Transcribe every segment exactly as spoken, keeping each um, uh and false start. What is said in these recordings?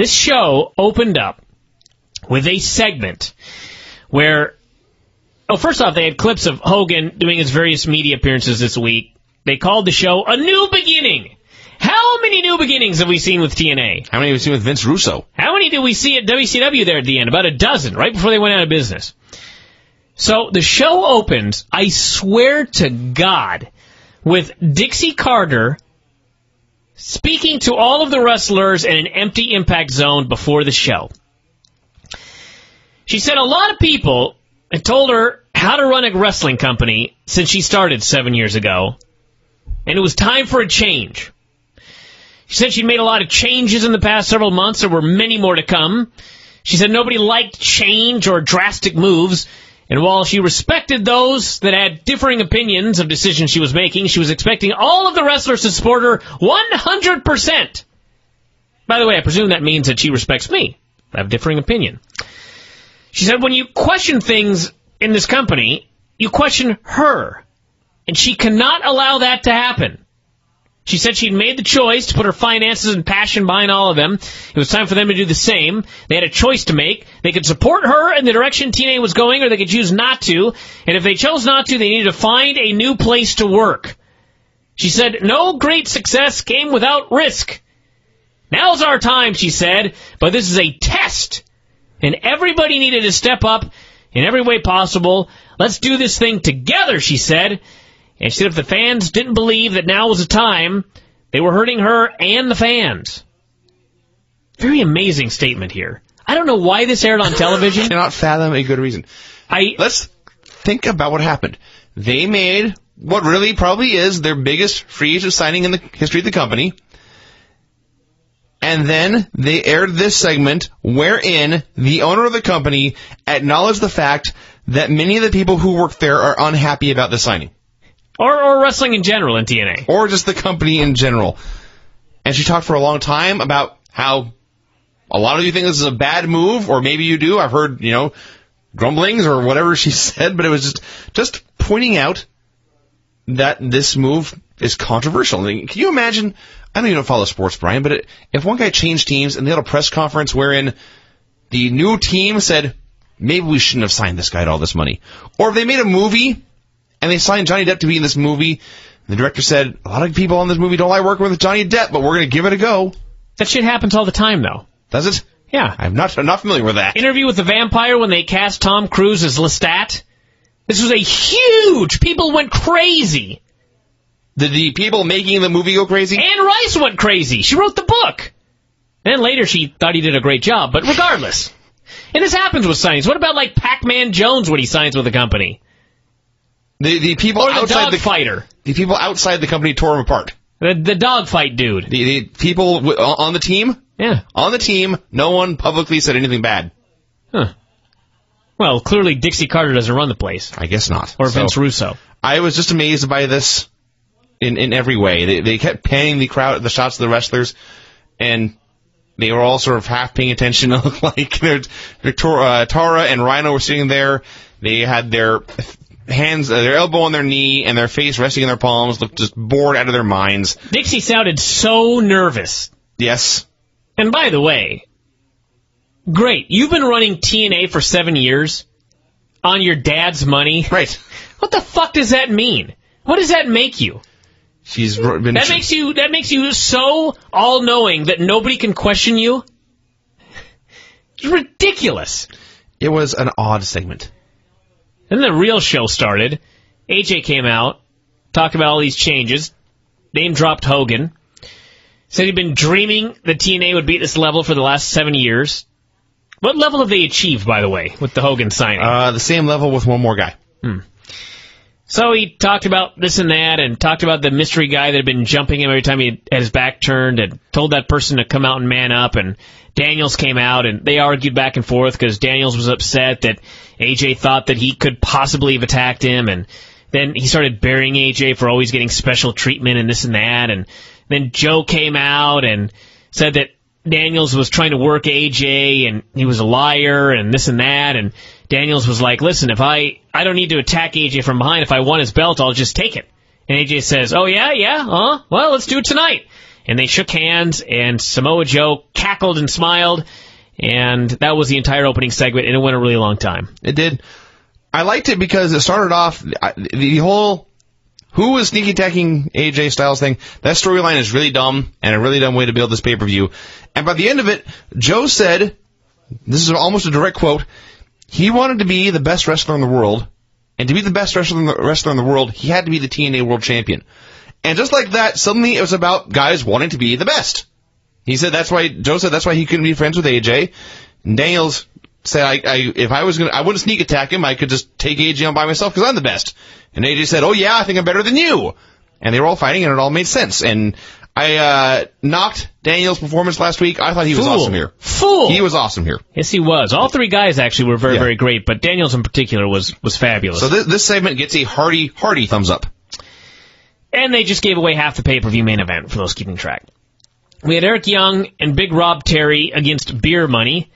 This show opened up with a segment where, oh, first off, they had clips of Hogan doing his various media appearances this week. They called the show A New Beginning. How many new beginnings have we seen with T N A? How many have we seen with Vince Russo? How many did we see at W C W there at the end? About a dozen, right before they went out of business. So the show opens, I swear to God, with Dixie Carter speaking to all of the wrestlers in an empty Impact Zone before the show. She said a lot of people had told her how to run a wrestling company since she started seven years ago, and it was time for a change. She said she'd made a lot of changes in the past several months. There were many more to come. She said nobody liked change or drastic moves. And while she respected those that had differing opinions of decisions she was making, she was expecting all of the wrestlers to support her one hundred percent. By the way, I presume that means that she respects me. I have a differing opinion. She said when you question things in this company, you question her. And she cannot allow that to happen. She said she'd made the choice to put her finances and passion behind all of them. It was time for them to do the same. They had a choice to make. They could support her in the direction T N A was going, or they could choose not to. And if they chose not to, they needed to find a new place to work. She said, no great success came without risk. Now's our time, she said, but this is a test. And everybody needed to step up in every way possible. Let's do this thing together, she said. And she said if the fans didn't believe that now was the time, they were hurting her and the fans. Very amazing statement here. I don't know why this aired on television. I cannot fathom a good reason. I Let's think about what happened. They made what really probably is their biggest free agent signing in the history of the company. And then they aired this segment wherein the owner of the company acknowledged the fact that many of the people who work there are unhappy about the signing. Or, or wrestling in general in T N A. Or just the company in general. And she talked for a long time about how a lot of you think this is a bad move, or maybe you do. I've heard, you know, grumblings or whatever she said, but it was just, just pointing out that this move is controversial. Can you imagine? I don't even follow sports, Brian, but it, if one guy changed teams and they had a press conference wherein the new team said, maybe we shouldn't have signed this guy to all this money. Or if they made a movie and they signed Johnny Depp to be in this movie. The director said, a lot of people on this movie don't like working with Johnny Depp, but we're going to give it a go. That shit happens all the time, though. Does it? Yeah. I'm not, I'm not familiar with that. Interview with the Vampire when they cast Tom Cruise as Lestat. This was a huge... People went crazy. Did the people making the movie go crazy? Anne Rice went crazy. She wrote the book. And then later she thought he did a great job, but regardless. And this happens with signings. What about, like, Pac-Man Jones when he signs with a company? The the people or the outside dog the fighter. The people outside the company tore him apart. The the dogfight dude. The, the people w on the team. Yeah, on the team, no one publicly said anything bad. Huh. Well, clearly Dixie Carter doesn't run the place. I guess not. Or so, Vince Russo. I was just amazed by this in in every way. They they kept panning the crowd, the shots of the wrestlers, and they were all sort of half paying attention. Like Victoria, uh, Tara, and Rhino were sitting there. They had their hands, uh, their elbow on their knee, and their face resting in their palms, looked just bored out of their minds. Dixie sounded so nervous. Yes. And by the way, great, you've been running T N A for seven years on your dad's money. Right. What the fuck does that mean? What does that make you? She's been... That makes you, that makes you so all-knowing that nobody can question you? It's ridiculous. It was an odd segment. Then the real show started. A J came out, talked about all these changes, name-dropped Hogan, said he'd been dreaming that T N A would be at this level for the last seven years. What level have they achieved, by the way, with the Hogan signing? Uh, the same level with one more guy. Hmm. So he talked about this and that and talked about the mystery guy that had been jumping him every time he had his back turned and told that person to come out and man up, and Daniels came out and they argued back and forth because Daniels was upset that A J thought that he could possibly have attacked him, and then he started burying A J for always getting special treatment and this and that, and then Joe came out and said that Daniels was trying to work A J and he was a liar and this and that, and Daniels was like, listen, if I I don't need to attack A J from behind. If I want his belt, I'll just take it. And A J says, oh yeah, yeah, huh? Well, let's do it tonight. and they shook hands, and Samoa Joe cackled and smiled, and that was the entire opening segment, and it went a really long time. It did. I liked it because it started off, the whole who was sneaky-tacking A J Styles thing, that storyline is really dumb, and a really dumb way to build this pay-per-view. And by the end of it, Joe said, this is almost a direct quote, he wanted to be the best wrestler in the world, and to be the best wrestler in the, wrestler in the world, he had to be the T N A World Champion. And just like that, suddenly it was about guys wanting to be the best. He said that's why, Joe said that's why he couldn't be friends with A J. And Daniels said, I, I, if I was gonna, I wouldn't sneak attack him, I could just take A J on by myself because I'm the best. And A J said, oh yeah, I think I'm better than you. And they were all fighting and it all made sense. And I, uh, knocked Daniels' performance last week. I thought he was Fool. awesome here. Fool! He was awesome here. Yes, he was. All three guys actually were very, yeah. very great, but Daniels in particular was, was fabulous. So this, this segment gets a hearty, hearty thumbs up. And they just gave away half the pay-per-view main event, for those keeping track. We had Eric Young and Big Rob Terry against Beer Money.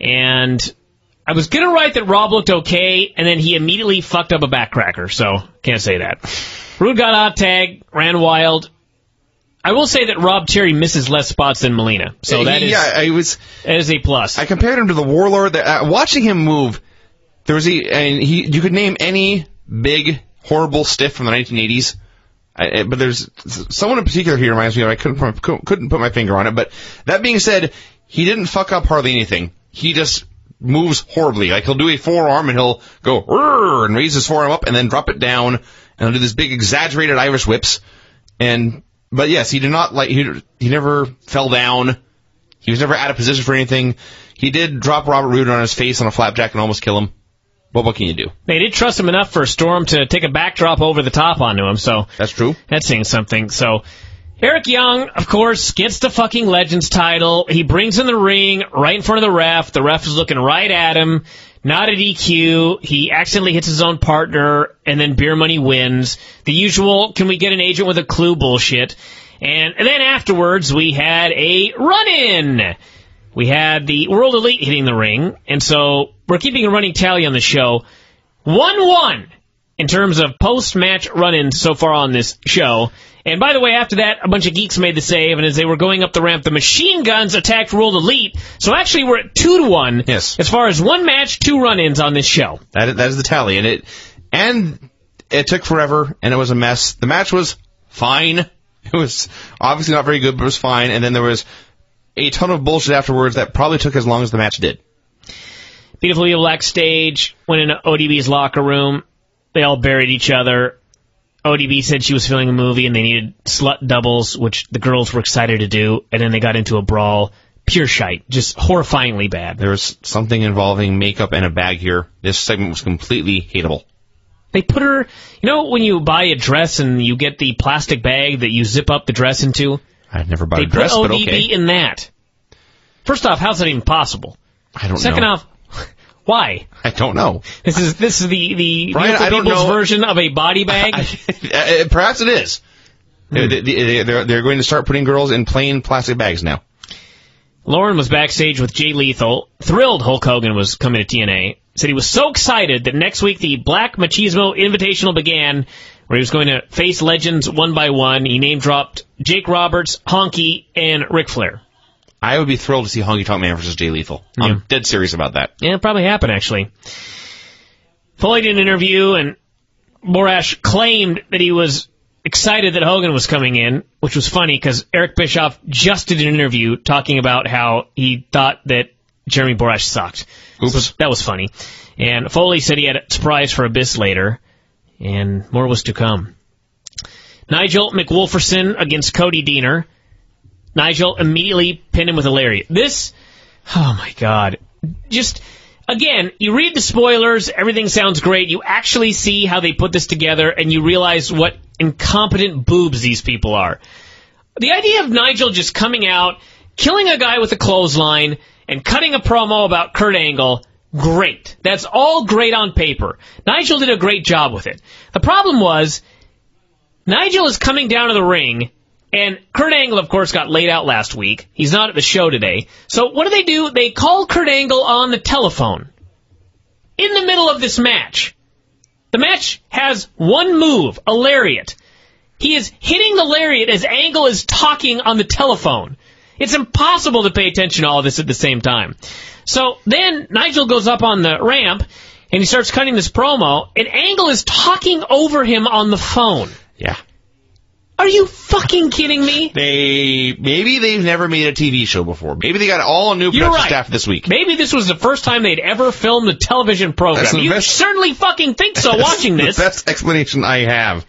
And I was going to write that Rob looked okay, and then he immediately fucked up a backcracker, so can't say that. Roode got out tag, ran wild. I will say that Rob Terry misses less spots than Molina, so that is, yeah, I was, that is a plus. I compared him to the Warlord. That, uh, watching him move, there was a, and he, you could name any big, horrible stiff from the nineteen eighties. I, but there's someone in particular he reminds me of. I couldn't couldn't put my finger on it. But that being said, he didn't fuck up hardly anything. He just moves horribly. Like he'll do a forearm and he'll go "Rrr," and raise his forearm up and then drop it down and he'll do this big exaggerated Irish whips. And but yes, he did not like he he never fell down. He was never out of position for anything. He did drop Robert Roode on his face on a flapjack and almost kill him. But what can you do? They did trust him enough for Storm to take a backdrop over the top onto him, so... That's true. That's saying something. So, Eric Young, of course, gets the fucking Legends title. He brings in the ring right in front of the ref. The ref is looking right at him. Not at E Q. He accidentally hits his own partner, and then Beer Money wins. The usual, can we get an agent with a clue bullshit. And, and then afterwards, we had a run-in. We had the World Elite hitting the ring, and so... We're keeping a running tally on the show. one one in terms of post-match run-ins so far on this show. And by the way, after that, a bunch of geeks made the save, and as they were going up the ramp, the machine guns attacked World Elite. So actually, we're at two to one yes. as far as one match, two run-ins on this show. That, that is the tally. And it, and it took forever, and it was a mess. The match was fine. It was obviously not very good, but it was fine. And then there was a ton of bullshit afterwards that probably took as long as the match did. Beautiful People backstage, went into O D B's locker room. They all buried each other. O D B said she was filming a movie and they needed slut doubles, which the girls were excited to do, and then they got into a brawl. Pure shite. Just horrifyingly bad. There was something involving makeup and a bag here. This segment was completely hateable. They put her... You know when you buy a dress and you get the plastic bag that you zip up the dress into? I never bought a dress, but okay. They put O D B in that. First off, how's that even possible? I don't know. Second off... Why? I don't know. This is this is the the Brian, Beautiful People's version of a body bag. Perhaps it is. Mm. They're, they're going to start putting girls in plain plastic bags now. Lauren was backstage with Jay Lethal, thrilled Hulk Hogan was coming to T N A. Said he was so excited that next week the Black Machismo Invitational began, where he was going to face legends one by one. He name dropped Jake Roberts, Honky, and Ric Flair. I would be thrilled to see Honky Tonk Man versus Jay Lethal. Yeah. I'm dead serious about that. Yeah, it probably happened, actually. Foley did an interview, and Borash claimed that he was excited that Hogan was coming in, which was funny because Eric Bischoff just did an interview talking about how he thought that Jeremy Borash sucked. Oops. So that was funny. And Foley said he had a surprise for Abyss later, and more was to come. Nigel McGuinness against Cody Deaner. Nigel immediately pinned him with a lariat. This, oh my God. Just, again, you read the spoilers, everything sounds great. You actually see how they put this together, and you realize what incompetent boobs these people are. The idea of Nigel just coming out, killing a guy with a clothesline, and cutting a promo about Kurt Angle, great. That's all great on paper. Nigel did a great job with it. The problem was, Nigel is coming down to the ring... And Kurt Angle, of course, got laid out last week. He's not at the show today. So what do they do? They call Kurt Angle on the telephone in the middle of this match. The match has one move, a lariat. He is hitting the lariat as Angle is talking on the telephone. It's impossible to pay attention to all of this at the same time. So then Nigel goes up on the ramp, and he starts cutting this promo, and Angle is talking over him on the phone. Yeah. Are you fucking kidding me? They Maybe they've never made a T V show before. Maybe they got all new production right. staff this week. Maybe this was the first time they'd ever filmed a television program. That's you best, certainly fucking think so watching this. The best explanation I have.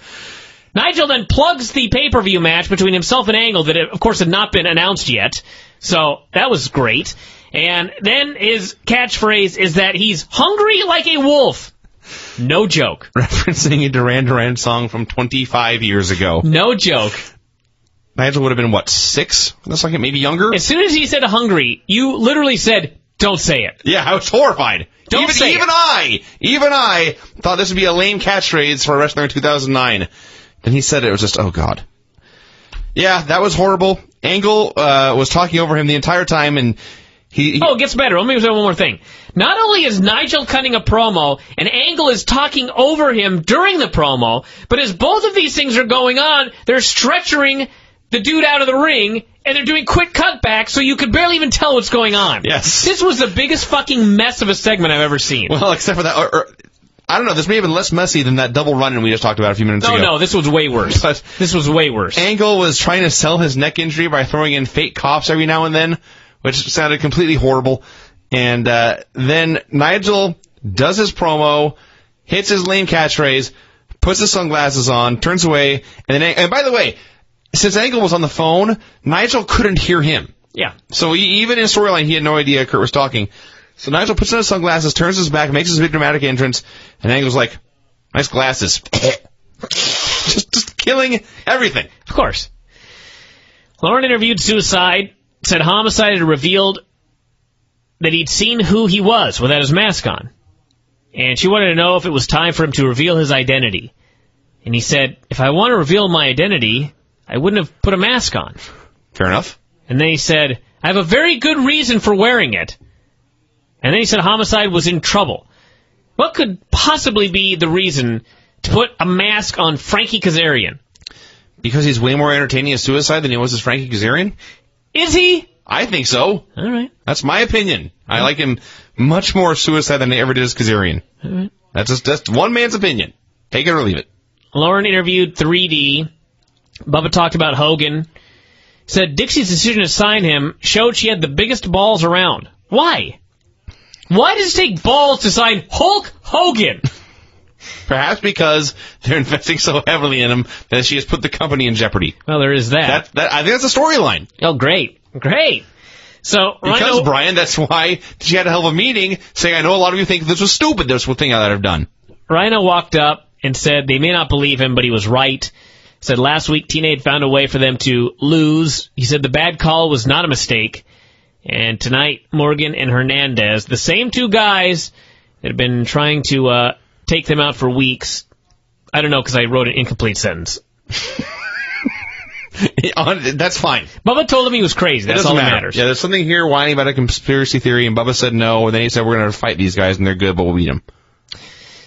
Nigel then plugs the pay-per-view match between himself and Angle that, of course, had not been announced yet. So that was great. And then his catchphrase is that he's hungry like a wolf. No joke. Referencing a Duran Duran song from twenty-five years ago. No joke. Nigel would have been, what, six? That's like it, maybe younger? As soon as he said hungry, you literally said, don't say it. Yeah, I was horrified. Don't even, say even it. Even I, even I thought this would be a lame catchphrase for wrestling in two thousand nine. Then he said it, it was just, oh, God. Yeah, that was horrible. Angle uh, was talking over him the entire time, and... He, he, oh, it gets better. Let me say one more thing. Not only is Nigel cutting a promo, and Angle is talking over him during the promo, but as both of these things are going on, they're stretchering the dude out of the ring, and they're doing quick cutbacks, so you could barely even tell what's going on. Yes. This was the biggest fucking mess of a segment I've ever seen. Well, except for that... Or, or, I don't know, this may have been less messy than that double run-in we just talked about a few minutes no, ago. No, no, this was way worse. But this was way worse. Angle was trying to sell his neck injury by throwing in fake coughs every now and then, which sounded completely horrible. And uh, then Nigel does his promo, hits his lame catchphrase, puts his sunglasses on, turns away, and then and by the way, since Angle was on the phone, Nigel couldn't hear him. Yeah. So he, even in storyline, he had no idea Kurt was talking. So Nigel puts on his sunglasses, turns his back, makes his big dramatic entrance, and Angle's like, nice glasses. just, just killing everything. Of course. Lauren interviewed Suicide. Said Homicide had revealed that he'd seen who he was without his mask on. And she wanted to know if it was time for him to reveal his identity. And he said, if I want to reveal my identity, I wouldn't have put a mask on. Fair enough. And then he said, I have a very good reason for wearing it. And then he said Homicide was in trouble. What could possibly be the reason to put a mask on Frankie Kazarian? Because he's way more entertaining as Suicide than he was as Frankie Kazarian? Is he? I think so. All right. That's my opinion. Right. I like him much more Suicide than he ever did as Kazarian. All right. That's just that's one man's opinion. Take it or leave it. Lauren interviewed three D. Bubba talked about Hogan. Said Dixie's decision to sign him showed she had the biggest balls around. Why? Why does it take balls to sign Hulk Hogan? Perhaps because they're investing so heavily in him that she has put the company in jeopardy. Well, there is that. that, that I think that's a storyline. Oh, great. Great. So Because, Rhino, Brian, that's why she had to have a meeting saying, I know a lot of you think this was stupid, this was thing I'd have done. Rhino walked up and said they may not believe him, but he was right. Said last week T N A had found a way for them to lose. He said the bad call was not a mistake. And tonight, Morgan and Hernandez, the same two guys that have been trying to... Uh, take them out for weeks. I don't know, because I wrote an incomplete sentence. That's fine. Bubba told him he was crazy. That's all that matter. matters. Yeah, there's something here whining about a conspiracy theory, and Bubba said no, and then he said, we're going to fight these guys, and they're good, but we'll beat them.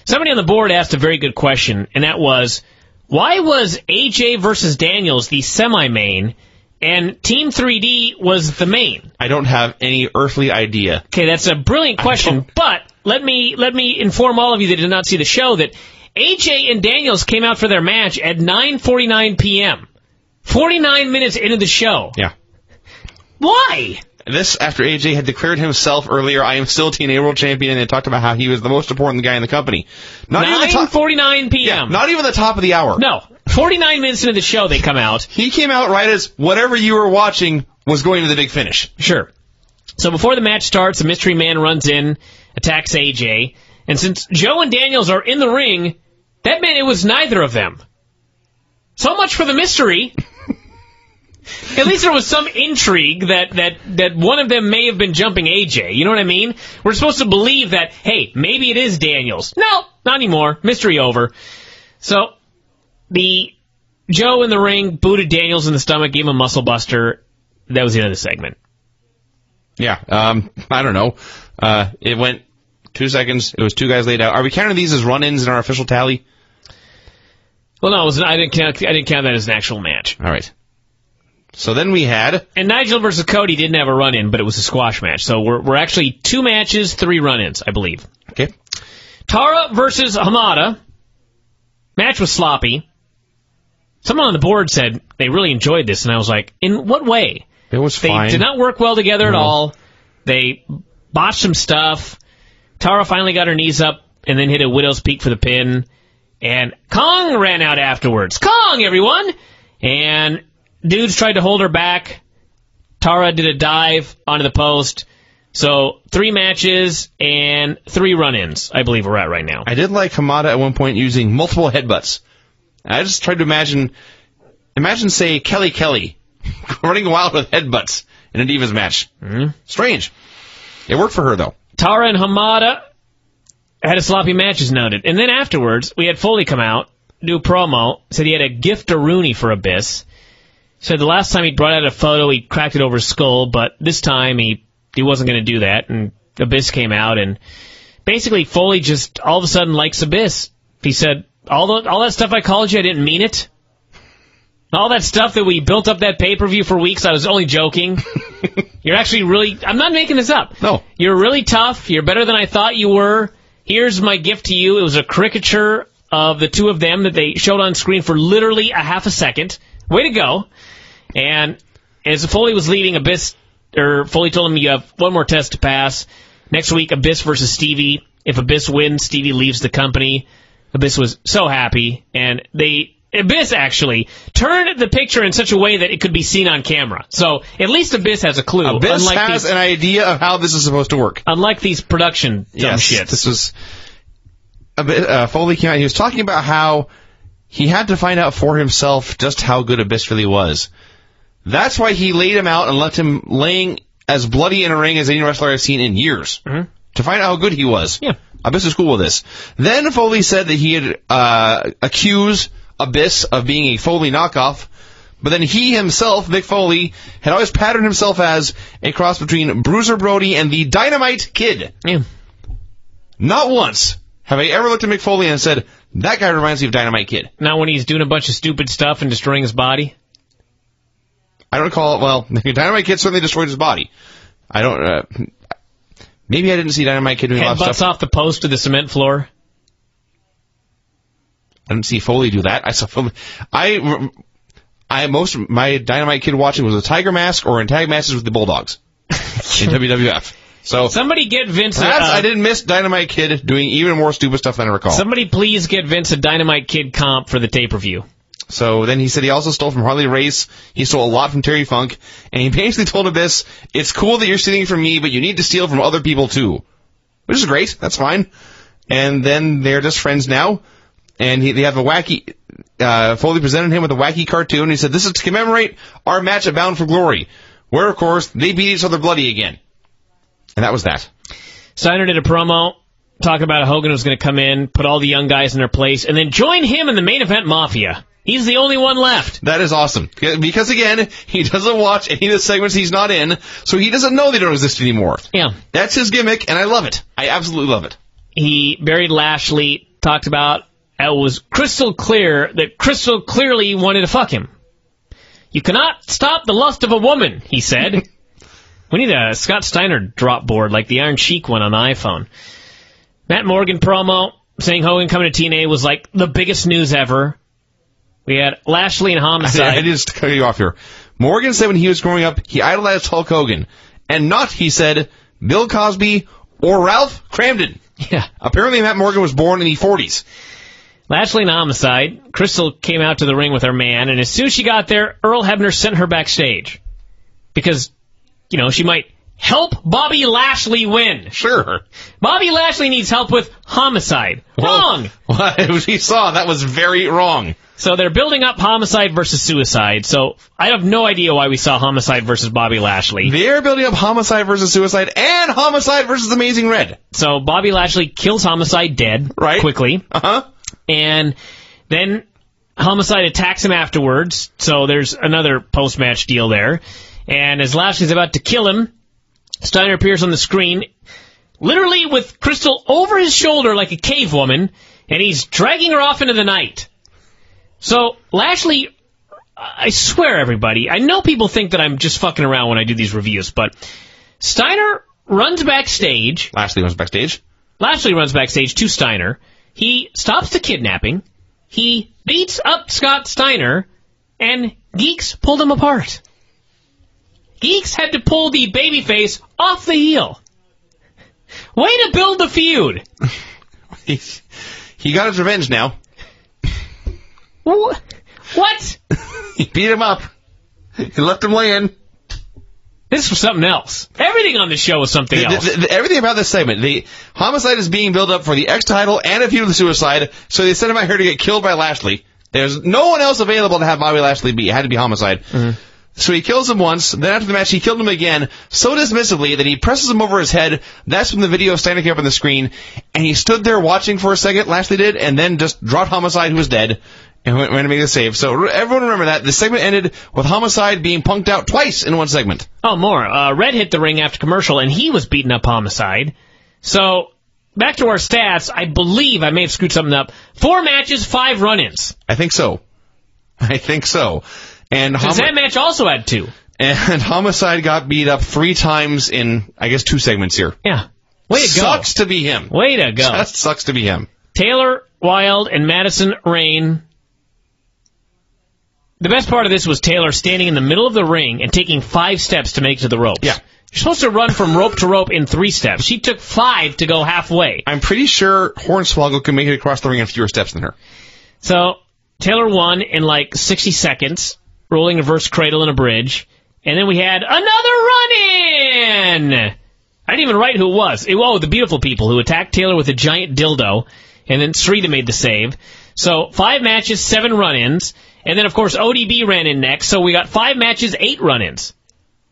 Somebody on the board asked a very good question, and that was, why was A J versus Daniels the semi-main, and Team three D was the main? I don't have any earthly idea. Okay, that's a brilliant question, but... Let me let me inform all of you that did not see the show that A J and Daniels came out for their match at nine forty-nine p m forty-nine minutes into the show. Yeah. Why? This after A J had declared himself earlier, I am still T N A World Champion, and they talked about how he was the most important guy in the company. Not nine forty-nine p m Yeah, not even the top of the hour. No. forty-nine minutes into the show, they come out. He came out right as whatever you were watching was going to the big finish. Sure. So before the match starts, a mystery man runs in, attacks A J, and since Joe and Daniels are in the ring, that meant it was neither of them. So much for the mystery. At least there was some intrigue that, that, that one of them may have been jumping A J. You know what I mean? We're supposed to believe that, hey, maybe it is Daniels. No, not anymore. Mystery over. So the Joe in the ring booted Daniels in the stomach, gave him a muscle buster. That was the end of the segment. Yeah, um, I don't know. Uh, it went two seconds. It was two guys laid out. Are we counting these as run-ins in our official tally? Well, no, it was, I didn't count, I didn't count that as an actual match. All right. So then we had... And Nigel versus Cody didn't have a run-in, but it was a squash match. So we're, we're actually two matches, three run-ins, I believe. Okay. Tara versus Hamada. Match was sloppy. Someone on the board said they really enjoyed this, and I was like, in what way? It was they fine. They did not work well together no. at all. They botched some stuff. Tara finally got her knees up and then hit a widow's peak for the pin. And Kong ran out afterwards. Kong, everyone! And... Dudes tried to hold her back. Tara did a dive onto the post. So, three matches and three run-ins, I believe we're at right now. I did like Hamada at one point using multiple headbutts. I just tried to imagine, imagine, say, Kelly Kelly running wild with headbutts in a Divas match. Mm-hmm. Strange. It worked for her, though. Tara and Hamada had a sloppy match, as noted. And then afterwards, we had Foley come out, do a promo, said he had a gift-a-rooney for Abyss. Said the last time he brought out a photo, he cracked it over his skull, but this time he, he wasn't going to do that. And Abyss came out, and basically Foley just all of a sudden likes Abyss. He said, all the, all that stuff I called you, I didn't mean it. All that stuff that we built up that pay-per-view for weeks, I was only joking. You're actually really... I'm not making this up. No. You're really tough. You're better than I thought you were. Here's my gift to you. It was a caricature of the two of them that they showed on screen for literally a half a second. Way to go. And as Foley was leaving, Abyss, or Foley told him, you have one more test to pass. Next week, Abyss versus Stevie. If Abyss wins, Stevie leaves the company. Abyss was so happy. And they, Abyss actually turned the picture in such a way that it could be seen on camera. So at least Abyss has a clue. Abyss has these, an idea of how this is supposed to work. Unlike these production dumb yes, shits. This was, uh, Foley came out, he was talking about how he had to find out for himself just how good Abyss really was. That's why he laid him out and left him laying as bloody in a ring as any wrestler I've seen in years. Mm-hmm. To find out how good he was. Yeah. Abyss was cool with this. Then Foley said that he had uh, accused Abyss of being a Foley knockoff, but then he himself, Mick Foley, had always patterned himself as a cross between Bruiser Brody and the Dynamite Kid. Yeah. Not once have I ever looked at Mick Foley and said, that guy reminds me of Dynamite Kid. Not when he's doing a bunch of stupid stuff and destroying his body? I don't call it, well, Dynamite Kid certainly destroyed his body. I don't, uh, maybe I didn't see Dynamite Kid doing a lot of stuff. Headbutts off the post to the cement floor. I didn't see Foley do that. I saw Foley. I, I, most of my Dynamite Kid watching was a Tiger Mask or in tag matches with the Bulldogs in W W F. So somebody get Vince. Perhaps uh, I didn't miss Dynamite Kid doing even more stupid stuff than I recall. Somebody please get Vince a Dynamite Kid comp for the pay-per-view. So then he said he also stole from Harley Race, he stole a lot from Terry Funk, and he basically told Abyss, it's cool that you're stealing from me, but you need to steal from other people too. Which is great, that's fine. And then they're just friends now, and he, they have a wacky, uh, Foley presented him with a wacky cartoon, and he said, this is to commemorate our match at Bound for Glory, where of course, they beat each other bloody again. And that was that. Steiner did a promo, talking about Hogan was going to come in, put all the young guys in their place, and then join him in the main event mafia. He's the only one left. That is awesome. Because, again, he doesn't watch any of the segments he's not in, so he doesn't know they don't exist anymore. Yeah. That's his gimmick, and I love it. I absolutely love it. He buried Lashley, talked about it was crystal clear that Crystal clearly wanted to fuck him. You cannot stop the lust of a woman, he said. We need a Scott Steiner drop board like the Iron Sheik one on the iPhone. Matt Morgan promo saying Hogan coming to T N A was like the biggest news ever. We had Lashley and Homicide. I, I just cut you off here. Morgan said when he was growing up, he idolized Hulk Hogan. And not, he said, Bill Cosby or Ralph Cramden. Yeah. Apparently Matt Morgan was born in the forties. Lashley and Homicide. Crystal came out to the ring with her man, and as soon as she got there, Earl Hebner sent her backstage. Because, you know, she might help Bobby Lashley win. Sure. Bobby Lashley needs help with Homicide. Wrong! Well, what we saw, that was very wrong. So they're building up Homicide versus Suicide, so I have no idea why we saw Homicide versus Bobby Lashley. They're building up Homicide versus Suicide and Homicide versus Amazing Red. So Bobby Lashley kills Homicide dead right. quickly. Uh-huh. And then Homicide attacks him afterwards, so there's another post-match deal there. And as Lashley's about to kill him, Steiner appears on the screen, literally with Crystal over his shoulder like a cavewoman, and he's dragging her off into the night. So, Lashley, I swear, everybody, I know people think that I'm just fucking around when I do these reviews, but Steiner runs backstage. Lashley runs backstage. Lashley runs backstage to Steiner. He stops the kidnapping. He beats up Scott Steiner, and Geeks pulled him apart. Geeks had to pull the babyface off the heel. Way to build the feud. He's, he got his revenge now. What? He beat him up. He left him laying. This was something else. Everything on this show was something the, else. The, the, everything about this segment. The Homicide is being built up for the X title and a feud with the Suicide, so they sent him out here to get killed by Lashley. There's no one else available to have Bobby Lashley beat. It had to be Homicide. Mm-hmm. So he kills him once, then after the match he killed him again, so dismissively that he presses him over his head. That's when the video of Steiner came up on the screen, and he stood there watching for a second, Lashley did, and then just dropped Homicide, who was dead, and went, went to make the save. So everyone remember that. The segment ended with Homicide being punked out twice in one segment. Oh, more. Uh, Red hit the ring after commercial, and he was beating up Homicide. So, back to our stats, I believe I may have screwed something up. Four matches, five run-ins. I think so. I think so. And Homi- that match also had two. And Homicide got beat up three times in, I guess, two segments here. Yeah. Way to go. Sucks to be him. Way to go. Just sucks to be him. Taylor Wilde and Madison Rayne. The best part of this was Taylor standing in the middle of the ring and taking five steps to make it to the ropes. Yeah. You're supposed to run from rope to rope in three steps. She took five to go halfway. I'm pretty sure Hornswoggle can make it across the ring in fewer steps than her. So, Taylor won in like sixty seconds. Rolling reverse cradle in a bridge. And then we had another run-in! I didn't even write who it was. It, oh, the Beautiful People, who attacked Taylor with a giant dildo. And then Srita made the save. So, five matches, seven run-ins. And then, of course, O D B ran in next. So we got five matches, eight run-ins.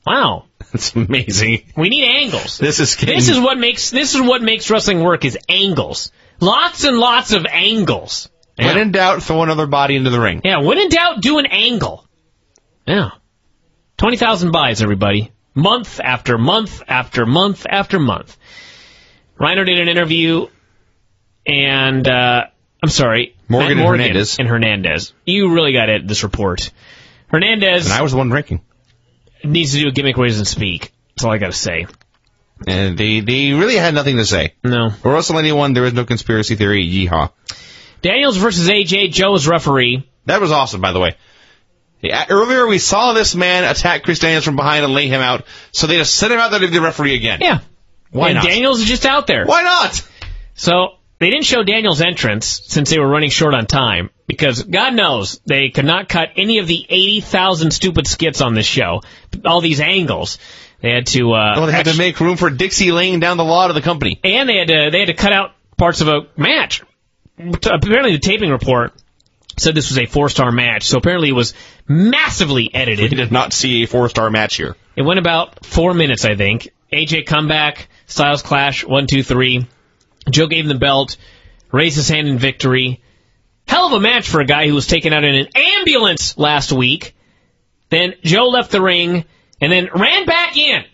Wow. That's amazing. We need angles. This is kidding. This is what makes This is what makes wrestling work, is angles. Lots and lots of angles. Yeah. When in doubt, throw another body into the ring. Yeah, when in doubt, do an angle. Yeah. twenty thousand buys, everybody. Month after month after month after month. Rhino did an interview, and, uh, I'm sorry. Morgan, Matt Morgan and Hernandez. and Hernandez. You really got it, this report. Hernandez. And I was the one drinking. Needs to do a gimmick where he doesn't speak. That's all I got to say. And they, they really had nothing to say. No. Or WrestleMania one, there is no conspiracy theory. Yeehaw. Daniels versus A J. Joe is referee. That was awesome, by the way. Yeah, earlier we saw this man attack Chris Daniels from behind and lay him out, so they just sent him out there to be the referee again. Yeah. Why and not? Daniels is just out there. Why not? So, they didn't show Daniels' entrance since they were running short on time, because God knows they could not cut any of the eighty thousand stupid skits on this show. All these angles. They had to... Uh, well, they had to make room for Dixie laying down the law to the company. And they had to, they had to cut out parts of a match. Apparently the taping report... said this was a four-star match, so apparently it was massively edited. We did not see a four-star match here. It went about four minutes, I think. A J comeback, Styles clash, one, two, three. Joe gave him the belt, raised his hand in victory. Hell of a match for a guy who was taken out in an ambulance last week. Then Joe left the ring and then ran back in.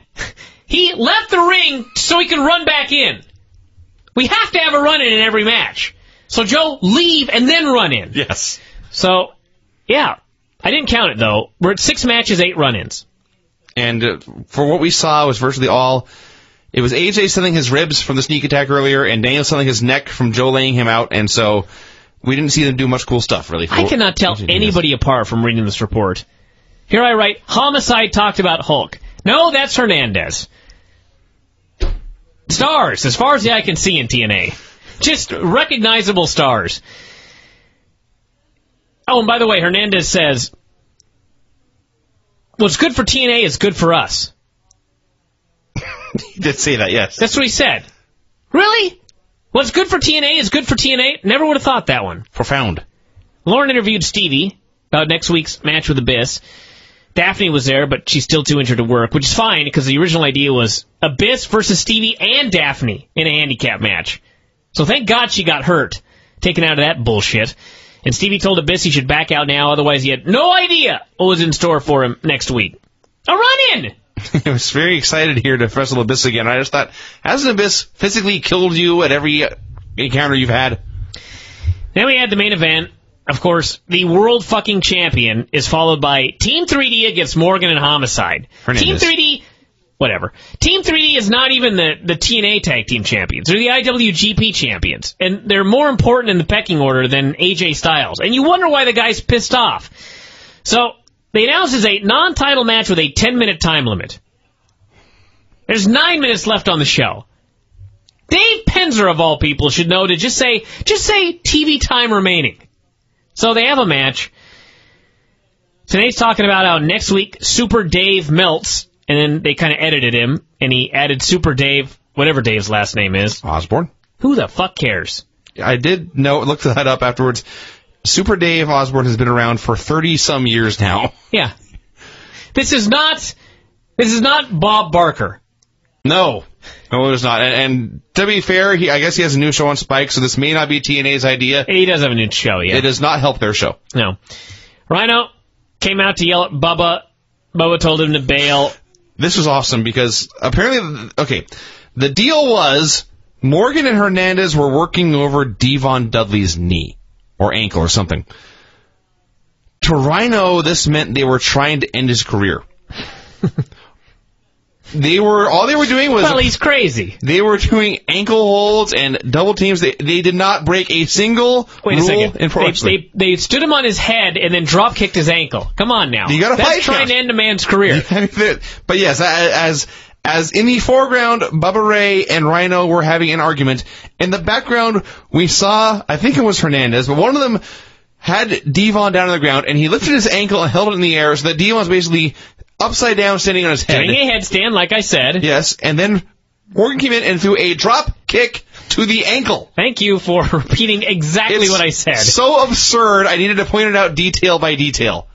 He left the ring so he could run back in. We have to have a run-in in every match. So, Joe, leave and then run in. Yes. So, yeah. I didn't count it, though. We're at six matches, eight run-ins. And uh, for what we saw was virtually all... It was A J selling his ribs from the sneak attack earlier, and Daniel selling his neck from Joe laying him out, and so we didn't see them do much cool stuff, really. I cannot tell anybody apart from reading this report. Here I write, Homicide talked about Hulk. No, that's Hernandez. Stars, as far as the eye can see in T N A. Just recognizable stars. Oh, and by the way, Hernandez says, what's good for T N A is good for us. He did say that, yes. That's what he said. Really? What's good for T N A is good for T N A? Never would have thought that one. Profound. Lauren interviewed Stevie about next week's match with Abyss. Daphne was there, but she's still too injured to work, which is fine, because the original idea was Abyss versus Stevie and Daphne in a handicap match. So thank God she got hurt, taken out of that bullshit. And Stevie told Abyss he should back out now, otherwise he had no idea what was in store for him next week. A run-in! I was very excited here to wrestle Abyss again. I just thought, hasn't Abyss physically killed you at every encounter you've had? Then we had the main event. of course, the world fucking champion is followed by Team three D against Morgan and Homicide. Hernandez. Team three D, whatever. Team three D is not even the, the T N A Tag Team Champions. They're the I W G P Champions. And they're more important in the pecking order than A J Styles. And you wonder why the guy's pissed off. So, they announced it's a non-title match with a ten-minute time limit. There's nine minutes left on the show. Dave Penzer, of all people, should know to just say, just say T V time remaining. So they have a match. Today's talking about how next week Super Dave melts, and then they kind of edited him, and he added Super Dave, whatever Dave's last name is. Osborne. Who the fuck cares? I did know, look that up afterwards. Super Dave Osborne has been around for thirty-some years now. Yeah. This is not, this is not Bob Barker. No. No, it is not. And, and to be fair, he, I guess he has a new show on Spike, so this may not be T N A's idea. He does have a new show, yeah. It does not help their show. No. Rhino came out to yell at Bubba. Bubba told him to bail. This was awesome because apparently, okay, the deal was Morgan and Hernandez were working over Devon Dudley's knee or ankle or something. To Rhino, this meant they were trying to end his career. They were, all they were doing was... Well, he's crazy. They were doing ankle holds and double teams. They, they did not break a single Wait a rule second. in pro wrestling. They, they, they stood him on his head and then drop kicked his ankle. Come on now. You gotta That's fight trying now. to end a man's career. But yes, as, as in the foreground, Bubba Ray and Rhino were having an argument. In the background, we saw, I think it was Hernandez, but one of them had Devon down on the ground and he lifted his ankle and held it in the air so that Devon's basically... upside down, standing on his head. Doing a headstand, like I said. Yes, and then Morgan came in and threw a drop kick to the ankle. Thank you for repeating exactly it's what I said. So absurd, I needed to point it out detail by detail.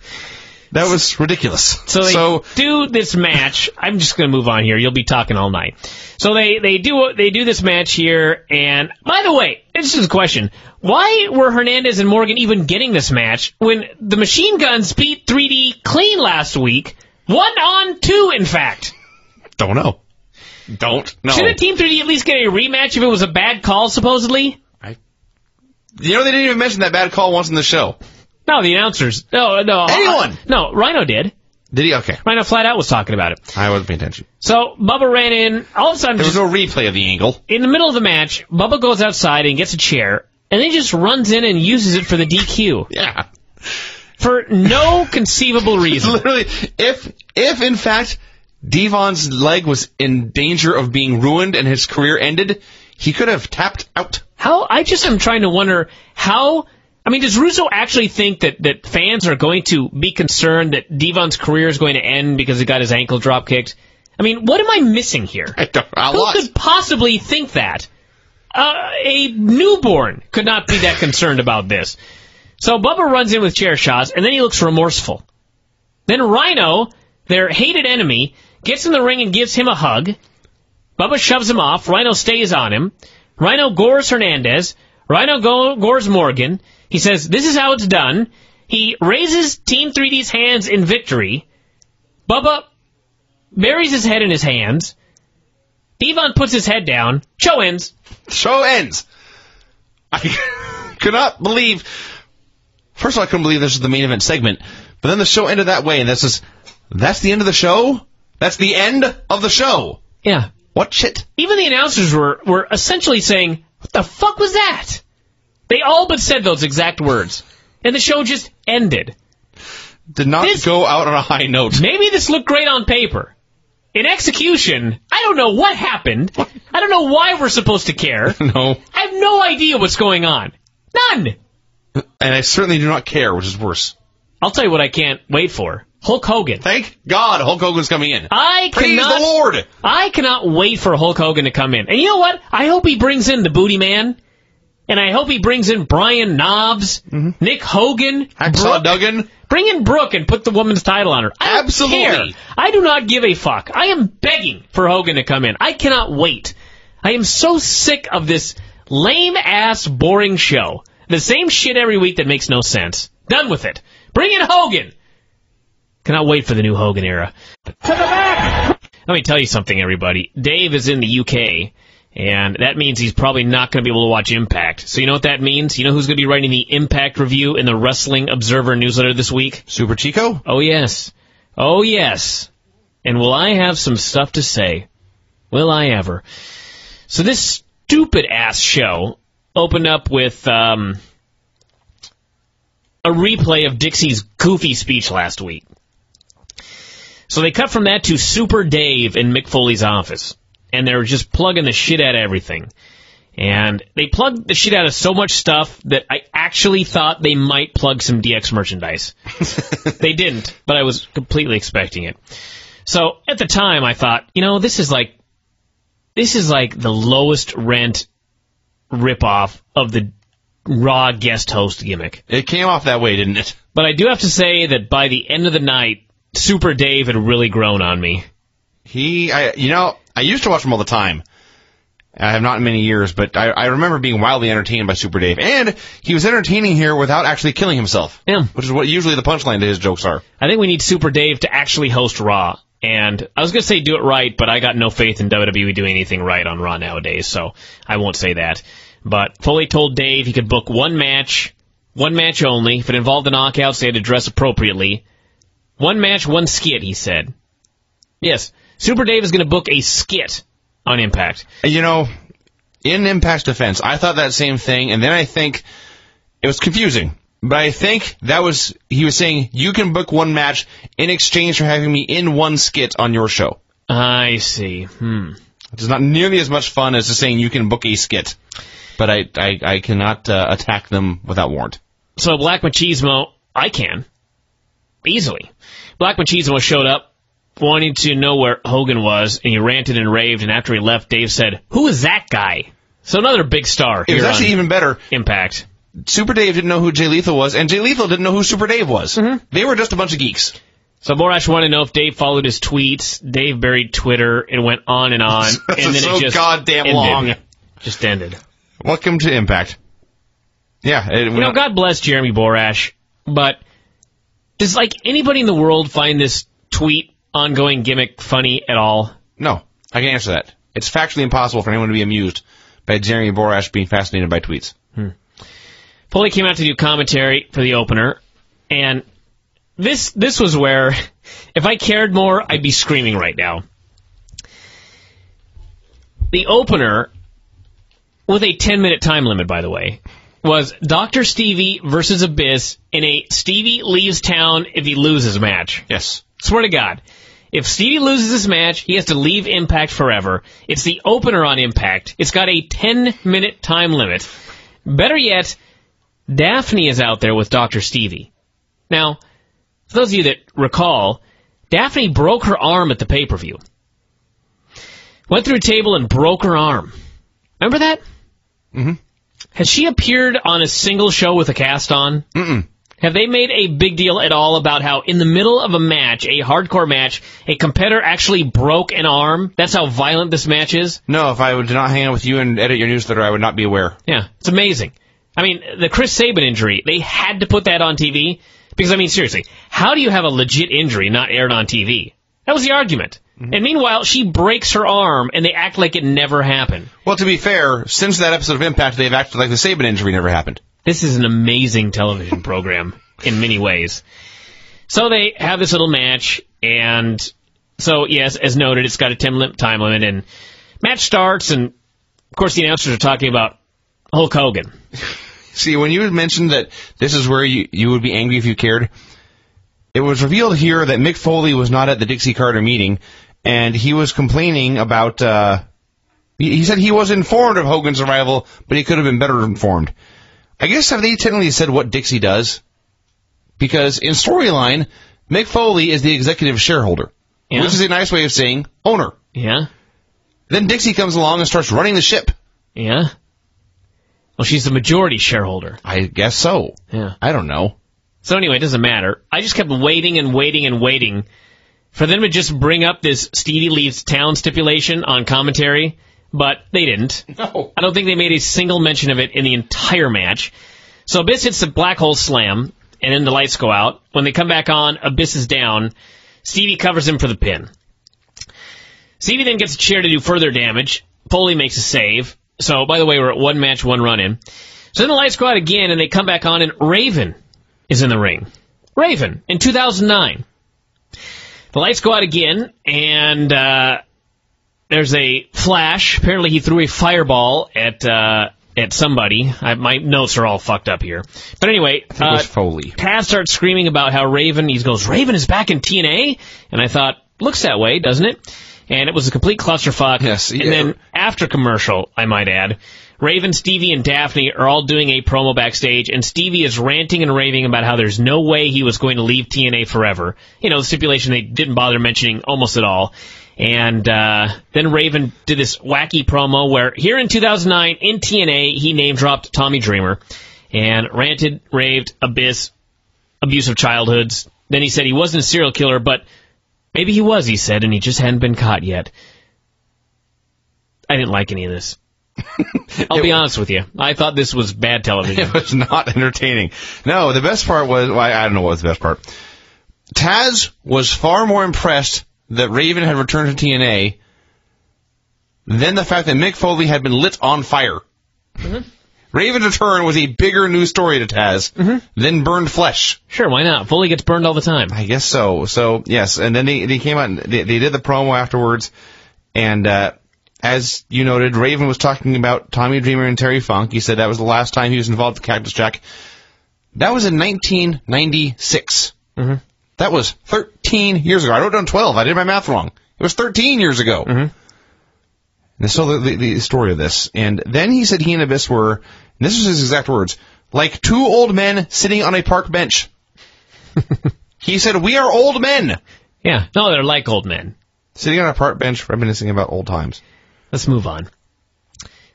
That was ridiculous. So they so, do this match. I'm just going to move on here. You'll be talking all night. So they, they, do, they do this match here, and by the way, this is a question. Why were Hernandez and Morgan even getting this match when the Machine Guns beat three D clean last week? One on two, in fact. Don't know. Don't know. Shouldn't Team three D at least get a rematch if it was a bad call, supposedly? I. You know, they didn't even mention that bad call once in the show. No, the announcers. No, no. Anyone. No, Rhino did. Did he? Okay. Rhino flat out was talking about it. I wasn't paying attention. So, Bubba ran in. All of a sudden... There was no replay of the angle. In the middle of the match, Bubba goes outside and gets a chair, and then just runs in and uses it for the D Q. Yeah. For no conceivable reason. Literally, if, if in fact, Devon's leg was in danger of being ruined and his career ended, he could have tapped out. How, I just am trying to wonder how, I mean, does Russo actually think that, that fans are going to be concerned that Devon's career is going to end because he got his ankle drop kicked? I mean, what am I missing here? I don't, I Who lost. could possibly think that? Uh, a newborn could not be that concerned about this. So Bubba runs in with chair shots, and then he looks remorseful. Then Rhino, their hated enemy, gets in the ring and gives him a hug. Bubba shoves him off. Rhino stays on him. Rhino gores Hernandez. Rhino go- gores Morgan. He says, this is how it's done. He raises Team three D's hands in victory. Bubba buries his head in his hands. Devon puts his head down. Show ends. Show ends. I could not believe... First of all, I couldn't believe this was the main event segment. But then the show ended that way, and this is, that's the end of the show? That's the end of the show? Yeah. What shit? Even the announcers were, were essentially saying, what the fuck was that? They all but said those exact words. And the show just ended. Did not this, go out on a high note. Maybe this looked great on paper. In execution, I don't know what happened. What? I don't know why we're supposed to care. No. I have no idea what's going on. None. And I certainly do not care, which is worse. I'll tell you what I can't wait for. Hulk Hogan. Thank God Hulk Hogan's coming in. I Praise cannot, the Lord! I cannot wait for Hulk Hogan to come in. And you know what? I hope he brings in the Booty Man. And I hope he brings in Brian Knobbs, mm-hmm. Nick Hogan, Hacksaw Duggan. Bring in Brooke and put the woman's title on her. I don't Absolutely. Care. I do not give a fuck. I am begging for Hogan to come in. I cannot wait. I am so sick of this lame-ass, boring show. The same shit every week that makes no sense. Done with it. Bring in Hogan. Cannot wait for the new Hogan era. To the back. Let me tell you something, everybody. Dave is in the U K, And that means he's probably not going to be able to watch Impact. So you know what that means? You know who's going to be writing the Impact review in the Wrestling Observer newsletter this week? Super Chico? Oh, yes. Oh, yes. And will I have some stuff to say? Will I ever? So this stupid-ass show opened up with um, a replay of Dixie's goofy speech last week. So they cut from that to Super Dave in Mick Foley's office. And they were just plugging the shit out of everything. And they plugged the shit out of so much stuff that I actually thought they might plug some D X merchandise. They didn't, but I was completely expecting it. So at the time, I thought, you know, this is like this is like the lowest rent ripoff of the Raw guest host gimmick. It came off that way, didn't it? But I do have to say that by the end of the night, Super Dave had really grown on me. He, I, you know... I used to watch him all the time. I have not in many years, but I, I remember being wildly entertained by Super Dave. And he was entertaining here without actually killing himself. Yeah. Which is what usually the punchline to his jokes are. I think we need Super Dave to actually host Raw. And I was going to say do it right, but I got no faith in W W E doing anything right on Raw nowadays, so I won't say that. But Foley told Dave he could book one match, one match only. If it involved the knockouts, they had to dress appropriately. One match, one skit, he said. Yes. Super Dave is going to book a skit on Impact. You know, in Impact's defense, I thought that same thing, and then I think it was confusing. But I think that was, he was saying, you can book one match in exchange for having me in one skit on your show. I see. Hmm. It's not nearly as much fun as just saying you can book a skit. But I, I, I cannot uh, attack them without warrant. So Black Machismo, I can. Easily. Black Machismo showed up. Wanted to know where Hogan was, and he ranted and raved, and after he left, Dave said, "Who is that guy?" So another big star here. It was actually even better. Impact. Super Dave didn't know who Jay Lethal was, and Jay Lethal didn't know who Super Dave was. Mm-hmm. They were just a bunch of geeks. So Borash wanted to know if Dave followed his tweets. Dave buried Twitter. It went on and on. And then so it just goddamn ended. Long. Just ended. Welcome to Impact. Yeah. It, you know, not... God bless Jeremy Borash, but does, like, anybody in the world find this tweet ongoing gimmick funny at all? No. I can answer that. It's factually impossible for anyone to be amused by Jeremy Borash being fascinated by tweets. Hmm. Foley came out to do commentary for the opener, and this this was where, if I cared more, I'd be screaming right now. The opener, with a ten-minute time limit, by the way, was Doctor Stevie versus Abyss in a Stevie leaves town if he loses match. Yes. Swear to God. If Stevie loses this match, he has to leave Impact forever. It's the opener on Impact. It's got a ten-minute time limit. Better yet, Daphne is out there with Doctor Stevie. Now, for those of you that recall, Daphne broke her arm at the pay-per-view. Went through a table and broke her arm. Remember that? Mm-hmm. Has she appeared on a single show with a cast on? Mm-mm. Have they made a big deal at all about how in the middle of a match, a hardcore match, a competitor actually broke an arm? That's how violent this match is? No, if I did not hang out with you and edit your newsletter, I would not be aware. Yeah, it's amazing. I mean, the Chris Sabin injury, they had to put that on T V. Because, I mean, seriously, how do you have a legit injury not aired on T V? That was the argument. Mm-hmm. And meanwhile, she breaks her arm, and they act like it never happened. Well, to be fair, since that episode of Impact, they've acted like the Sabin injury never happened. This is an amazing television program in many ways. So they have this little match, and so, yes, as noted, it's got a ten-minute time limit, and match starts, and, of course, the announcers are talking about Hulk Hogan. See, when you mentioned that this is where you, you would be angry if you cared, it was revealed here that Mick Foley was not at the Dixie Carter meeting, and he was complaining about... Uh, he said he was informed of Hogan's arrival, but he could have been better informed. I guess have they technically said what Dixie does? Because in storyline, Mick Foley is the executive shareholder, yeah. Which is a nice way of saying owner. Yeah. Then Dixie comes along and starts running the ship. Yeah. Well, she's the majority shareholder. I guess so. Yeah. I don't know. So anyway, it doesn't matter. I just kept waiting and waiting and waiting for them to just bring up this Stevie Leaves Town stipulation on commentary. But they didn't. No. I don't think they made a single mention of it in the entire match. So Abyss hits the black hole slam, and then the lights go out. When they come back on, Abyss is down. Stevie covers him for the pin. Stevie then gets a chair to do further damage. Foley makes a save. So, by the way, we're at one match, one run-in. So then the lights go out again, and they come back on, and Raven is in the ring. Raven, in two thousand nine. The lights go out again, and uh, there's a flash. Apparently he threw a fireball at... Uh, At somebody. I, my notes are all fucked up here. But anyway, I think uh, it was Foley. Taz starts screaming about how Raven, he goes, Raven is back in T N A? And I thought, looks that way, doesn't it? And it was a complete clusterfuck. Yes, yeah. And then after commercial, I might add, Raven, Stevie, and Daphne are all doing a promo backstage, and Stevie is ranting and raving about how there's no way he was going to leave T N A forever. You know, the stipulation they didn't bother mentioning almost at all. And uh, then Raven did this wacky promo where, here in two thousand nine, in T N A, he name-dropped Tommy Dreamer and ranted, raved, Abyss, abusive childhoods. Then he said he wasn't a serial killer, but maybe he was, he said, and he just hadn't been caught yet. I didn't like any of this. I'll be honest with you. I thought this was bad television. It was not entertaining. No, the best part was, well, I don't know what was the best part. Taz was far more impressed that Raven had returned to T N A, then the fact that Mick Foley had been lit on fire. Mm-hmm. Raven's return was a bigger news story to Taz mm-hmm. than burned flesh. Sure, why not? Foley gets burned all the time. I guess so. So, yes, and then they, they came out and they, they did the promo afterwards, and uh, as you noted, Raven was talking about Tommy Dreamer and Terry Funk. He said that was the last time he was involved with Cactus Jack. That was in nineteen ninety-six. Mm-hmm. That was thirteen years ago. I wrote down twelve. I did my math wrong. It was thirteen years ago. Mm-hmm. And so the, the, the story of this. And then he said he and Abyss were, and this is his exact words, like two old men sitting on a park bench. He said, we are old men. Yeah. No, they're like old men. Sitting on a park bench, reminiscing about old times. Let's move on.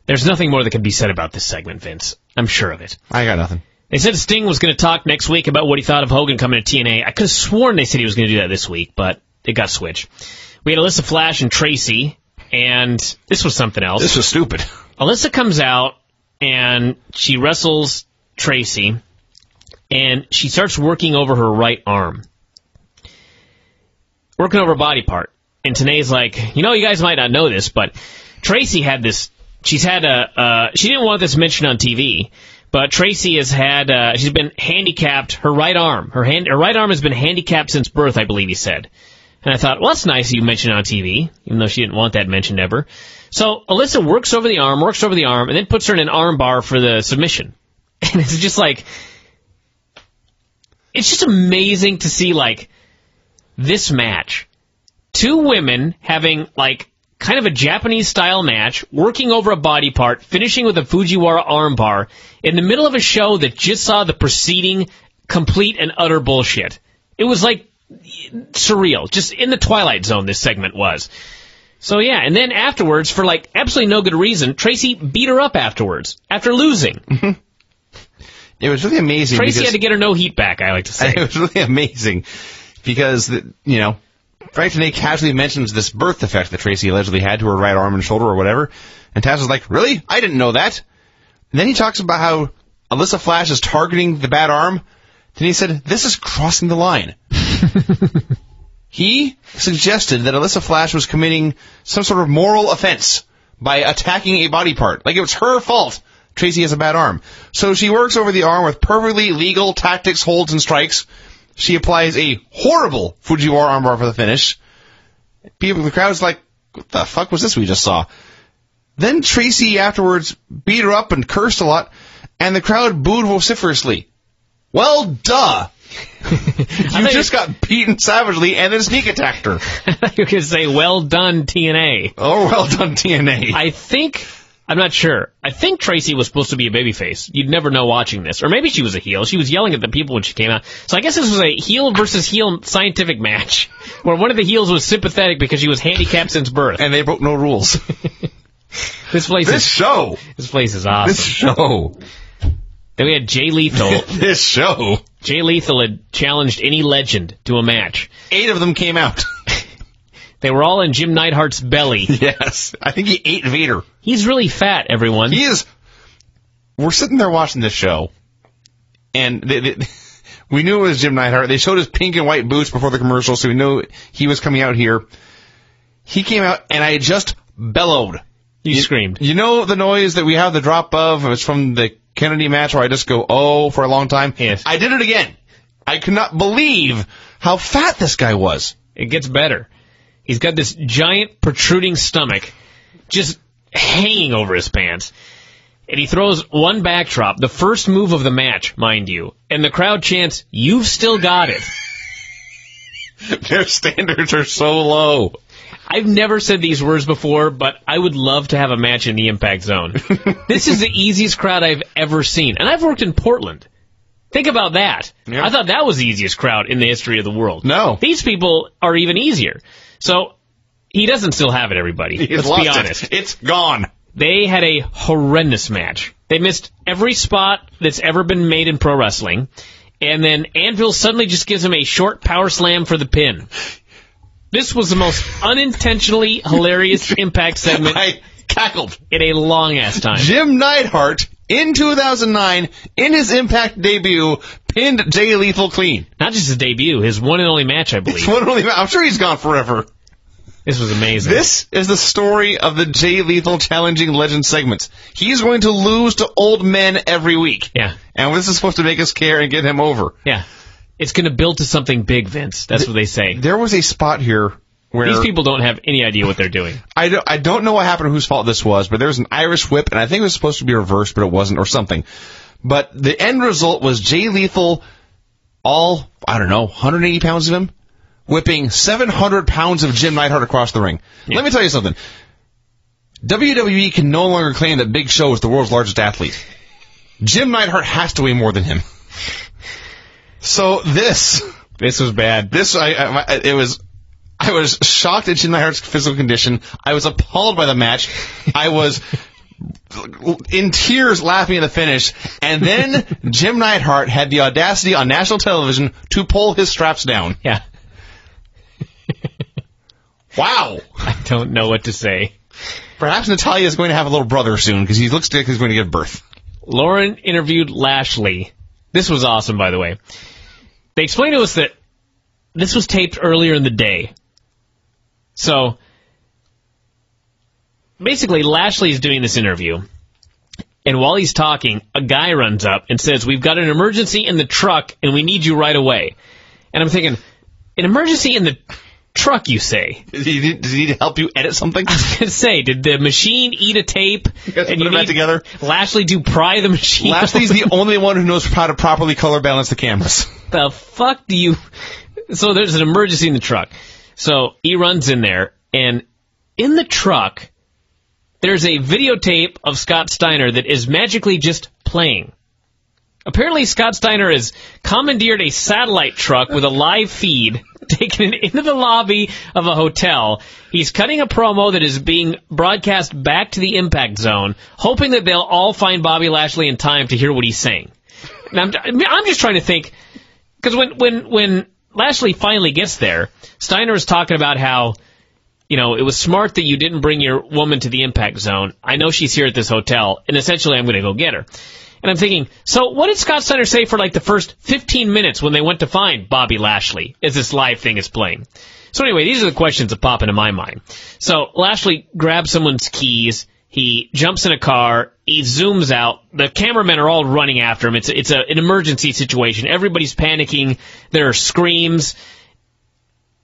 There's nothing more that can be said about this segment, Vince. I'm sure of it. I got nothing. They said Sting was going to talk next week about what he thought of Hogan coming to T N A. I could have sworn they said he was going to do that this week, but it got switched. We had Alyssa Flash and Tracy, and this was something else. This was stupid. Alyssa comes out, and she wrestles Tracy, and she starts working over her right arm. Working over a body part. And Tanae's like, you know, you guys might not know this, but Tracy had this, she's had a, uh, she didn't want this mentioned on T V, but Tracy has had, uh, she's been handicapped, her right arm. Her hand, her right arm has been handicapped since birth, I believe he said. And I thought, well, that's nice you mentioned it on T V, even though she didn't want that mentioned ever. So Alyssa works over the arm, works over the arm, and then puts her in an arm bar for the submission. And it's just like, it's just amazing to see, like, this match. Two women having, like, kind of a Japanese-style match, working over a body part, finishing with a Fujiwara armbar, in the middle of a show that just saw the preceding complete and utter bullshit. It was, like, surreal. Just in the Twilight Zone, this segment was. So, yeah, and then afterwards, for, like, absolutely no good reason, Tracy beat her up afterwards, after losing. Mm-hmm. It was really amazing. Tracy had to get her no heat back, I like to say. It was really amazing, because, the, you know... Frank Tanay casually mentions this birth defect that Tracy allegedly had to her right arm and shoulder or whatever, and Taz is like, really? I didn't know that. And then he talks about how Alyssa Flash is targeting the bad arm. Then he said, this is crossing the line. He suggested that Alyssa Flash was committing some sort of moral offense by attacking a body part. Like it was her fault Tracy has a bad arm. So she works over the arm with perfectly legal tactics, holds, and strikes. She applies a horrible Fujiwara armbar for the finish. People, the crowd's like, what the fuck was this we just saw? Then Tracy afterwards beat her up and cursed a lot, and the crowd booed vociferously. Well, duh. You just got beaten savagely and then sneak attacked her. You can say, well done, T N A. Oh, well done, T N A. I think... I'm not sure. I think Tracy was supposed to be a babyface. You'd never know watching this. Or maybe she was a heel. She was yelling at the people when she came out. So I guess this was a heel versus heel scientific match where one of the heels was sympathetic because she was handicapped since birth. And they broke no rules. This place this is... This show! This place is awesome. This show! Then we had Jay Lethal. This show! Jay Lethal had challenged any legend to a match. Eight of them came out. They were all in Jim Neidhart's belly. Yes. I think he ate Vader. He's really fat, everyone. He is. We're sitting there watching this show, and they, they, we knew it was Jim Neidhart. They showed his pink and white boots before the commercial, so we knew he was coming out here. He came out, and I just bellowed. You, you screamed. You know the noise that we have the drop of? It was from the Kennedy match where I just go, oh, for a long time. Yes. I did it again. I could not believe how fat this guy was. It gets better. He's got this giant protruding stomach just hanging over his pants. And he throws one backdrop, the first move of the match, mind you. And the crowd chants, you've still got it. Their standards are so low. I've never said these words before, but I would love to have a match in the Impact Zone. This is the easiest crowd I've ever seen. And I've worked in Portland. Think about that. Yeah. I thought that was the easiest crowd in the history of the world. No. These people are even easier. So he doesn't still have it, everybody. He's Let's be honest. It. It's gone. They had a horrendous match. They missed every spot that's ever been made in pro wrestling. And then Anvil suddenly just gives him a short power slam for the pin. This was the most unintentionally hilarious Impact segment I cackled in a long-ass time. Jim Neidhart, in two thousand nine, in his Impact debut, pinned Jay Lethal clean. Not just his debut, his one and only match, I believe. His one and only match. I'm sure he's gone forever. This was amazing. This is the story of the Jay Lethal Challenging Legend segments. He's going to lose to old men every week. Yeah. And this is supposed to make us care and get him over. Yeah. It's going to build to something big, Vince. That's what they say. There was a spot here where... These people don't have any idea what they're doing. I don't, I don't know what happened or whose fault this was, but there was an Irish whip, and I think it was supposed to be reversed, but it wasn't, or something. But the end result was Jay Lethal, all, I don't know, one hundred eighty pounds of him, whipping seven hundred pounds of Jim Neidhart across the ring. Yeah. Let me tell you something. W W E can no longer claim that Big Show is the world's largest athlete. Jim Neidhart has to weigh more than him. So this, this was bad. This, I, I, it was, I was shocked at Jim Neidhart's physical condition. I was appalled by the match. I was in tears laughing at the finish. And then Jim Neidhart had the audacity on national television to pull his straps down. Yeah. Wow. I don't know what to say. Perhaps Natalia is going to have a little brother soon because he looks like he's going to give birth. Lauren interviewed Lashley. This was awesome, by the way. They explained to us that this was taped earlier in the day. So, basically, Lashley is doing this interview. And while he's talking, a guy runs up and says, we've got an emergency in the truck, and we need you right away. And I'm thinking, an emergency in the truck, you say? Does he, does he need to help you edit something? I was going to say, did the machine eat a tape? You guys and put you that together? Lashley to pry the machine. Lashley's the only one who knows how to properly color balance the cameras. The fuck do you... So there's an emergency in the truck. So he runs in there, and in the truck, there's a videotape of Scott Steiner that is magically just playing. Apparently, Scott Steiner has commandeered a satellite truck with a live feed, taken it into the lobby of a hotel. He's cutting a promo that is being broadcast back to the Impact Zone, hoping that they'll all find Bobby Lashley in time to hear what he's saying. And I'm, I'm just trying to think, because when, when, when Lashley finally gets there, Steiner is talking about how, you know, it was smart that you didn't bring your woman to the Impact Zone. I know she's here at this hotel, and essentially I'm going to go get her. And I'm thinking, so what did Scott Steiner say for like the first fifteen minutes when they went to find Bobby Lashley as this live thing is playing? So anyway, these are the questions that pop into my mind. So Lashley grabs someone's keys. He jumps in a car. He zooms out. The cameramen are all running after him. It's, it's a, an emergency situation. Everybody's panicking. There are screams.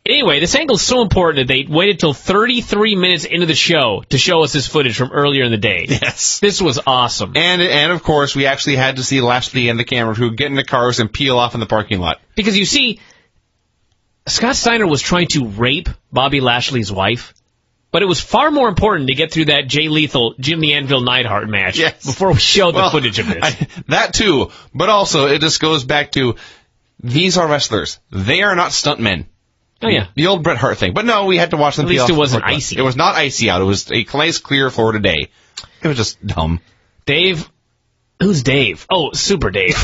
Anyway, this angle is so important that they waited till thirty-three minutes into the show to show us this footage from earlier in the day. Yes. This was awesome. And, and of course, we actually had to see Lashley and the camera crew get in the cars and peel off in the parking lot. Because, you see, Scott Steiner was trying to rape Bobby Lashley's wife, but it was far more important to get through that Jay Lethal, Jim the Anvil Neidhart match yes. before we showed well, the footage of this. I, that, too. But also, it just goes back to, these are wrestlers. They are not stuntmen. Oh, yeah. The old Bret Hart thing. But no, we had to watch them. At least it wasn't icy. It was not icy out. It was a nice, clear Florida day. It was just dumb. Dave. Who's Dave? Oh, Super Dave.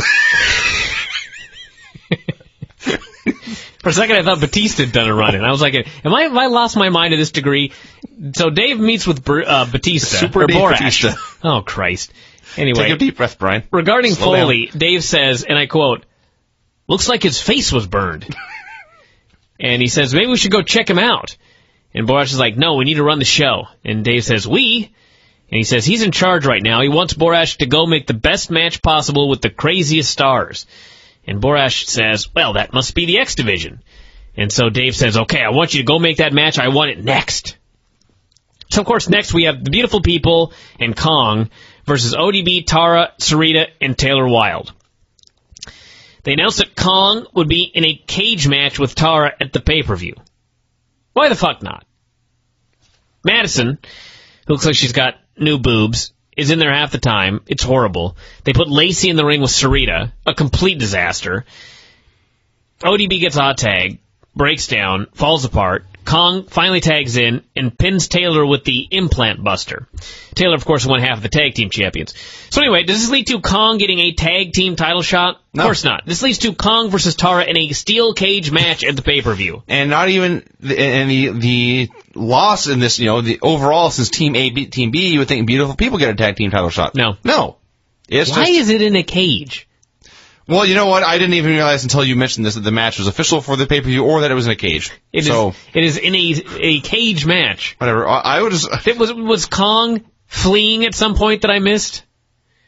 For a second, I thought Batista had done a run-in. I was like, am I, have I lost my mind to this degree? So Dave meets with uh, Batista. Super or Dave Borash. Batista. Oh, Christ. Anyway. Take a deep breath, Brian. Regarding Slow Foley, down. Dave says, and I quote, looks like his face was burned. And he says, maybe we should go check him out. And Borash is like, no, we need to run the show. And Dave says, we? And he says he's in charge right now. He wants Borash to go make the best match possible with the craziest stars. And Borash says, well, that must be the X Division. And so Dave says, okay, I want you to go make that match. I want it next. So, of course, next we have the Beautiful People and Kong versus O D B, Tara, Sarita, and Taylor Wilde. They announced that Kong would be in a cage match with Tara at the pay-per-view. Why the fuck not? Madison, who looks like she's got new boobs, is in there half the time. It's horrible. They put Lacey in the ring with Sarita, a complete disaster. O D B gets a hot tag, breaks down, falls apart. Kong finally tags in and pins Taylor with the implant buster. Taylor, of course, won half of the tag team champions. So anyway, does this lead to Kong getting a tag team title shot? No. Of course not. This leads to Kong versus Tara in a steel cage match at the pay-per-view. And not even and the the loss in this, you know, the overall since Team A beat Team B, you would think Beautiful People get a tag team title shot. No. No. It's Why just, is it in a cage? Well, you know what? I didn't even realize until you mentioned this that the match was official for the pay-per-view or that it was in a cage. It so, is It is in a, a cage match. Whatever. I, I would just... It was, was Kong fleeing at some point that I missed?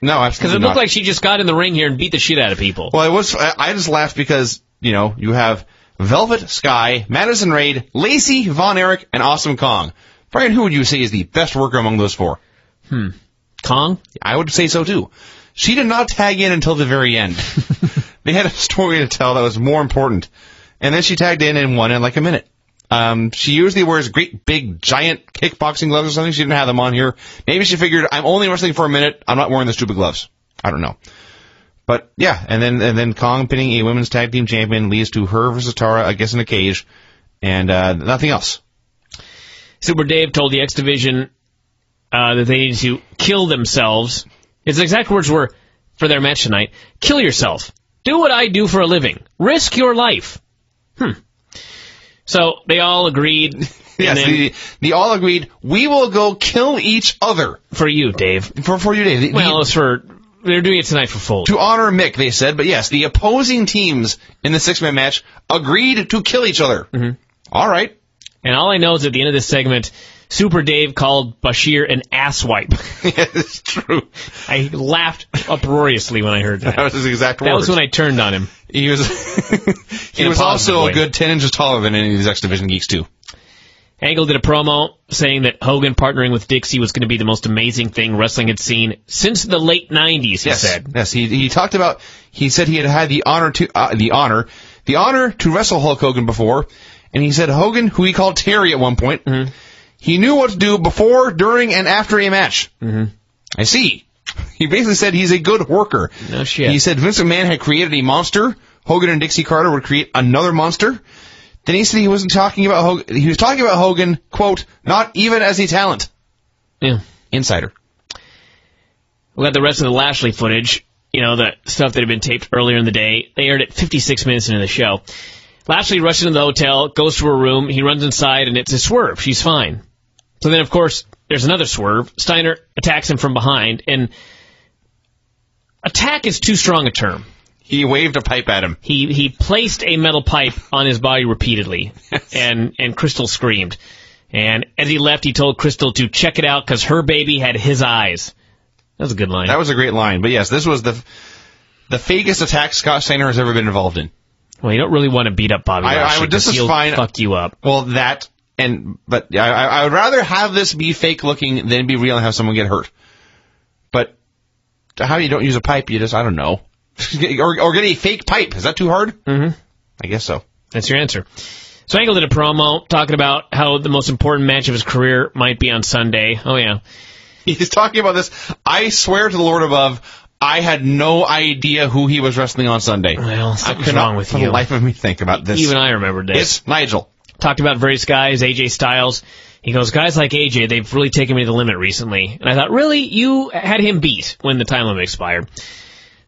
No, absolutely not. Because it looked not. like she just got in the ring here and beat the shit out of people. Well, it was, I, I just laughed because, you know, you have Velvet Sky, Madison Rayne, Lacey, Von Erich, and Awesome Kong. Brian, who would you say is the best worker among those four? Hmm. Kong? I would say so, too. She did not tag in until the very end. They had a story to tell that was more important. And then she tagged in and won in like a minute. Um, she usually wears great big giant kickboxing gloves or something. She didn't have them on here. Maybe she figured, I'm only wrestling for a minute. I'm not wearing the stupid gloves. I don't know. But, yeah. And then and then Kong pinning a women's tag team champion leads to her versus Tara, I guess, in a cage. And uh, nothing else. Super Dave told the X Division uh, that they needed to kill themselves. His exact words were, for their match tonight, kill yourself. Do what I do for a living. Risk your life. Hmm. So they all agreed. yes, then, the, they all agreed, we will go kill each other. For you, Dave. For, for you, Dave. The, well, it's for, they're doing it tonight for Foley. To honor Mick, they said. But yes, the opposing teams in the six-man match agreed to kill each other. Mm-hmm. All right. And all I know is at the end of this segment... Super Dave called Bashir an asswipe. It's true. I laughed uproariously when I heard that. That was his exact words. That was when I turned on him. He was He was also a good ten inches taller than any of these X Division geeks, too. Angle did a promo saying that Hogan partnering with Dixie was going to be the most amazing thing wrestling had seen since the late nineties, he yes, said. Yes, he, he talked about, he said he had had the honor to, uh, the honor, the honor to wrestle Hulk Hogan before, and he said Hogan, who he called Terry at one point, mm-hmm. He knew what to do before, during, and after a match. Mm-hmm. I see. He basically said he's a good worker. No shit. He said Vince McMahon had created a monster. Hogan and Dixie Carter would create another monster. Then he said he wasn't talking about Hogan. He was talking about Hogan, quote, not even as a talent. Yeah. Insider. We got the rest of the Lashley footage. You know, the stuff that had been taped earlier in the day. They aired it fifty-six minutes into the show. Lashley rushes into the hotel, goes to her room. He runs inside, and it's a swerve. She's fine. So then, of course, there's another swerve. Steiner attacks him from behind, and attack is too strong a term. He waved a pipe at him. He he placed a metal pipe on his body repeatedly, yes. and, and Crystal screamed. And as he left, he told Crystal to check it out because her baby had his eyes. That was a good line. That was a great line. But yes, this was the the fakest attack Scott Steiner has ever been involved in. Well, you don't really want to beat up Bobby Lashley. I, I would, this is he'll fine. Fuck you up. Well, that... And but I, I would rather have this be fake looking than be real and have someone get hurt. But how you don't use a pipe, you just, I don't know. or, or get a fake pipe. Is that too hard? Mm-hmm. I guess so. That's your answer. So Angle did a promo talking about how the most important match of his career might be on Sunday. Oh, yeah. He's talking about this. I swear to the Lord above, I had no idea who he was wrestling on Sunday. Well, something's wrong with you. For the life of me think about this. Even I remember this. It's Nigel. Talked about various guys, A J Styles. He goes, guys like A J, they've really taken me to the limit recently. And I thought, really? You had him beat when the time limit expired.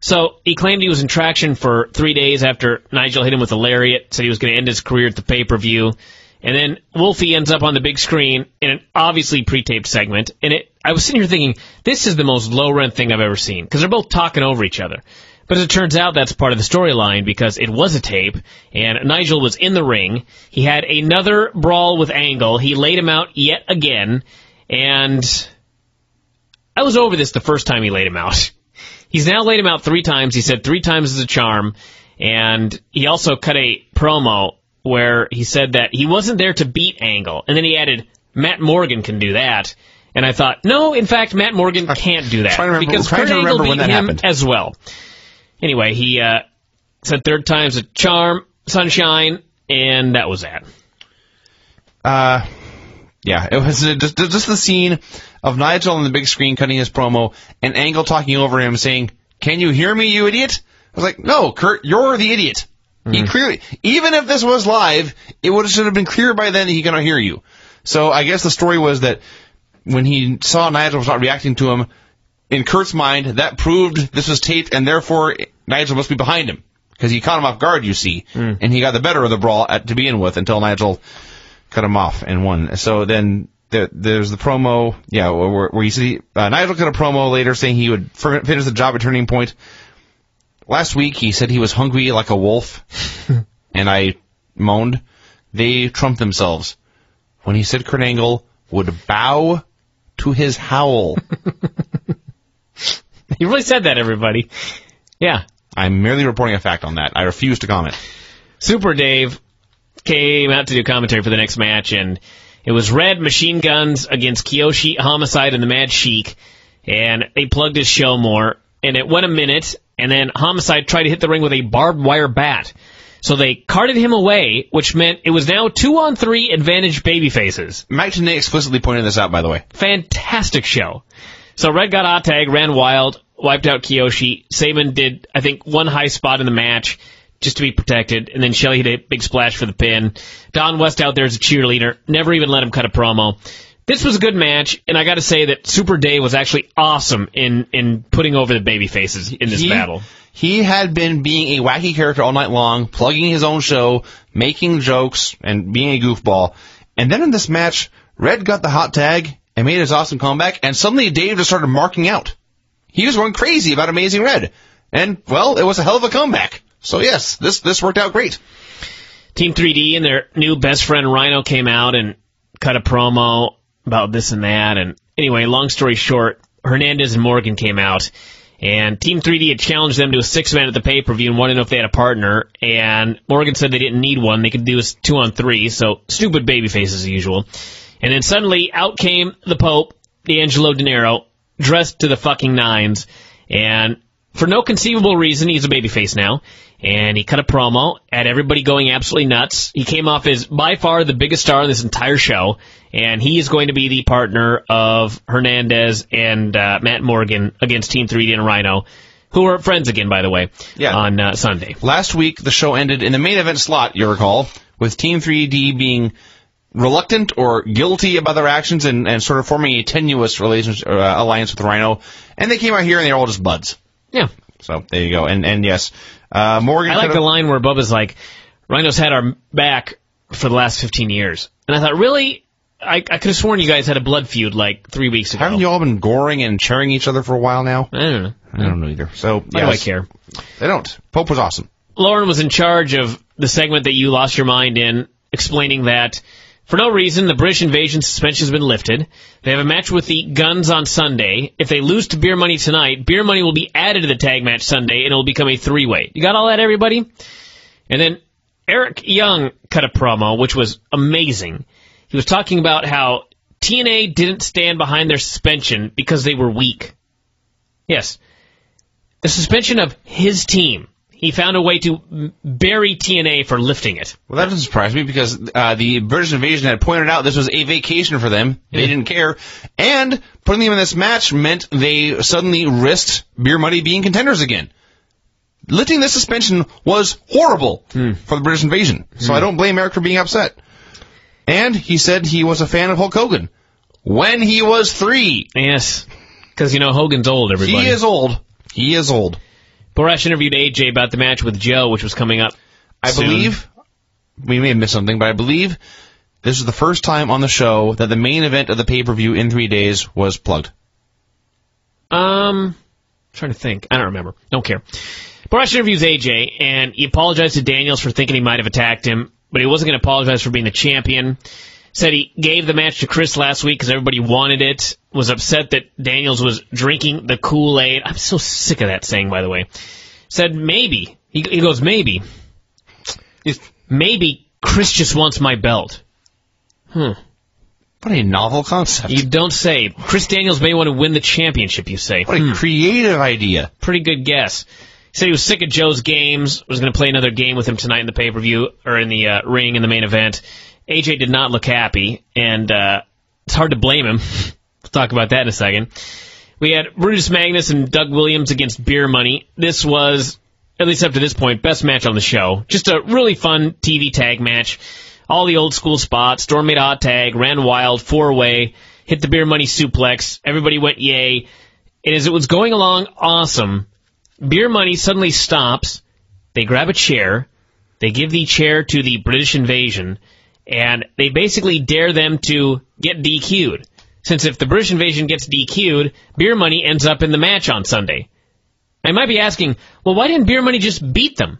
So he claimed he was in traction for three days after Nigel hit him with a lariat, said he was going to end his career at the pay-per-view. And then Wolfie ends up on the big screen in an obviously pre-taped segment. And it, I was sitting here thinking, this is the most low-rent thing I've ever seen, because they're both talking over each other. But as it turns out, that's part of the storyline, because it was a tape, and Nigel was in the ring. He had another brawl with Angle. He laid him out yet again, and I was over this the first time he laid him out. He's now laid him out three times. He said three times is a charm. And he also cut a promo where he said that he wasn't there to beat Angle. And then he added, Matt Morgan can do that. And I thought, no, in fact, Matt Morgan can't do that. I'm trying to remember, because Kurt Angle beat him happened. as well. Anyway, he uh, said third time's a charm, sunshine, and that was that. Uh, yeah, it was just, just the scene of Nigel on the big screen cutting his promo and Angle talking over him saying, can you hear me, you idiot? I was like, no, Kurt, you're the idiot. Mm. He clearly, even if this was live, it would have, should have been clear by then that he cannot hear you. So I guess the story was that when he saw Nigel was not reacting to him, in Kurt's mind, that proved this was taped, and therefore Nigel must be behind him. Because he caught him off guard, you see. Mm. And he got the better of the brawl at, to begin with until Nigel cut him off and won. So then there, there's the promo, yeah, where, where you see uh, Nigel cut a promo later saying he would finish the job at Turning Point. Last week, he said he was hungry like a wolf, and I moaned. They trumped themselves when he said Kurt Angle would bow to his howl. He really said that, everybody. Yeah. I'm merely reporting a fact on that. I refuse to comment. Super Dave came out to do commentary for the next match, and it was Red Machine Guns against Kiyoshi, Homicide, and the Mad Sheik, and they plugged his show more, and it went a minute, and then Homicide tried to hit the ring with a barbed wire bat. So they carted him away, which meant it was now two-on-three advantage babyfaces. Matt Tanay explicitly pointed this out, by the way. Fantastic show. So Red got hot tag, ran wild, wiped out Kiyoshi. Saban did, I think, one high spot in the match just to be protected, and then Shelley hit a big splash for the pin. Don West out there as a cheerleader, never even let him cut a promo. This was a good match, and I got to say that Super Dave was actually awesome in, in putting over the babyfaces in this he, battle. He had been being a wacky character all night long, plugging his own show, making jokes, and being a goofball. And then in this match, Red got the hot tag and made his awesome comeback, and suddenly Dave just started marking out. He was going crazy about Amazing Red. And, well, it was a hell of a comeback. So, yes, this, this worked out great. Team three D and their new best friend Rhino came out and cut a promo about this and that, and anyway, long story short, Hernandez and Morgan came out, and Team three D had challenged them to a six-man at the pay-per-view and wanted to know if they had a partner, and Morgan said they didn't need one, they could do a two-on-three, so stupid babyface as usual. And then suddenly, out came the Pope, D'Angelo De Niro, dressed to the fucking nines, and for no conceivable reason, he's a babyface now, and he cut a promo at everybody going absolutely nuts. He came off as by far the biggest star in this entire show, and he is going to be the partner of Hernandez and uh, Matt Morgan against Team three D and Rhino, who are friends again, by the way, yeah. on uh, Sunday. Last week, the show ended in the main event slot, you recall, with Team three D being reluctant or guilty about their actions and, and sort of forming a tenuous relationship, uh, alliance with Rhino, and they came out here and they were all just buds. Yeah. So there you go. And and yes, uh, Morgan. I like the line where Bubba's like, Rhino's had our back for the last fifteen years. And I thought, really? I, I could have sworn you guys had a blood feud like three weeks ago. Haven't you all been goring and cheering each other for a while now? I don't know. I don't know either. So, yes. Why do I care? They don't. Pope was awesome. Lauren was in charge of the segment that you lost your mind in, explaining that for no reason, the British invasion suspension has been lifted. They have a match with the Guns on Sunday. If they lose to Beer Money tonight, Beer Money will be added to the tag match Sunday, and it will become a three-way. You got all that, everybody? And then Eric Young cut a promo, which was amazing. He was talking about how T N A didn't stand behind their suspension because they were weak. Yes. The suspension of his team. He found a way to bury T N A for lifting it. Well, that doesn't surprise me because uh, the British invasion had pointed out this was a vacation for them. They yeah. didn't care. And putting them in this match meant they suddenly risked Beer Money being contenders again. Lifting the suspension was horrible mm. for the British invasion. So mm. I don't blame Eric for being upset. And he said he was a fan of Hulk Hogan when he was three. Yes, because, you know, Hogan's old, everybody. He is old. He is old. Borash interviewed A J about the match with Joe, which was coming up I soon. believe, we may have missed something, but I believe this is the first time on the show that the main event of the pay-per-view in three days was plugged. Um, I'm trying to think. I don't remember. Don't care. Borash interviews A J, and he apologized to Daniels for thinking he might have attacked him, but he wasn't going to apologize for being the champion. Said he gave the match to Chris last week because everybody wanted it, was upset that Daniels was drinking the Kool-Aid. I'm so sick of that saying, by the way. Said maybe. He, he goes, maybe. If, maybe Chris just wants my belt. Hmm. What a novel concept. You don't say. Chris Daniels may want to win the championship, you say. What hmm. a creative idea. Pretty good guess. He said he was sick of Joe's games, was going to play another game with him tonight in the pay-per-view, or in the uh, ring in the main event. A J did not look happy, and uh, it's hard to blame him. We'll talk about that in a second. We had Brutus Magnus and Doug Williams against Beer Money. This was, at least up to this point, best match on the show. Just a really fun T V tag match. All the old school spots. Storm made a hot tag, ran wild, four-way, hit the Beer Money suplex. Everybody went yay. And as it was going along awesome, Beer Money suddenly stops. They grab a chair. They give the chair to the British Invasion. And they basically dare them to get D Q'd. Since if the British Invasion gets D Q'd, Beer Money ends up in the match on Sunday. I might be asking, well, why didn't Beer Money just beat them?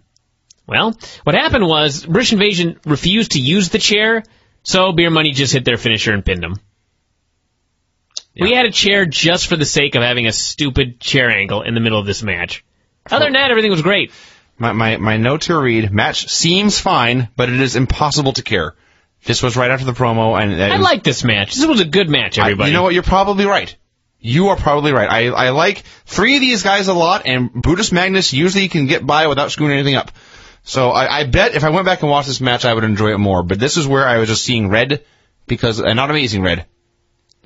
Well, what happened was British Invasion refused to use the chair, so Beer Money just hit their finisher and pinned them. Yeah. We had a chair just for the sake of having a stupid chair angle in the middle of this match. Other than that, everything was great. My, my, my note to read, match seems fine, but it is impossible to care. This was right after the promo. and I was, like this match. This was a good match, everybody. I, you know what? You're probably right. You are probably right. I, I like three of these guys a lot, and Brutus Magnus usually can get by without screwing anything up. So I, I bet if I went back and watched this match, I would enjoy it more. But this is where I was just seeing red, because and not amazing red,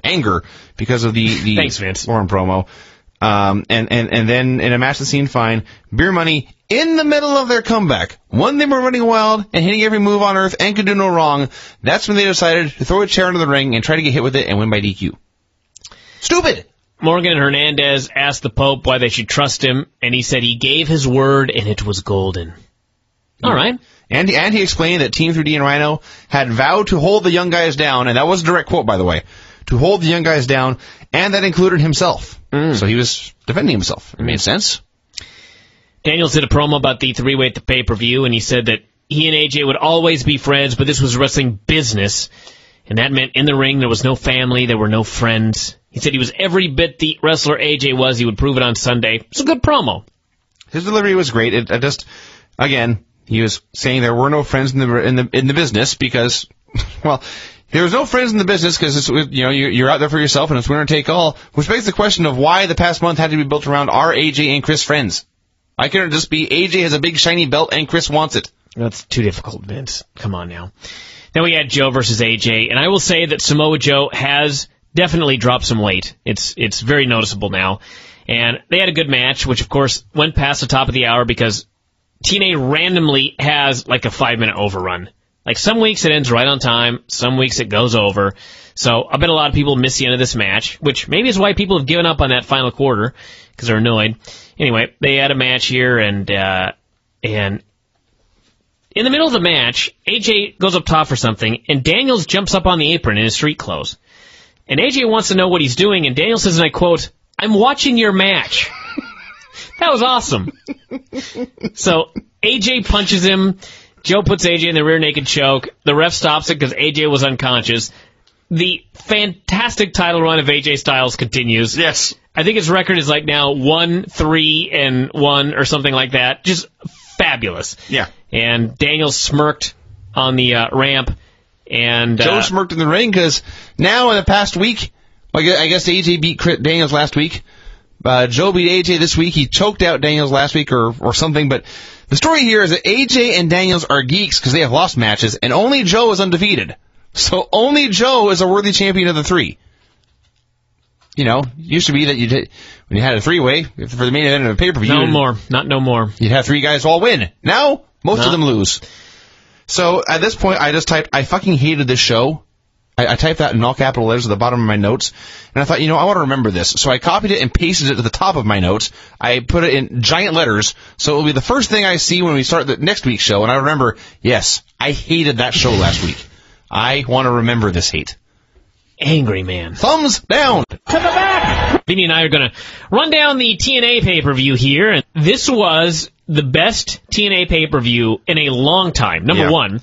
anger, because of the, the Thanks, Vince. Lauren promo. Um, and, and, and then in a match that seemed fine, Beer Money, in the middle of their comeback, when they were running wild and hitting every move on earth and could do no wrong, that's when they decided to throw a chair into the ring and try to get hit with it and win by D Q. Stupid! Morgan and Hernandez asked the Pope why they should trust him, and he said he gave his word and it was golden. All right. And, and he explained that Team three D and Rhino had vowed to hold the young guys down, and that was a direct quote, by the way, to hold the young guys down, and that included himself. Mm. So he was defending himself. It made sense. Daniels did a promo about the three-way at the pay-per-view, and he said that he and A J would always be friends, but this was wrestling business, and that meant in the ring there was no family, there were no friends. He said he was every bit the wrestler A J was. He would prove it on Sunday. It was a good promo. His delivery was great. It, I just, again, he was saying there were no friends in the in the in the business because, well, there was no friends in the business because you know you're out there for yourself and it's winner take all, which begs the question of why the past month had to be built around are A J and Chris friends. Why couldn't it just be A J has a big shiny belt and Chris wants it? That's too difficult, Vince. Come on now. Then we had Joe versus A J, and I will say that Samoa Joe has definitely dropped some weight. It's it's very noticeable now. And they had a good match, which of course went past the top of the hour because T N A randomly has like a five-minute overrun. Like some weeks it ends right on time, some weeks it goes over. So I bet a lot of people miss the end of this match, which maybe is why people have given up on that final quarter because they're annoyed. Anyway, they had a match here, and uh, and in the middle of the match, A J goes up top for something, and Daniels jumps up on the apron in his street clothes. And A J wants to know what he's doing, and Daniels says, and I quote, "I'm watching your match." That was awesome. So A J punches him. Joe puts A J in the rear naked choke. The ref stops it because A J was unconscious. The fantastic title run of A J Styles continues. Yes. I think his record is like now one, three, and one or something like that. Just fabulous. Yeah. And Daniels smirked on the uh, ramp, and Joe uh, smirked in the ring because now in the past week, like I guess A J beat Daniels last week. Uh, Joe beat A J this week. He choked out Daniels last week or or something. But the story here is that A J and Daniels are geeks because they have lost matches, and only Joe is undefeated. So only Joe is a worthy champion of the three. You know, it used to be that you did, when you had a three-way for the main event of a pay-per-view. No more. Not no more. You'd have three guys all win. Now, most no. of them lose. So at this point, I just typed, I fucking hated this show. I, I typed that in all capital letters at the bottom of my notes. And I thought, you know, I want to remember this. So I copied it and pasted it to the top of my notes. I put it in giant letters. So it'll be the first thing I see when we start the next week's show. And I remember, yes, I hated that show last week. I want to remember this hate. Angry man. Thumbs down. To the back. Vinny and I are going to run down the T N A pay-per-view here. And this was the best T N A pay-per-view in a long time, number yeah. one.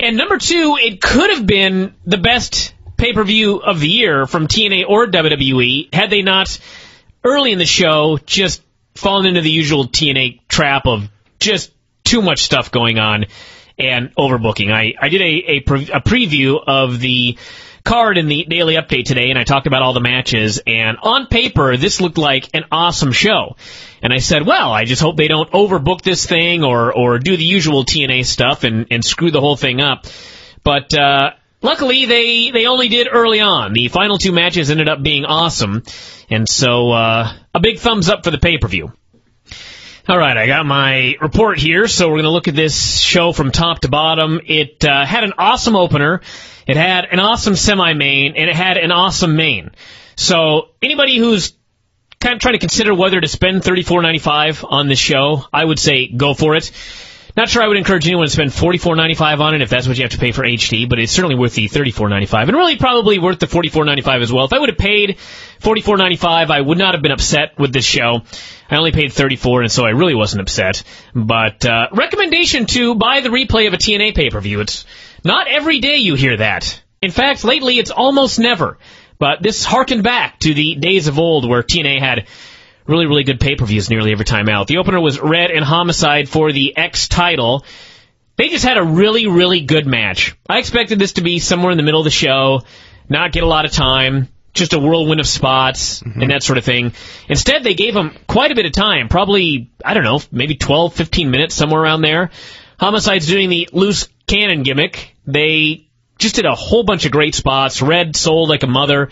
And number two, it could have been the best pay-per-view of the year from T N A or W W E had they not, early in the show, just fallen into the usual T N A trap of just too much stuff going on and overbooking. I, I did a, a, pre- a preview of the card in the daily update today, and I talked about all the matches, and on paper, this looked like an awesome show. And I said, well, I just hope they don't overbook this thing or or do the usual T N A stuff and, and screw the whole thing up. But uh, luckily, they, they only did early on. The final two matches ended up being awesome, and so uh, a big thumbs up for the pay-per-view. All right, I got my report here, so we're going to look at this show from top to bottom. It uh, had an awesome opener, it had an awesome semi-main, and it had an awesome main. So anybody who's kind of trying to consider whether to spend thirty-four dollars and ninety-five cents on this show, I would say go for it. Not sure I would encourage anyone to spend forty-four dollars and ninety-five cents on it if that's what you have to pay for H D, but it's certainly worth the thirty-four dollars and ninety-five cents, and really probably worth the forty-four dollars and ninety-five cents as well. If I would have paid forty-four dollars and ninety-five cents, I would not have been upset with this show. I only paid thirty-four dollars, and so I really wasn't upset. But uh, recommendation to buy the replay of a T N A pay-per-view. It's not every day you hear that. In fact, lately it's almost never. But this harkened back to the days of old where T N A had really, really good pay-per-views nearly every time out. The opener was Red and Homicide for the X title. They just had a really, really good match. I expected this to be somewhere in the middle of the show, not get a lot of time, just a whirlwind of spots, mm-hmm. and that sort of thing. Instead, they gave them quite a bit of time, probably, I don't know, maybe twelve, fifteen minutes, somewhere around there. Homicide's doing the loose cannon gimmick. They just did a whole bunch of great spots. Red sold like a mother.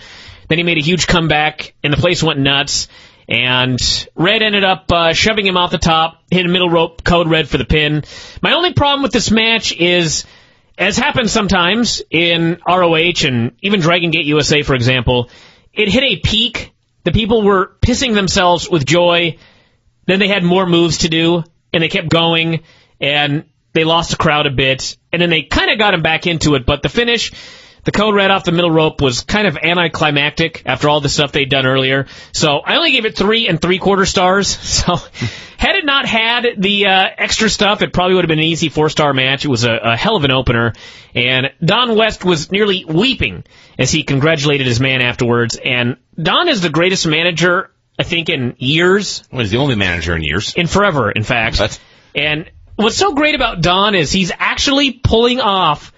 Then he made a huge comeback, and the place went nuts. And Red ended up uh, shoving him off the top, hit a middle rope, code Red for the pin. My only problem with this match is, as happens sometimes in R O H and even Dragon Gate U S A, for example, it hit a peak. The people were pissing themselves with joy. Then they had more moves to do, and they kept going, and they lost the crowd a bit. And then they kind of got him back into it, but the finish, the code Red off the middle rope, was kind of anticlimactic after all the stuff they'd done earlier. So I only gave it three and three-quarter stars. So had it not had the uh, extra stuff, it probably would have been an easy four-star match. It was a, a hell of an opener. And Don West was nearly weeping as he congratulated his man afterwards. And Don is the greatest manager, I think, in years. Well, he's the only manager in years. In forever, in fact. That's... And what's so great about Don is he's actually pulling off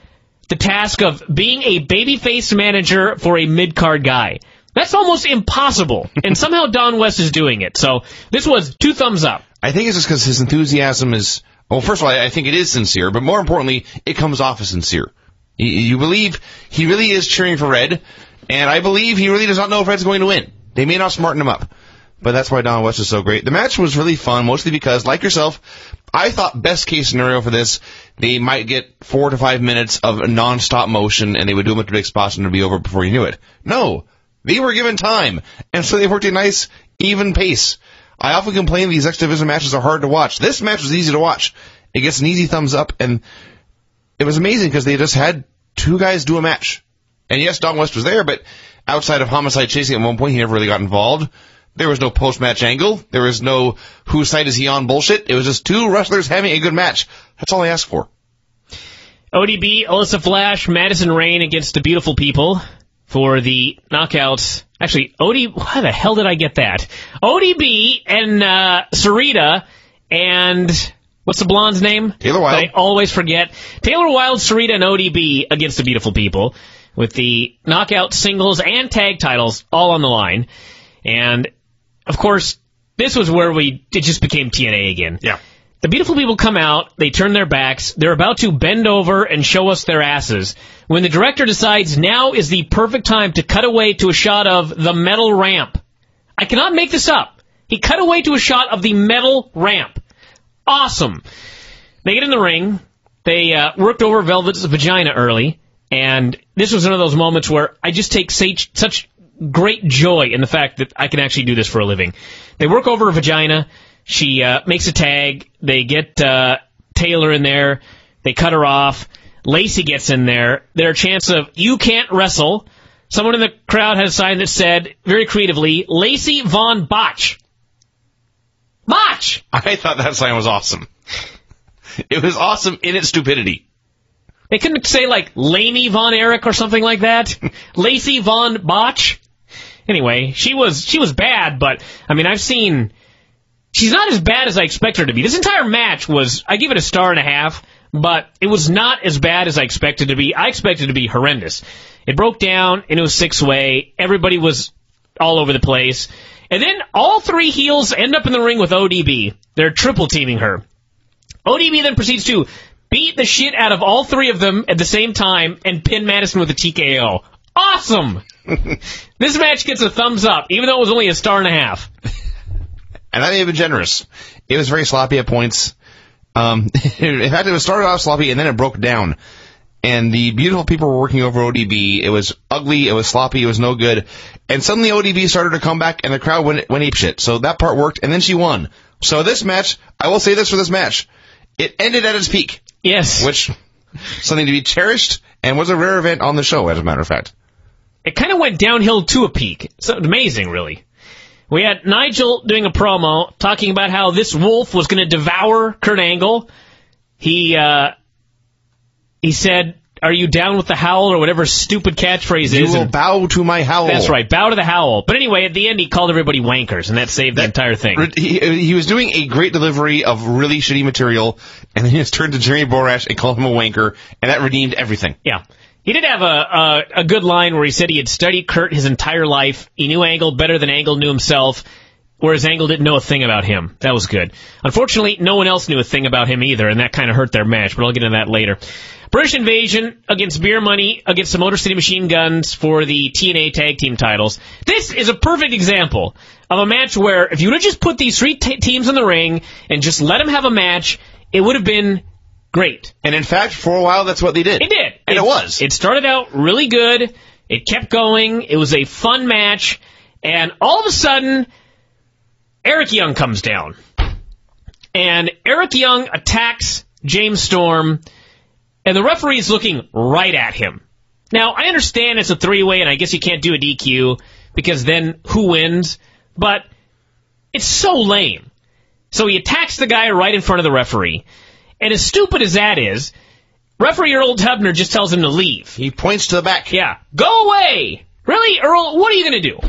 the task of being a babyface manager for a mid-card guy. That's almost impossible, and somehow Don West is doing it. So this was two thumbs up. I think it's just because his enthusiasm is, well, first of all, I think it is sincere, but more importantly, it comes off as sincere. You, you believe he really is cheering for Red, and I believe he really does not know if Red's going to win. They may not smarten him up, but that's why Don West is so great. The match was really fun, mostly because, like yourself, I thought best-case scenario for this, they might get four to five minutes of non-stop motion, and they would do them at the big spots, and it would be over before you knew it. No, they were given time, and so they worked a nice, even pace. I often complain these X-Division matches are hard to watch. This match was easy to watch. It gets an easy thumbs up, and it was amazing because they just had two guys do a match. And yes, Don West was there, but outside of Homicide chasing at one point, he never really got involved. There was no post-match angle. There was no whose side is he on bullshit. It was just two wrestlers having a good match. That's all I asked for. O D B, Alyssa Flash, Madison Rayne against the Beautiful People for the knockouts. Actually, O D B, why the hell did I get that? O D B and uh, Sarita and what's the blonde's name? Taylor Wilde. I always forget. Taylor Wilde, Sarita, and O D B against the Beautiful People with the knockout singles and tag titles all on the line. And of course, this was where we it just became T N A again. Yeah. The Beautiful People come out, they turn their backs, they're about to bend over and show us their asses, when the director decides now is the perfect time to cut away to a shot of the metal ramp. I cannot make this up. He cut away to a shot of the metal ramp. Awesome. They get in the ring, they uh, worked over Velvet's vagina early, and this was one of those moments where I just take such great joy in the fact that I can actually do this for a living. They work over her vagina. She uh, makes a tag. They get uh, Taylor in there. They cut her off. Lacey gets in there. Their chance of, you can't wrestle. Someone in the crowd had a sign that said, very creatively, Lacey Von Botch. Botch! I thought that sign was awesome. It was awesome in its stupidity. They couldn't say, like, Lainey Von Erich or something like that? Lacey Von Botch? Anyway, she was she was bad, but, I mean, I've seen... She's not as bad as I expect her to be. This entire match was... I give it a star and a half, but it was not as bad as I expected to be. I expected it to be horrendous. It broke down, and it was six-way. Everybody was all over the place. And then all three heels end up in the ring with O D B. They're triple-teaming her. O D B then proceeds to... beat the shit out of all three of them at the same time, and pin Madison with a T K O. Awesome! This match gets a thumbs up, even though it was only a star and a half. And that may have been generous. It was very sloppy at points. Um, in fact, it was started off sloppy, and then it broke down. And the Beautiful People were working over O D B. It was ugly, it was sloppy, it was no good. And suddenly O D B started to come back, and the crowd went, went apeshit. So that part worked, and then she won. So this match, I will say this for this match, it ended at its peak. Yes. Which, something to be cherished, and was a rare event on the show, as a matter of fact. It kind of went downhill to a peak. It's amazing, really. We had Nigel doing a promo, talking about how this wolf was going to devour Kurt Angle. He, uh, he said, are you down with the howl, or whatever stupid catchphrase you is? You will and, bow to my howl. That's right, bow to the howl. But anyway, at the end, he called everybody wankers, and that saved the entire thing. He, he was doing a great delivery of really shitty material, and then he just turned to Jeremy Borash and called him a wanker, and that redeemed everything. Yeah. He did have a, a, a good line where he said he had studied Kurt his entire life. He knew Angle better than Angle knew himself, whereas Angle didn't know a thing about him. That was good. Unfortunately, no one else knew a thing about him either, and that kind of hurt their match, but I'll get into that later. British Invasion against Beer Money against the Motor City Machine Guns for the T N A Tag Team titles. This is a perfect example of a match where if you would have just put these three t- teams in the ring and just let them have a match, it would have been great. And in fact, for a while, that's what they did. It did. And it, it was. It started out really good. It kept going. It was a fun match. And all of a sudden, Eric Young comes down. And Eric Young attacks James Storm. And the referee's looking right at him. Now, I understand it's a three-way, and I guess you can't do a D Q, because then who wins? But it's so lame. So he attacks the guy right in front of the referee. And as stupid as that is, referee Earl Hebner just tells him to leave. He points to the back. Yeah. Go away! Really, Earl, what are you going to do?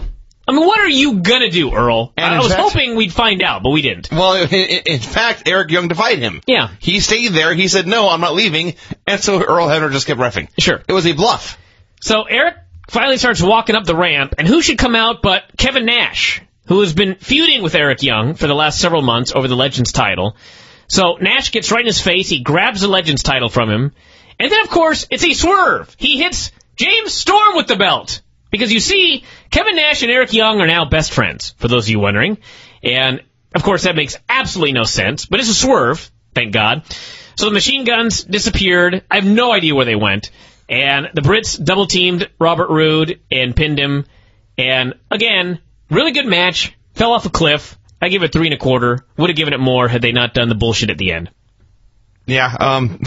I mean, what are you going to do, Earl? And I was fact, hoping we'd find out, but we didn't. Well, in, in fact, Eric Young defied him. Yeah. He stayed there. He said, no, I'm not leaving. And so Earl Hebner just kept reffing. Sure. It was a bluff. So Eric finally starts walking up the ramp, and who should come out but Kevin Nash, who has been feuding with Eric Young for the last several months over the Legends title. So Nash gets right in his face. He grabs the Legends title from him. And then, of course, it's a swerve. He hits James Storm with the belt. Because you see, Kevin Nash and Eric Young are now best friends, for those of you wondering. And, of course, that makes absolutely no sense. But it's a swerve, thank God. So the machine guns disappeared. I have no idea where they went. And the Brits double-teamed Robert Roode and pinned him. And, again, really good match. Fell off a cliff. I give it three and a quarter. Would have given it more had they not done the bullshit at the end. Yeah, um,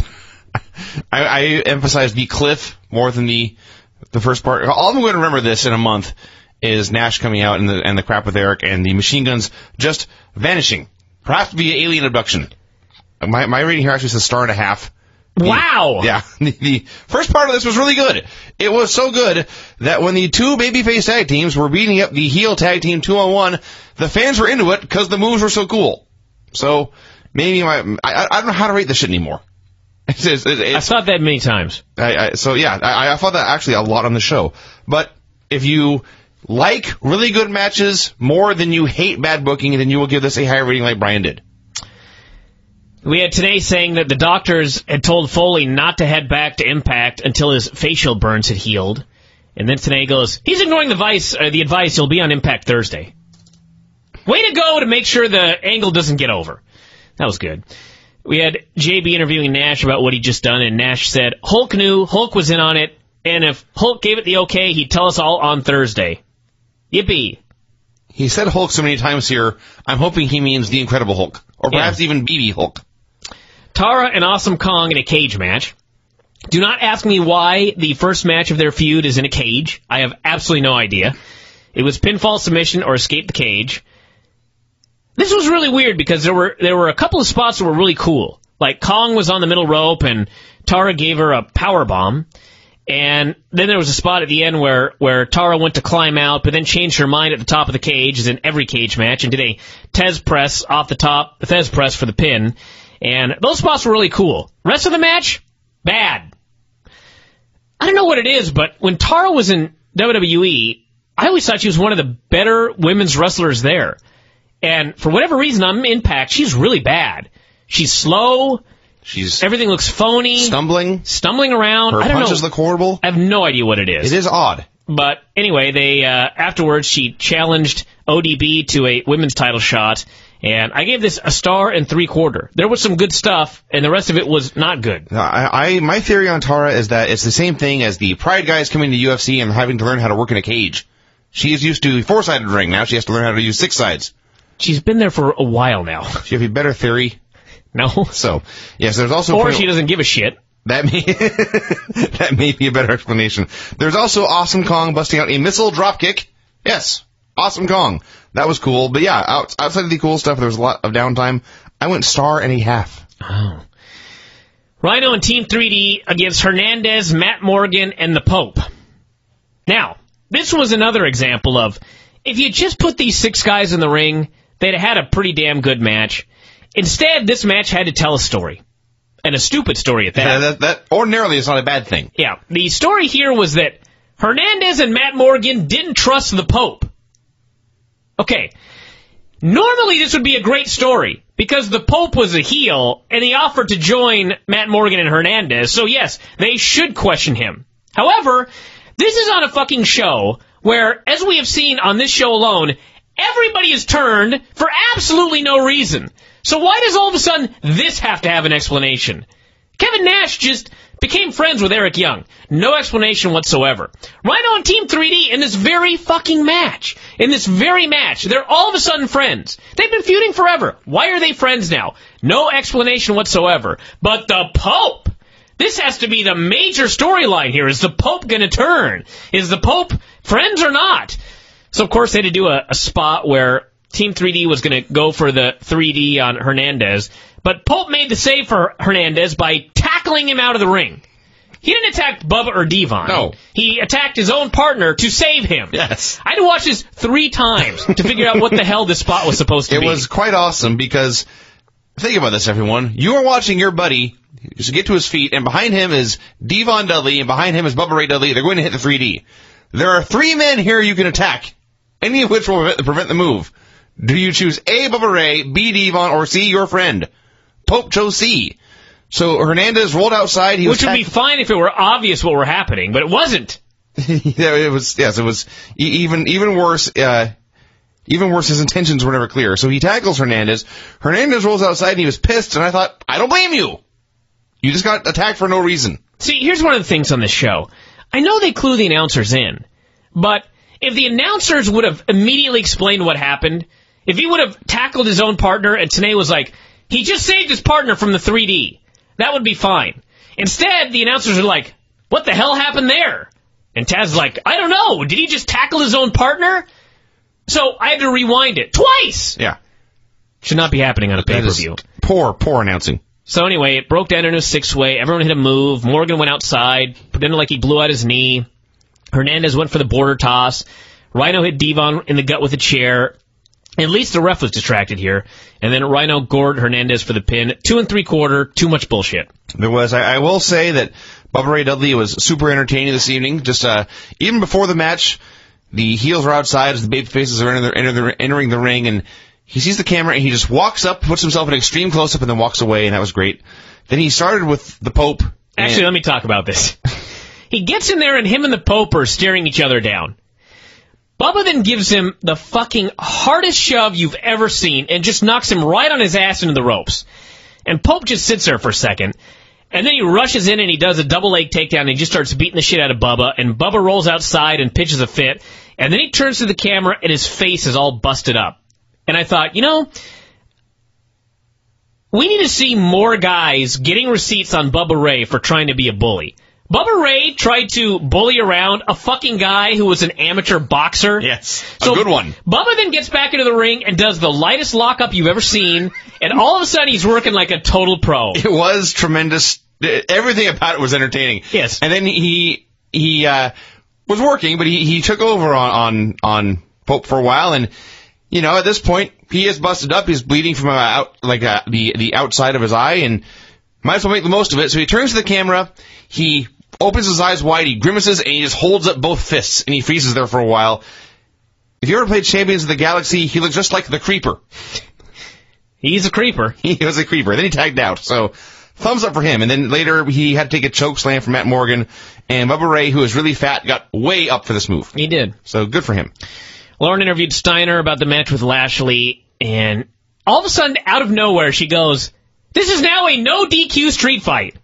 I, I emphasize the cliff more than the... The first part, all I'm going to remember this in a month is Nash coming out and the, and the crap with Eric and the machine guns just vanishing, perhaps via alien abduction. My my rating here actually says star and a half. The, wow! Yeah, the, the first part of this was really good. It was so good that when the two babyface tag teams were beating up the heel tag team two on one, the fans were into it because the moves were so cool. So maybe my I, I don't know how to rate this shit anymore. It's, it's, it's, I thought that many times. I, I, so, yeah, I, I thought that actually a lot on the show. But if you like really good matches more than you hate bad booking, then you will give this a higher rating like Brian did. We had today saying that the doctors had told Foley not to head back to Impact until his facial burns had healed. And then today goes, he's ignoring the advice, uh, the advice, he'll be on Impact Thursday. Way to go to make sure the Angle doesn't get over. That was good. We had J B interviewing Nash about what he'd just done, and Nash said, Hulk knew, Hulk was in on it, and if Hulk gave it the okay, he'd tell us all on Thursday. Yippee. He said Hulk so many times here, I'm hoping he means the Incredible Hulk, or perhaps yeah. even B B Hulk. Tara and Awesome Kong in a cage match. Do not ask me why the first match of their feud is in a cage. I have absolutely no idea. It was pinfall, submission, or escape the cage. This was really weird because there were there were a couple of spots that were really cool. Like Kong was on the middle rope and Tara gave her a power bomb, and then there was a spot at the end where, where Tara went to climb out, but then changed her mind at the top of the cage, as in every cage match, and did a Tez press off the top, the Tez press for the pin. And those spots were really cool. Rest of the match, bad. I don't know what it is, but when Tara was in W W E, I always thought she was one of the better women's wrestlers there. And for whatever reason, on Impact, she's really bad. She's slow. She's everything looks phony. Stumbling. Stumbling around. Her I don't punches know. look horrible. I have no idea what it is. It is odd. But anyway, they uh, afterwards, she challenged O D B to a women's title shot. And I gave this a star and three-quarter. There was some good stuff, and the rest of it was not good. I, I My theory on Tara is that it's the same thing as the Pride guys coming to U F C and having to learn how to work in a cage. She is used to a four-sided ring. Now she has to learn how to use six sides. She's been there for a while now. She have a better theory. No. So, yes, there's also... Or she doesn't give a shit. That may, that may be a better explanation. There's also Awesome Kong busting out a missile dropkick. Yes, Awesome Kong. That was cool, but yeah, out, outside of the cool stuff, there was a lot of downtime. I went star and a half. Oh. Rhino and Team three D against Hernandez, Matt Morgan, and the Pope. Now, this was another example of, if you just put these six guys in the ring, they'd have had a pretty damn good match. Instead, this match had to tell a story. And a stupid story at that. Yeah, that, that ordinarily is not a bad thing. Yeah, the story here was that Hernandez and Matt Morgan didn't trust the Pope. Okay, normally this would be a great story, because the Pope was a heel, and he offered to join Matt Morgan and Hernandez, so yes, they should question him. However, this is on a fucking show where, as we have seen on this show alone, everybody is turned for absolutely no reason. So why does all of a sudden this have to have an explanation? Kevin Nash just became friends with Eric Young. No explanation whatsoever. Rhino and Team three D in this very fucking match. In this very match, they're all of a sudden friends. They've been feuding forever. Why are they friends now? No explanation whatsoever. But the Pope! This has to be the major storyline here. Is the Pope going to turn? Is the Pope friends or not? So, of course, they had to do a, a spot where Team three D was going to go for the three D on Hernandez. But Pope made the save for Hernandez by tackling him out of the ring. He didn't attack Bubba or Devon. No. He attacked his own partner to save him. Yes. I had to watch this three times to figure out what the hell this spot was supposed to it be. It was quite awesome because, think about this, everyone. You are watching your buddy just get to his feet, and behind him is Devon Dudley, and behind him is Bubba Ray Dudley. They're going to hit the three D. There are three men here you can attack, any of which will prevent the move. Do you choose A, Bubba Ray, B, Devon, or C, your friend? Pope chose C. So Hernandez rolled outside. He Which was would be fine if it were obvious what were happening, but it wasn't. yeah, it was. Yes, it was even even worse. Uh, even worse, his intentions were never clear. So he tackles Hernandez. Hernandez rolls outside, and he was pissed. And I thought, I don't blame you. You just got attacked for no reason. See, here's one of the things on this show. I know they clue the announcers in, but if the announcers would have immediately explained what happened, if he would have tackled his own partner, and Tanae was like, he just saved his partner from the three D. That would be fine. Instead, the announcers are like, what the hell happened there? And Taz is like, I don't know. Did he just tackle his own partner? So I had to rewind it twice. Yeah. Should not be happening on a pay-per-view. Poor, poor announcing. So anyway, it broke down into a six-way. Everyone hit a move. Morgan went outside, pretended like he blew out his knee. Hernandez went for the border toss. Rhino hit Devon in the gut with a chair. At least the ref was distracted here. And then Rhino gored Hernandez for the pin. Two and three-quarter, too much bullshit. There was. I, I will say that Bubba Ray Dudley was super entertaining this evening. Just uh, even before the match, the heels are outside as the baby faces are enter, enter, entering the ring. And he sees the camera, and he just walks up, puts himself in extreme close-up, and then walks away. And that was great. Then he started with the Pope. Actually, let me talk about this. He gets in there, and him and the Pope are staring each other down. Bubba then gives him the fucking hardest shove you've ever seen and just knocks him right on his ass into the ropes. And Pope just sits there for a second, and then he rushes in and he does a double leg takedown and he just starts beating the shit out of Bubba, and Bubba rolls outside and pitches a fit, and then he turns to the camera and his face is all busted up. And I thought, you know, we need to see more guys getting receipts on Bubba Ray for trying to be a bully. Bubba Ray tried to bully around a fucking guy who was an amateur boxer. Yes, so a good one. Bubba then gets back into the ring and does the lightest lockup you've ever seen, and all of a sudden he's working like a total pro. It was tremendous Everything about it was entertaining. Yes. And then he he uh, was working, but he, he took over on, on on Pope for a while, and you know at this point he is busted up. He's bleeding from out like uh, the the outside of his eye, and might as well make the most of it. So he turns to the camera. He opens his eyes wide. He grimaces and he just holds up both fists, and he freezes there for a while. If you ever played Champions of the Galaxy, he looks just like the Creeper. He's a creeper. He was a creeper. Then he tagged out. So thumbs up for him. And then later he had to take a choke slam from Matt Morgan. And Bubba Ray, who is really fat, got way up for this move. He did. So good for him. Lauren interviewed Steiner about the match with Lashley. And all of a sudden, out of nowhere, she goes, "This is now a no D Q street fight."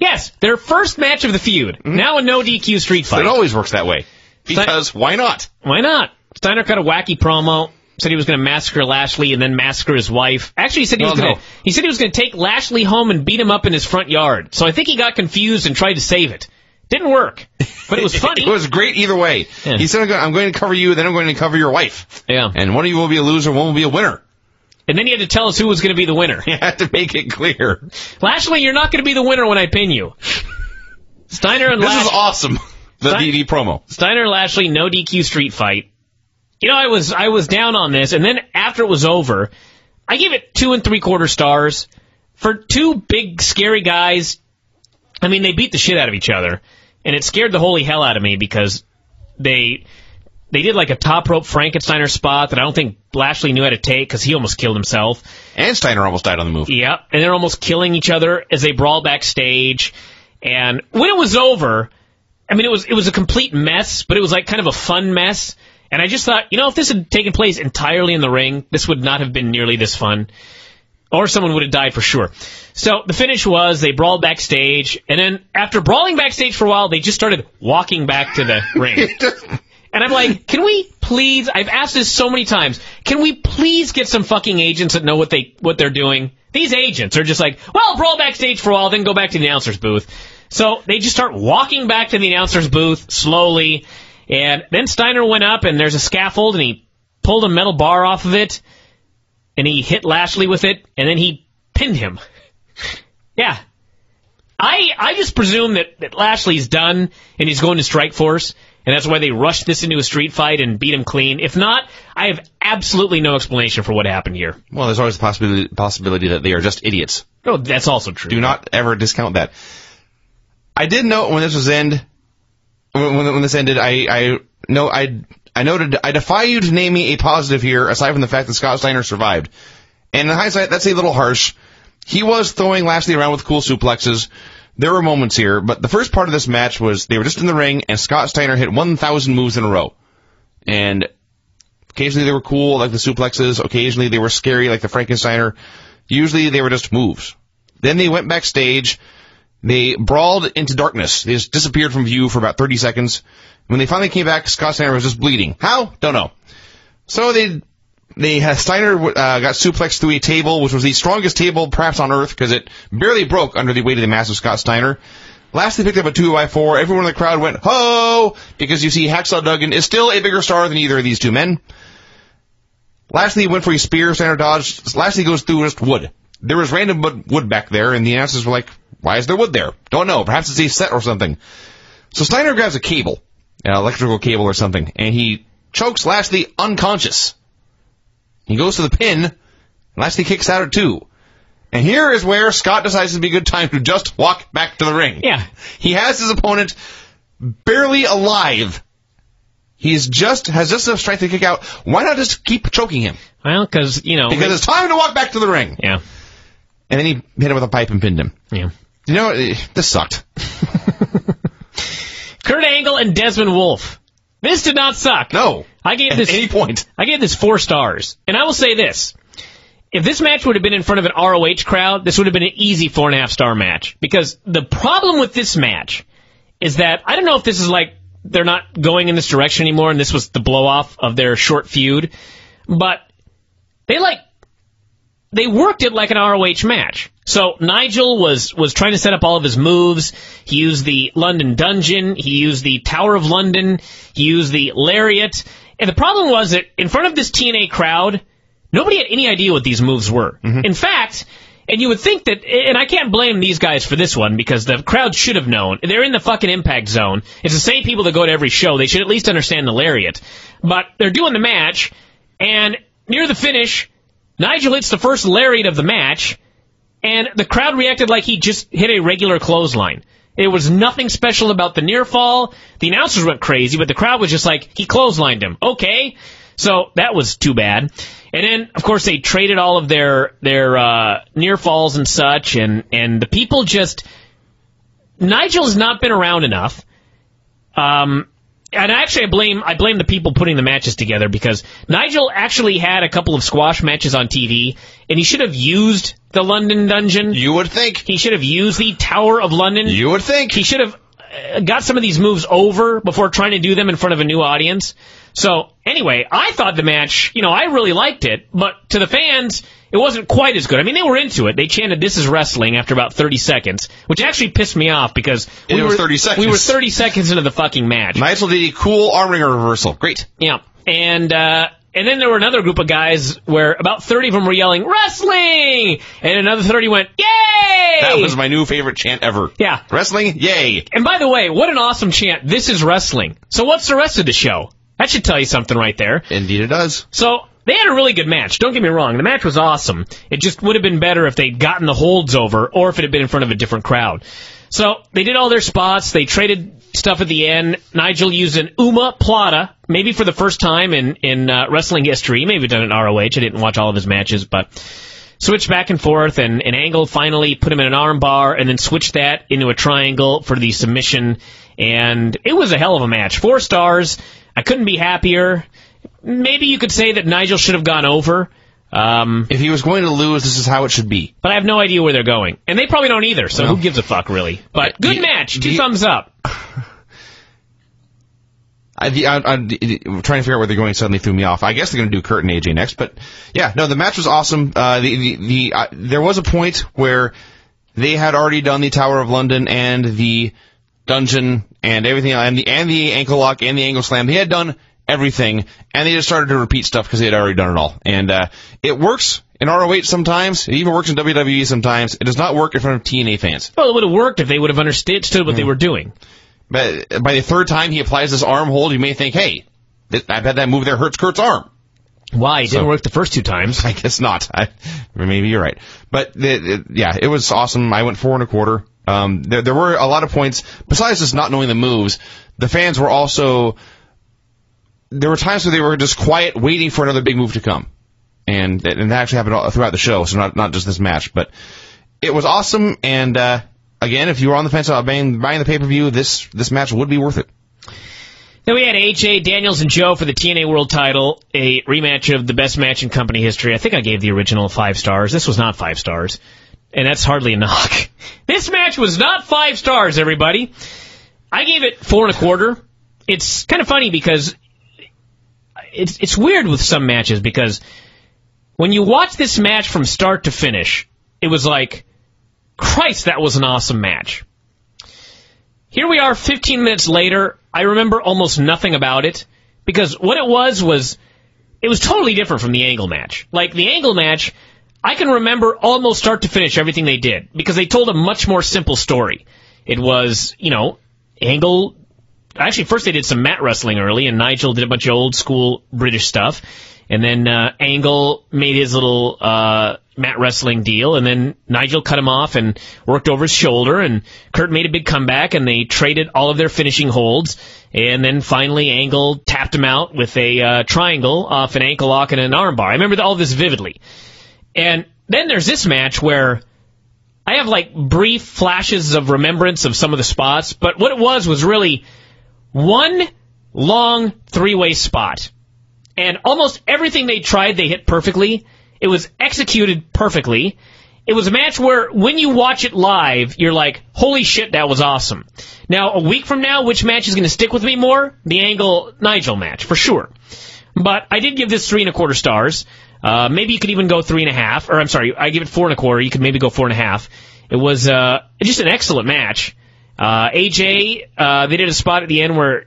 Yes, their first match of the feud. Mm-hmm. Now a no D Q street fight. So it always works that way. Because Stein- why not? Why not? Steiner cut a wacky promo, said he was going to massacre Lashley and then massacre his wife. Actually, he said he was well, going to no. he said he was going to take Lashley home and beat him up in his front yard. So I think he got confused and tried to save it. Didn't work, but it was funny. It was great either way. Yeah. He said, "I'm going to cover you, then I'm going to cover your wife." Yeah. And one of you will be a loser, one will be a winner. And then he had to tell us who was going to be the winner. You had to make it clear. Lashley, you're not going to be the winner when I pin you. Steiner and Lashley. This is awesome. The Stein- D D promo. Steiner and Lashley, no D Q street fight. You know, I was I was down on this, and then after it was over, I gave it two and three-quarter stars. For two big, scary guys, I mean, they beat the shit out of each other, and it scared the holy hell out of me because they they did like a top-rope Frankensteiner spot that I don't think Lashley knew how to take because he almost killed himself. And Steiner almost died on the move. Yep, and they're almost killing each other as they brawl backstage. And when it was over, I mean, it was it was a complete mess, but it was like kind of a fun mess. And I just thought, you know, if this had taken place entirely in the ring, this would not have been nearly this fun. Or someone would have died for sure. So the finish was they brawled backstage, and then after brawling backstage for a while, they just started walking back to the ring. And I'm like, can we please, I've asked this so many times, can we please get some fucking agents that know what, they, what they're doing? These agents are just like, well, brawl backstage for a while, then go back to the announcer's booth. So they just start walking back to the announcer's booth slowly. And then Steiner went up, and there's a scaffold, and he pulled a metal bar off of it, and he hit Lashley with it, and then he pinned him. Yeah. I I just presume that, that Lashley's done, and he's going to Strikeforce, and that's why they rushed this into a street fight and beat him clean. If not, I have absolutely no explanation for what happened here. Well, there's always the possibility, possibility that they are just idiots. Oh, that's also true. Do not ever discount that. I did note when this was end... When, when this ended, I I no I I noted I defy you to name me a positive here aside from the fact that Scott Steiner survived. And in hindsight, that's a little harsh. He was throwing Lashley around with cool suplexes. There were moments here, but the first part of this match was they were just in the ring, and Scott Steiner hit one thousand moves in a row. And occasionally they were cool, like the suplexes. Occasionally they were scary, like the Frankensteiner. Usually they were just moves. Then they went backstage. They brawled into darkness. They just disappeared from view for about thirty seconds. When they finally came back, Scott Steiner was just bleeding. How? Don't know. So they, they had Steiner uh, got suplexed through a table, which was the strongest table perhaps on Earth because it barely broke under the weight of the massive Scott Steiner. Lastly, picked up a two by four. Everyone in the crowd went, ho! Because you see, Hacksaw Duggan is still a bigger star than either of these two men. Lastly, went for a spear. Steiner dodged. Lastly, goes through just wood. There was random wood back there, and the announcers were like, why is there wood there? Don't know. Perhaps it's a set or something. So Steiner grabs a cable, an electrical cable or something, and he chokes Lashley unconscious. He goes to the pin, and Lashley kicks out at two. And here is where Scott decides it'd be a good time to just walk back to the ring. Yeah. He has his opponent barely alive. He's just has just enough strength to kick out. Why not just keep choking him? Well, because, you know... Because it's time to walk back to the ring. Yeah. And then he hit him with a pipe and pinned him. Yeah. You know, this sucked. Kurt Angle and Desmond Wolfe. This did not suck. No. I gave at this, any point. I gave this four stars. And I will say this. If this match would have been in front of an R O H crowd, this would have been an easy four and a half star match. Because the problem with this match is that, I don't know if this is like, they're not going in this direction anymore and this was the blow off of their short feud. But they like... They worked it like an R O H match. So Nigel was, was trying to set up all of his moves. He used the London Dungeon. He used the Tower of London. He used the Lariat. And the problem was that in front of this T N A crowd, nobody had any idea what these moves were. Mm-hmm. In fact, And you would think that, and I can't blame these guys for this one, because the crowd should have known. They're in the fucking Impact Zone. It's the same people that go to every show. They should at least understand the lariat. But they're doing the match, and near the finish, Nigel hits the first lariat of the match, and the crowd reacted like he just hit a regular clothesline. It was nothing special about the near fall. The announcers went crazy, but the crowd was just like, he clotheslined him. Okay. So that was too bad. And then, of course, they traded all of their their uh, near falls and such, and, and the people just... Nigel's not been around enough. Um, and actually, I blame I blame the people putting the matches together, because Nigel actually had a couple of squash matches on T V, and he should have used the London Dungeon. You would think. He should have used the Tower of London. You would think. He should have got some of these moves over before trying to do them in front of a new audience. So, anyway, I thought the match, you know, I really liked it, but to the fans, it wasn't quite as good. I mean, they were into it. They chanted, "This is wrestling," after about thirty seconds, which actually pissed me off, because we, it was were, thirty seconds. we were thirty seconds into the fucking match. Nigel did a cool arm wringer reversal. Great. Yeah. And, uh... And then there were another group of guys where about thirty of them were yelling, "Wrestling!" And another thirty went, "Yay!" That was my new favorite chant ever. Yeah. Wrestling, yay! And by the way, what an awesome chant, "This is wrestling." So what's the rest of the show? That should tell you something right there. Indeed it does. So they had a really good match. Don't get me wrong. The match was awesome. It just would have been better if they'd gotten the holds over, or if it had been in front of a different crowd. So they did all their spots. They traded stuff at the end. Nigel used an Uma Plata, maybe for the first time in, in uh, wrestling history. He may have done it in R O H. I didn't watch all of his matches, but switched back and forth, and, and Angle finally put him in an arm bar, and then switched that into a triangle for the submission, and it was a hell of a match. Four stars. I couldn't be happier. Maybe you could say that Nigel should have gone over. Um, if he was going to lose, this is how it should be. But I have no idea where they're going. And they probably don't either, so no. Who gives a fuck, really? But good the, match. Two the, thumbs up. I, the, I, I, the, trying to figure out where they're going suddenly threw me off. I guess they're going to do Kurt and A J next. But, yeah, no, the match was awesome. Uh, the, the, the, uh, there was a point where they had already done the Tower of London and the Dungeon and everything, and the, and the ankle lock and the angle slam. They had done everything, and they just started to repeat stuff because they had already done it all. And uh, it works in R O H sometimes. It even works in W W E sometimes. It does not work in front of T N A fans. Well, it would have worked if they would have understood what mm. they were doing. But by the third time he applies this arm hold, you may think, hey, th- I bet that move there hurts Kurt's arm. Why? It so, didn't work the first two times. I guess not. I, maybe you're right. But, the, the, yeah, it was awesome. I went four and a quarter. Um, there, there were a lot of points. Besides just not knowing the moves, the fans were also... There were times where they were just quiet, waiting for another big move to come. And, and that actually happened all throughout the show, so not, not just this match. But it was awesome, and uh, again, if you were on the fence about buying, buying the pay-per-view, this, this match would be worth it. Then we had A J, Daniels, and Joe for the T N A World title, a rematch of the best match in company history. I think I gave the original five stars. This was not five stars, and that's hardly a knock. This match was not five stars, everybody. I gave it four and a quarter. It's kind of funny because... It's it's weird with some matches, because when you watch this match from start to finish, it was like, Christ, that was an awesome match. Here we are fifteen minutes later. I remember almost nothing about it, because what it was was, it was totally different from the Angle match. Like, the Angle match, I can remember almost start to finish everything they did, because they told a much more simple story. It was, you know, Angle... Actually, first they did some mat wrestling early, and Nigel did a bunch of old-school British stuff. And then uh, Angle made his little uh, mat wrestling deal, and then Nigel cut him off and worked over his shoulder, and Kurt made a big comeback, and they traded all of their finishing holds. And then finally Angle tapped him out with a uh, triangle off an ankle lock and an armbar. I remember all this vividly. And then there's this match where... I have, like, brief flashes of remembrance of some of the spots, but what it was was really... one long three-way spot. And almost everything they tried, they hit perfectly. It was executed perfectly. It was a match where, when you watch it live, you're like, holy shit, that was awesome. Now, a week from now, which match is going to stick with me more? The Angle-Nigel match, for sure. But I did give this three and a quarter stars. Uh, maybe you could even go three and a half. Or, I'm sorry, I give it four and a quarter. You could maybe go four and a half. It was uh, just an excellent match. Uh, A J, uh, they did a spot at the end where,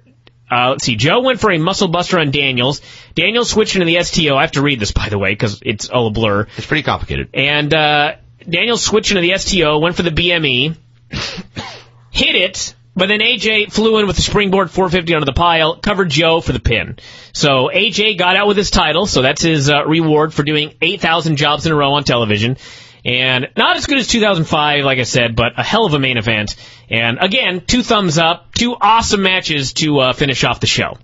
uh, let's see, Joe went for a muscle buster on Daniels. Daniels switched into the S T O. I have to read this, by the way, because it's all a blur. It's pretty complicated. And, uh, Daniels switched into the S T O, went for the B M E, hit it, but then A J flew in with the springboard four fifty onto the pile, covered Joe for the pin. So A J got out with his title, so that's his uh, reward for doing eight thousand jobs in a row on television. And not as good as two thousand five, like I said, but a hell of a main event. And again, two thumbs up, two awesome matches to uh, finish off the show.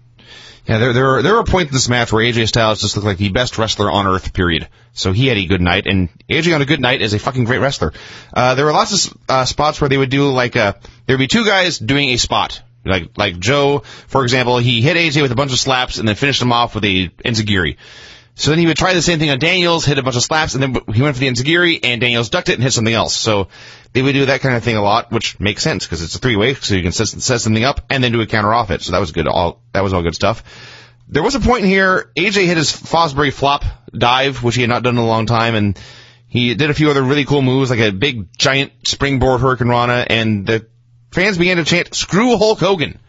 Yeah, there there are, there are points in this match where A J Styles just looked like the best wrestler on earth, period. So he had a good night, and A J on a good night is a fucking great wrestler. Uh, there were lots of uh, spots where they would do, like, uh, there would be two guys doing a spot. Like like Joe, for example, he hit A J with a bunch of slaps and then finished him off with a enziguri. So then he would try the same thing on Daniels, hit a bunch of slaps, and then he went for the enziguri, and Daniels ducked it and hit something else. So they would do that kind of thing a lot, which makes sense because it's a three-way, so you can set, set something up and then do a counter off it. So that was good. All that was all good stuff. There was a point in here. A J hit his Fosbury flop dive, which he had not done in a long time, and he did a few other really cool moves, like a big giant springboard Hurricane Rana, and the fans began to chant "Screw Hulk Hogan,"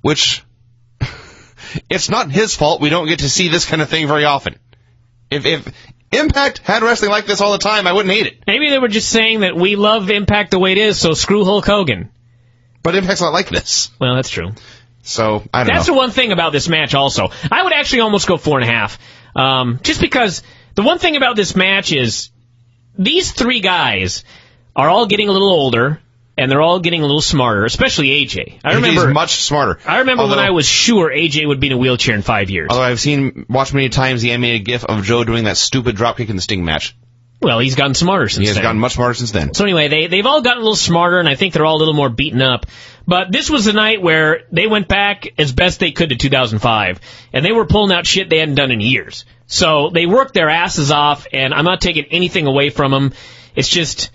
which. It's not his fault we don't get to see this kind of thing very often. If, if Impact had wrestling like this all the time, I wouldn't hate it. Maybe they were just saying that we love Impact the way it is, so screw Hulk Hogan. But Impact's not like this. Well, that's true. So, I don't know. That's the one thing about this match also. I would actually almost go four and a half. Um, just because the one thing about this match is these three guys are all getting a little older. And they're all getting a little smarter, especially A J. I remember, he's much smarter. I remember although, when I was sure A J would be in a wheelchair in five years. Although I've seen, watched many times the animated GIF of Joe doing that stupid dropkick in the Sting match. Well, he's gotten smarter since then. He has then. gotten much smarter since then. So anyway, they, they've all gotten a little smarter, and I think they're all a little more beaten up. But this was a night where they went back as best they could to two thousand five, and they were pulling out shit they hadn't done in years. So they worked their asses off, and I'm not taking anything away from them. It's just...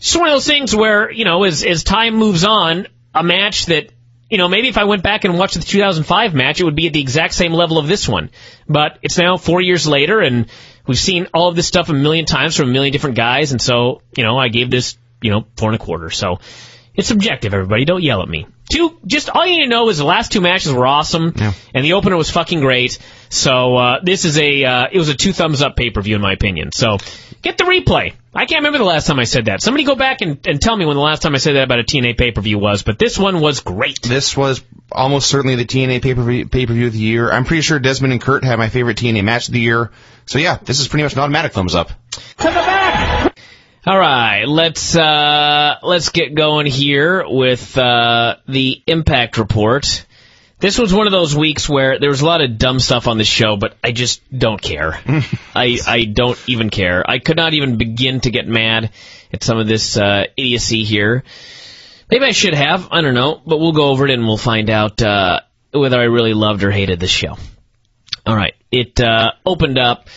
It's one of those things where, you know, as as time moves on, a match that, you know, maybe if I went back and watched the two thousand five match, it would be at the exact same level of this one. But it's now four years later, and we've seen all of this stuff a million times from a million different guys, and so, you know, I gave this, you know, four and a quarter. So it's subjective, everybody. Don't yell at me. Two, just all you need to know is the last two matches were awesome, yeah. And the opener was fucking great. So uh, this is a, uh, it was a two thumbs up pay-per-view in my opinion. So get the replay. I can't remember the last time I said that. Somebody go back and, and tell me when the last time I said that about a T N A pay-per-view was, but this one was great. This was almost certainly the T N A pay-per-view, pay-per-view of the year. I'm pretty sure Desmond and Kurt had my favorite T N A match of the year. So yeah, this is pretty much an automatic thumbs up. To the back! All right, let's uh, let's get going here with uh, the Impact Report. This was one of those weeks where there was a lot of dumb stuff on this show, but I just don't care. I, I don't even care. I could not even begin to get mad at some of this uh, idiocy here. Maybe I should have. I don't know, but we'll go over it and we'll find out uh, whether I really loved or hated this show. All right, it uh, opened up.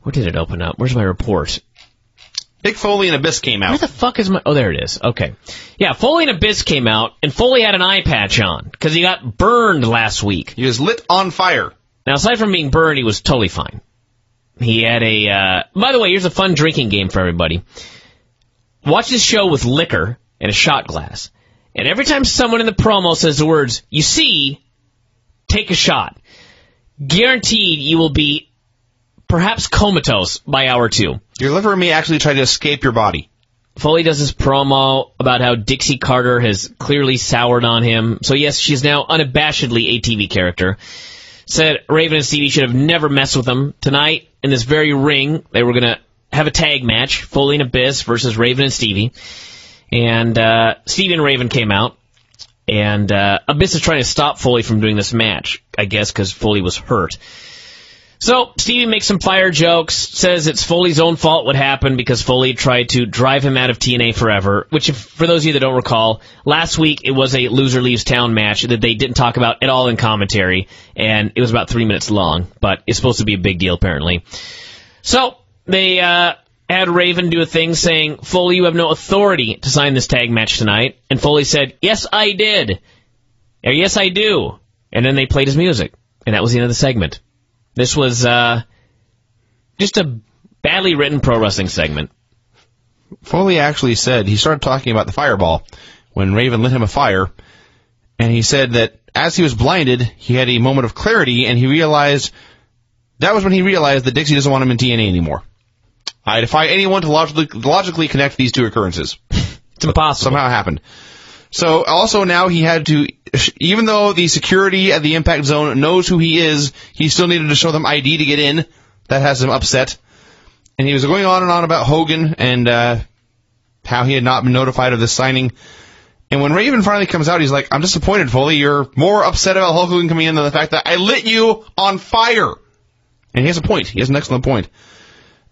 Where did it open up? Where's my report? Mick Foley and Abyss came out. Where the fuck is my... Oh, there it is. Okay. Yeah, Foley and Abyss came out, and Foley had an eye patch on, because he got burned last week. He was lit on fire. Now, aside from being burned, he was totally fine. He had a... Uh... By the way, here's a fun drinking game for everybody. Watch this show with liquor and a shot glass, and every time someone in the promo says the words, "You see," take a shot. Guaranteed you will be... perhaps comatose by hour two. Your liver and me actually try to escape your body. Foley does his promo about how Dixie Carter has clearly soured on him. So yes, she's now unabashedly a T V character. Said Raven and Stevie should have never messed with them. Tonight, in this very ring, they were going to have a tag match. Foley and Abyss versus Raven and Stevie. And uh, Stevie and Raven came out. And uh, Abyss is trying to stop Foley from doing this match. I guess because Foley was hurt. So, Stevie makes some fire jokes, says it's Foley's own fault what happened because Foley tried to drive him out of T N A forever, which, if, for those of you that don't recall, last week it was a Loser Leaves Town match that they didn't talk about at all in commentary, and it was about three minutes long, but it's supposed to be a big deal, apparently. So, they uh, had Raven do a thing saying, "Foley, you have no authority to sign this tag match tonight," and Foley said, "Yes, I did," or "Yes, I do," and then they played his music, and that was the end of the segment. This was uh, just a badly written pro wrestling segment. Foley actually said, he started talking about the fireball when Raven lit him a fire, and he said that as he was blinded, he had a moment of clarity, and he realized, that was when he realized that Dixie doesn't want him in T N A anymore. I defy anyone to logically, logically connect these two occurrences. It's impossible. Somehow it happened. So also now he had to, even though the security at the impact zone knows who he is, he still needed to show them I D to get in. That has him upset. And he was going on and on about Hogan and uh, how he had not been notified of this signing. And when Raven finally comes out, he's like, I'm disappointed, Foley. You're more upset about Hulk Hogan coming in than the fact that I lit you on fire. And he has a point. He has an excellent point.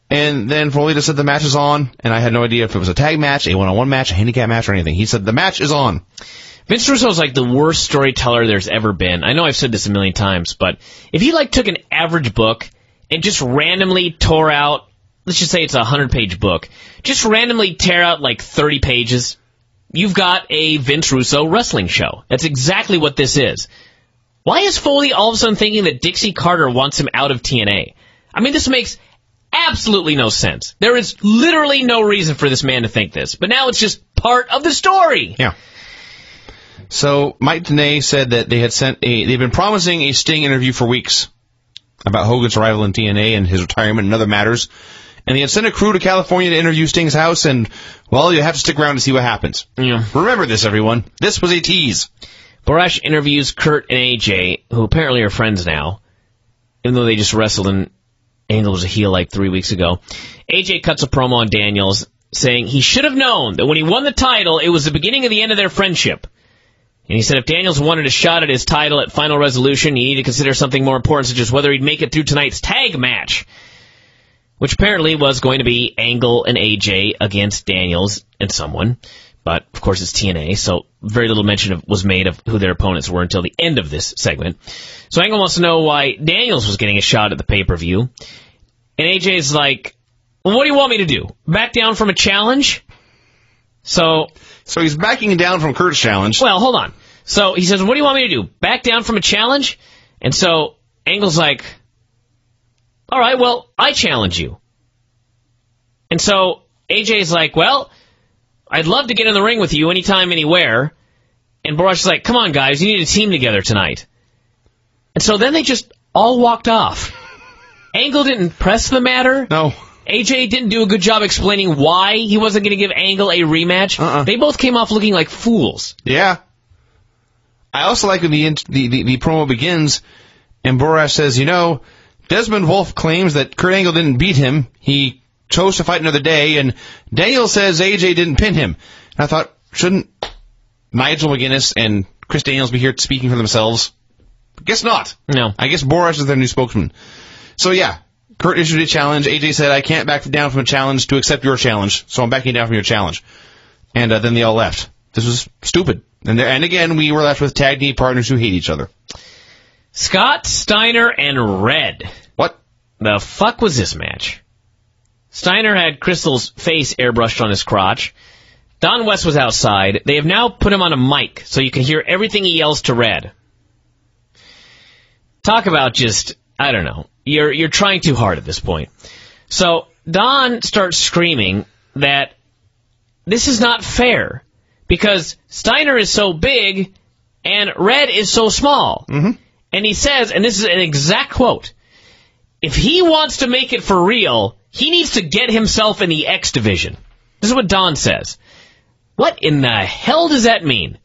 And then Foley just said the match is on, and I had no idea if it was a tag match, a one-on-one match, a handicap match, or anything. He said the match is on. Vince Russo's like the worst storyteller there's ever been. I know I've said this a million times, but if he like took an average book and just randomly tore out, let's just say it's a hundred-page book, just randomly tear out like thirty pages, you've got a Vince Russo wrestling show. That's exactly what this is. Why is Foley all of a sudden thinking that Dixie Carter wants him out of T N A? I mean, this makes absolutely no sense. There is literally no reason for this man to think this. But now it's just part of the story. Yeah. So Mike Tenay said that they had sent a they've been promising a Sting interview for weeks about Hogan's arrival in T N A and his retirement and other matters. And they had sent a crew to California to interview Sting's house, and well, you have to stick around to see what happens. Yeah. Remember this, everyone. This was a tease. Borash interviews Kurt and A J, who apparently are friends now, even though they just wrestled in Angle was a heel like three weeks ago. A J cuts a promo on Daniels, saying he should have known that when he won the title, it was the beginning of the end of their friendship. And he said if Daniels wanted a shot at his title at Final Resolution, he needed to consider something more important, such as whether he'd make it through tonight's tag match, which apparently was going to be Angle and A J against Daniels and someone. But, of course, it's T N A, so very little mention of, was made of who their opponents were until the end of this segment. So Angle wants to know why Daniels was getting a shot at the pay-per-view. And A J's like, well, what do you want me to do? Back down from a challenge? So so he's backing down from Kurt's challenge. Well, hold on. So he says, what do you want me to do? Back down from a challenge? And so Angle's like, all right, well, I challenge you. And so A J's like, well, I'd love to get in the ring with you anytime, anywhere. And Borash is like, come on, guys, you need a team together tonight. And so then they just all walked off. Angle didn't press the matter. No. A J didn't do a good job explaining why he wasn't going to give Angle a rematch. Uh-uh. They both came off looking like fools. Yeah. I also like when the, the, the, the promo begins and Borash says, you know, Desmond Wolfe claims that Kurt Angle didn't beat him. He chose to fight another day, and Daniel says A J didn't pin him. And I thought, shouldn't Nigel McGuinness and Chris Daniels be here speaking for themselves? Guess not. No. I guess Borash is their new spokesman. So yeah, Kurt issued a challenge. A J said, I can't back down from a challenge to accept your challenge, so I'm backing down from your challenge. And uh, then they all left. This was stupid. And, there, and again, we were left with tag team partners who hate each other. Scott Steiner and Red. What the fuck was this match? Steiner had Crystal's face airbrushed on his crotch. Don West was outside. They have now put him on a mic, so you can hear everything he yells to Red. Talk about just, I don't know, you're you're trying too hard at this point. So Don starts screaming that this is not fair, because Steiner is so big and Red is so small. Mm-hmm. And he says, and this is an exact quote, if he wants to make it for real, he needs to get himself in the X division. This is what Don says. What in the hell does that mean?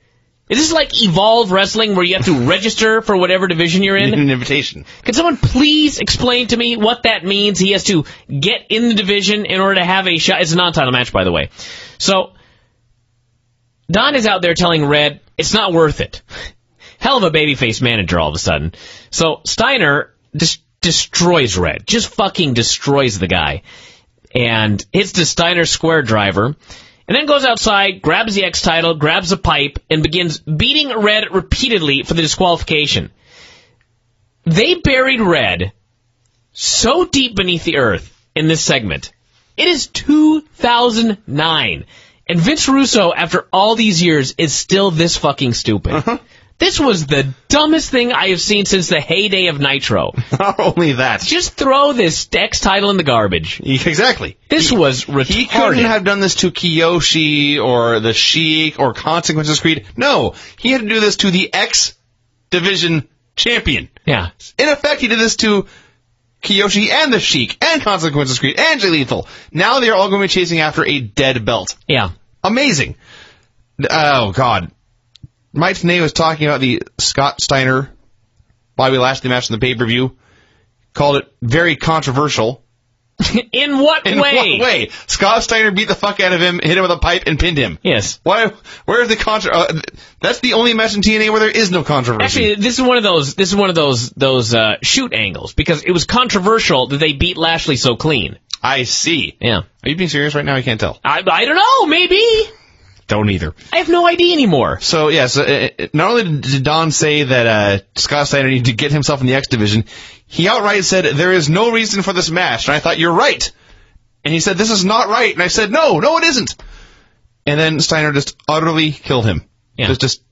Is this like Evolve Wrestling where you have to register for whatever division you're in? An invitation. Could someone please explain to me what that means? He has to get in the division in order to have a shot. It's a non-title match, by the way. So Don is out there telling Red, it's not worth it. Hell of a babyface manager all of a sudden. So Steiner just destroys Red. Just fucking destroys the guy. And hits the Steiner Square Driver. And then goes outside, grabs the X title, grabs a pipe, and begins beating Red repeatedly for the disqualification. They buried Red so deep beneath the earth in this segment. It is two thousand nine. And Vince Russo, after all these years, is still this fucking stupid. Uh-huh. This was the dumbest thing I have seen since the heyday of Nitro. Not only that. Just throw this X title in the garbage. Exactly. This he, was retarded. He couldn't have done this to Kiyoshi or the Sheik or Consequences Creed. No. He had to do this to the X Division champion. Yeah. In effect, he did this to Kiyoshi and the Sheik and Consequences Creed and Jay Lethal. Now they're all going to be chasing after a dead belt. Yeah. Amazing. Oh, God. Mike Tenay was talking about the Scott Steiner Bobby Lashley match in the pay-per-view. Called it very controversial. In what in way? In what way? Scott Steiner beat the fuck out of him, hit him with a pipe, and pinned him. Yes. Why? Where is the contro? Uh, that's the only match in T N A where there is no controversy. Actually, this is one of those. This is one of those those uh, shoot angles because it was controversial that they beat Lashley so clean. I see. Yeah. Are you being serious right now? I can't tell. I I don't know. Maybe. Don't either. I have no idea anymore. So, yes, yeah, so, uh, not only did Don say that uh, Scott Steiner needed to get himself in the X Division, he outright said, there is no reason for this match. And I thought, you're right. And he said, this is not right. And I said, no, no, it isn't. And then Steiner just utterly killed him. Yeah. Just, just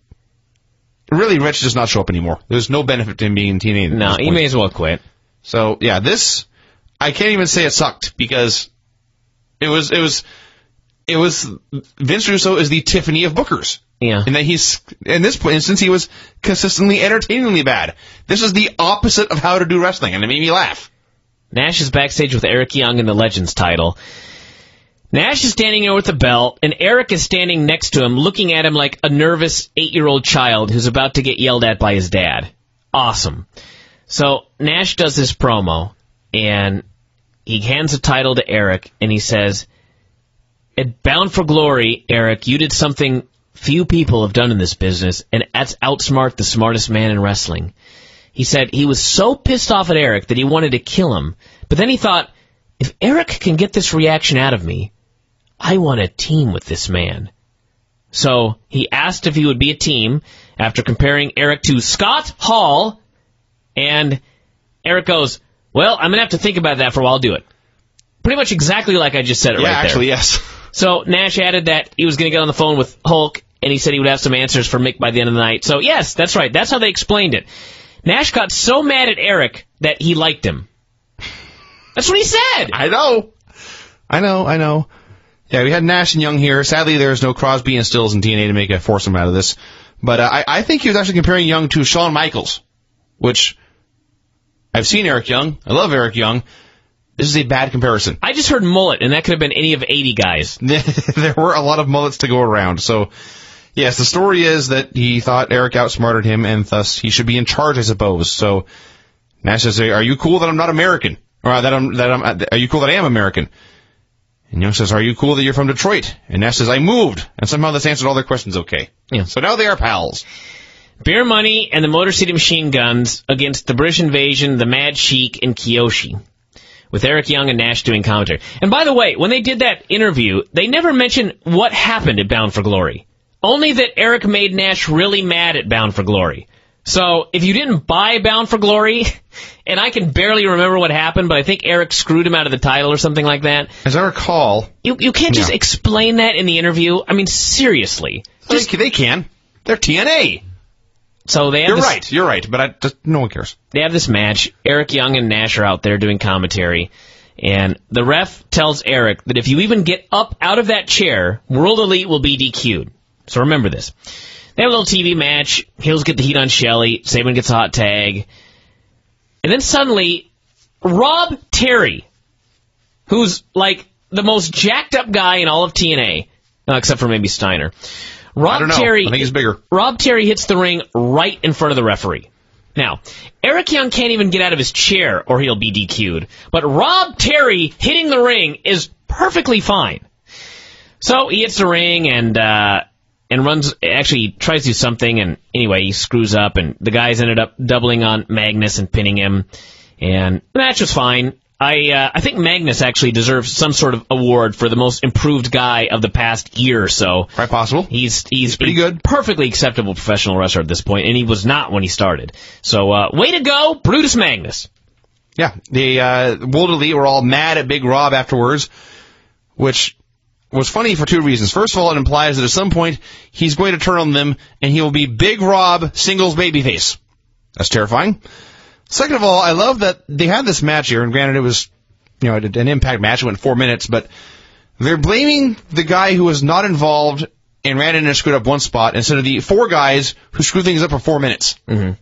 really, Rich does not show up anymore. There's no benefit to him being in T N A. No, he may as well quit. So, yeah, this, I can't even say it sucked because it was, it was... It was Vince Russo is the Tiffany of bookers. Yeah. And that he's in this instance he was consistently entertainingly bad. This is the opposite of how to do wrestling, and it made me laugh. Nash is backstage with Eric Young in the Legends title. Nash is standing there with the belt, and Eric is standing next to him, looking at him like a nervous eight-year-old child who's about to get yelled at by his dad. Awesome. So Nash does this promo, and he hands the title to Eric, and he says, at Bound for Glory, Eric, you did something few people have done in this business, and that's outsmart the smartest man in wrestling. He said he was so pissed off at Eric that he wanted to kill him, but then he thought, if Eric can get this reaction out of me, I want a team with this man. So he asked if he would be a team after comparing Eric to Scott Hall, and Eric goes, well, I'm going to have to think about that for a while, I'll do it. Pretty much exactly like I just said it yeah, right there. Yeah, actually, yes. So Nash added that he was going to get on the phone with Hulk, and he said he would have some answers for Mick by the end of the night. So, yes, that's right. That's how they explained it. Nash got so mad at Eric that he liked him. That's what he said. I know. I know, I know. Yeah, we had Nash and Young here. Sadly, there's no Crosby and Stills and T N A to make a foursome out of this. But uh, I, I think he was actually comparing Young to Shawn Michaels, which I've seen Eric Young. I love Eric Young. This is a bad comparison. I just heard mullet, and that could have been any of eighty guys. There were a lot of mullets to go around. So, yes, the story is that he thought Eric outsmarted him, and thus he should be in charge, I suppose. So Nash says, are you cool that I'm not American? Or that I'm, that I'm, are you cool that I am American? And Young says, are you cool that you're from Detroit? And Nash says, I moved. And somehow this answered all their questions okay. Yeah. So now they are pals. Beer Money and the Motor City Machine Guns against the British Invasion, the Mad Sheik, and Kiyoshi. With Eric Young and Nash doing commentary. And by the way, when they did that interview, they never mentioned what happened at Bound for Glory. Only that Eric made Nash really mad at Bound for Glory. So, if you didn't buy Bound for Glory, and I can barely remember what happened, but I think Eric screwed him out of the title or something like that. As I recall... You, you can't just no. explain that in the interview. I mean, seriously. Just, they can. They're T N A. So they have you're this, right, you're right, but I just, no one cares. They have this match. Eric Young and Nash are out there doing commentary, and the ref tells Eric that if you even get up out of that chair, World Elite will be D Q'd. So remember this. They have a little T V match. Heels get the heat on Shelly. Saban gets a hot tag. And then suddenly, Rob Terry, who's like the most jacked-up guy in all of T N A, uh, except for maybe Steiner, Rob I don't know. Terry, I think he's bigger. Rob Terry hits the ring right in front of the referee. Now, Eric Young can't even get out of his chair or he'll be D Q'd. But Rob Terry hitting the ring is perfectly fine. So he hits the ring and uh, and runs, actually tries to do something. And anyway, he screws up and the guys ended up doubling on Magnus and pinning him. And the match was fine. I uh, I think Magnus actually deserves some sort of award for the most improved guy of the past year or so. Quite possible. He's he's, he's pretty good, perfectly acceptable professional wrestler at this point, and he was not when he started. So uh, way to go, Brutus Magnus. Yeah, the uh, World Elite were all mad at Big Rob afterwards, which was funny for two reasons. First of all, it implies that at some point he's going to turn on them, and he will be Big Rob singles babyface. That's terrifying. Second of all, I love that they had this match here, and granted it was, you know, an Impact match, it went four minutes, but they're blaming the guy who was not involved and ran in and screwed up one spot instead of the four guys who screwed things up for four minutes. Mm-hmm.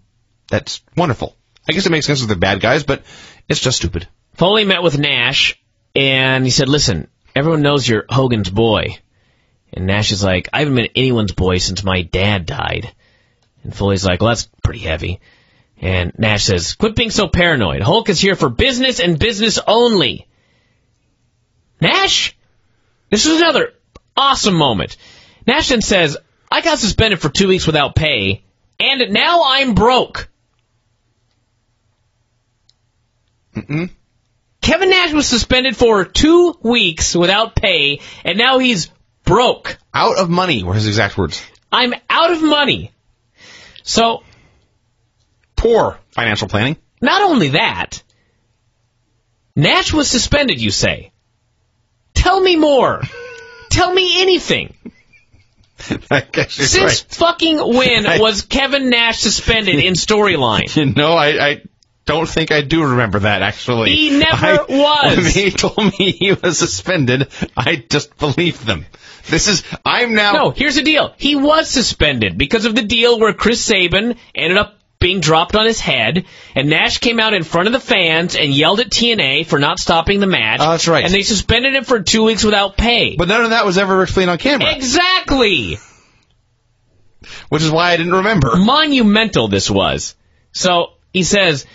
That's wonderful. I guess it makes sense with the bad guys, but it's just stupid. Foley met with Nash, and he said, listen, everyone knows you're Hogan's boy. And Nash is like, I haven't been anyone's boy since my dad died. And Foley's like, well, that's pretty heavy. And Nash says, quit being so paranoid. Hulk is here for business and business only. Nash? This is another awesome moment. Nash then says, I got suspended for two weeks without pay, and now I'm broke. Mm-mm. Kevin Nash was suspended for two weeks without pay, and now he's broke. Out of money were his exact words. I'm out of money. So... poor financial planning. Not only that, Nash was suspended, you say. Tell me more. Tell me anything. I guess you're Since right. fucking when I, was Kevin Nash suspended in storyline? You know, I, I don't think I do remember that, actually. He never I, was. When they told me he was suspended, I just believed them. This is, I'm now... No, here's the deal. He was suspended because of the deal where Chris Sabin ended up being dropped on his head, and Nash came out in front of the fans and yelled at T N A for not stopping the match. Oh, that's right. And they suspended him for two weeks without pay. But none of that was ever explained on camera. Exactly! Which is why I didn't remember. Monumental this was. So, he says,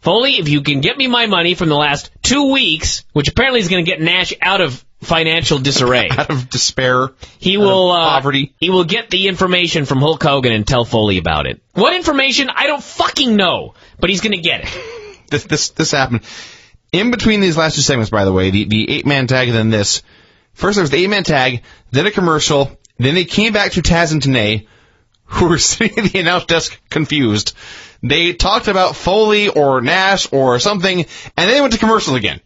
Foley, if you can get me my money from the last two weeks, which apparently is going to get Nash out of financial disarray. Out of despair. He will, uh, poverty. He will get the information from Hulk Hogan and tell Foley about it. What information? I don't fucking know, but he's going to get it. This, this, this happened. In between these last two segments, by the way, the, the eight-man tag and then this. First there was the eight-man tag, then a commercial, then they came back to Taz and T N A, who were sitting at the announce desk confused. They talked about Foley or Nash or something, and then they went to commercial again.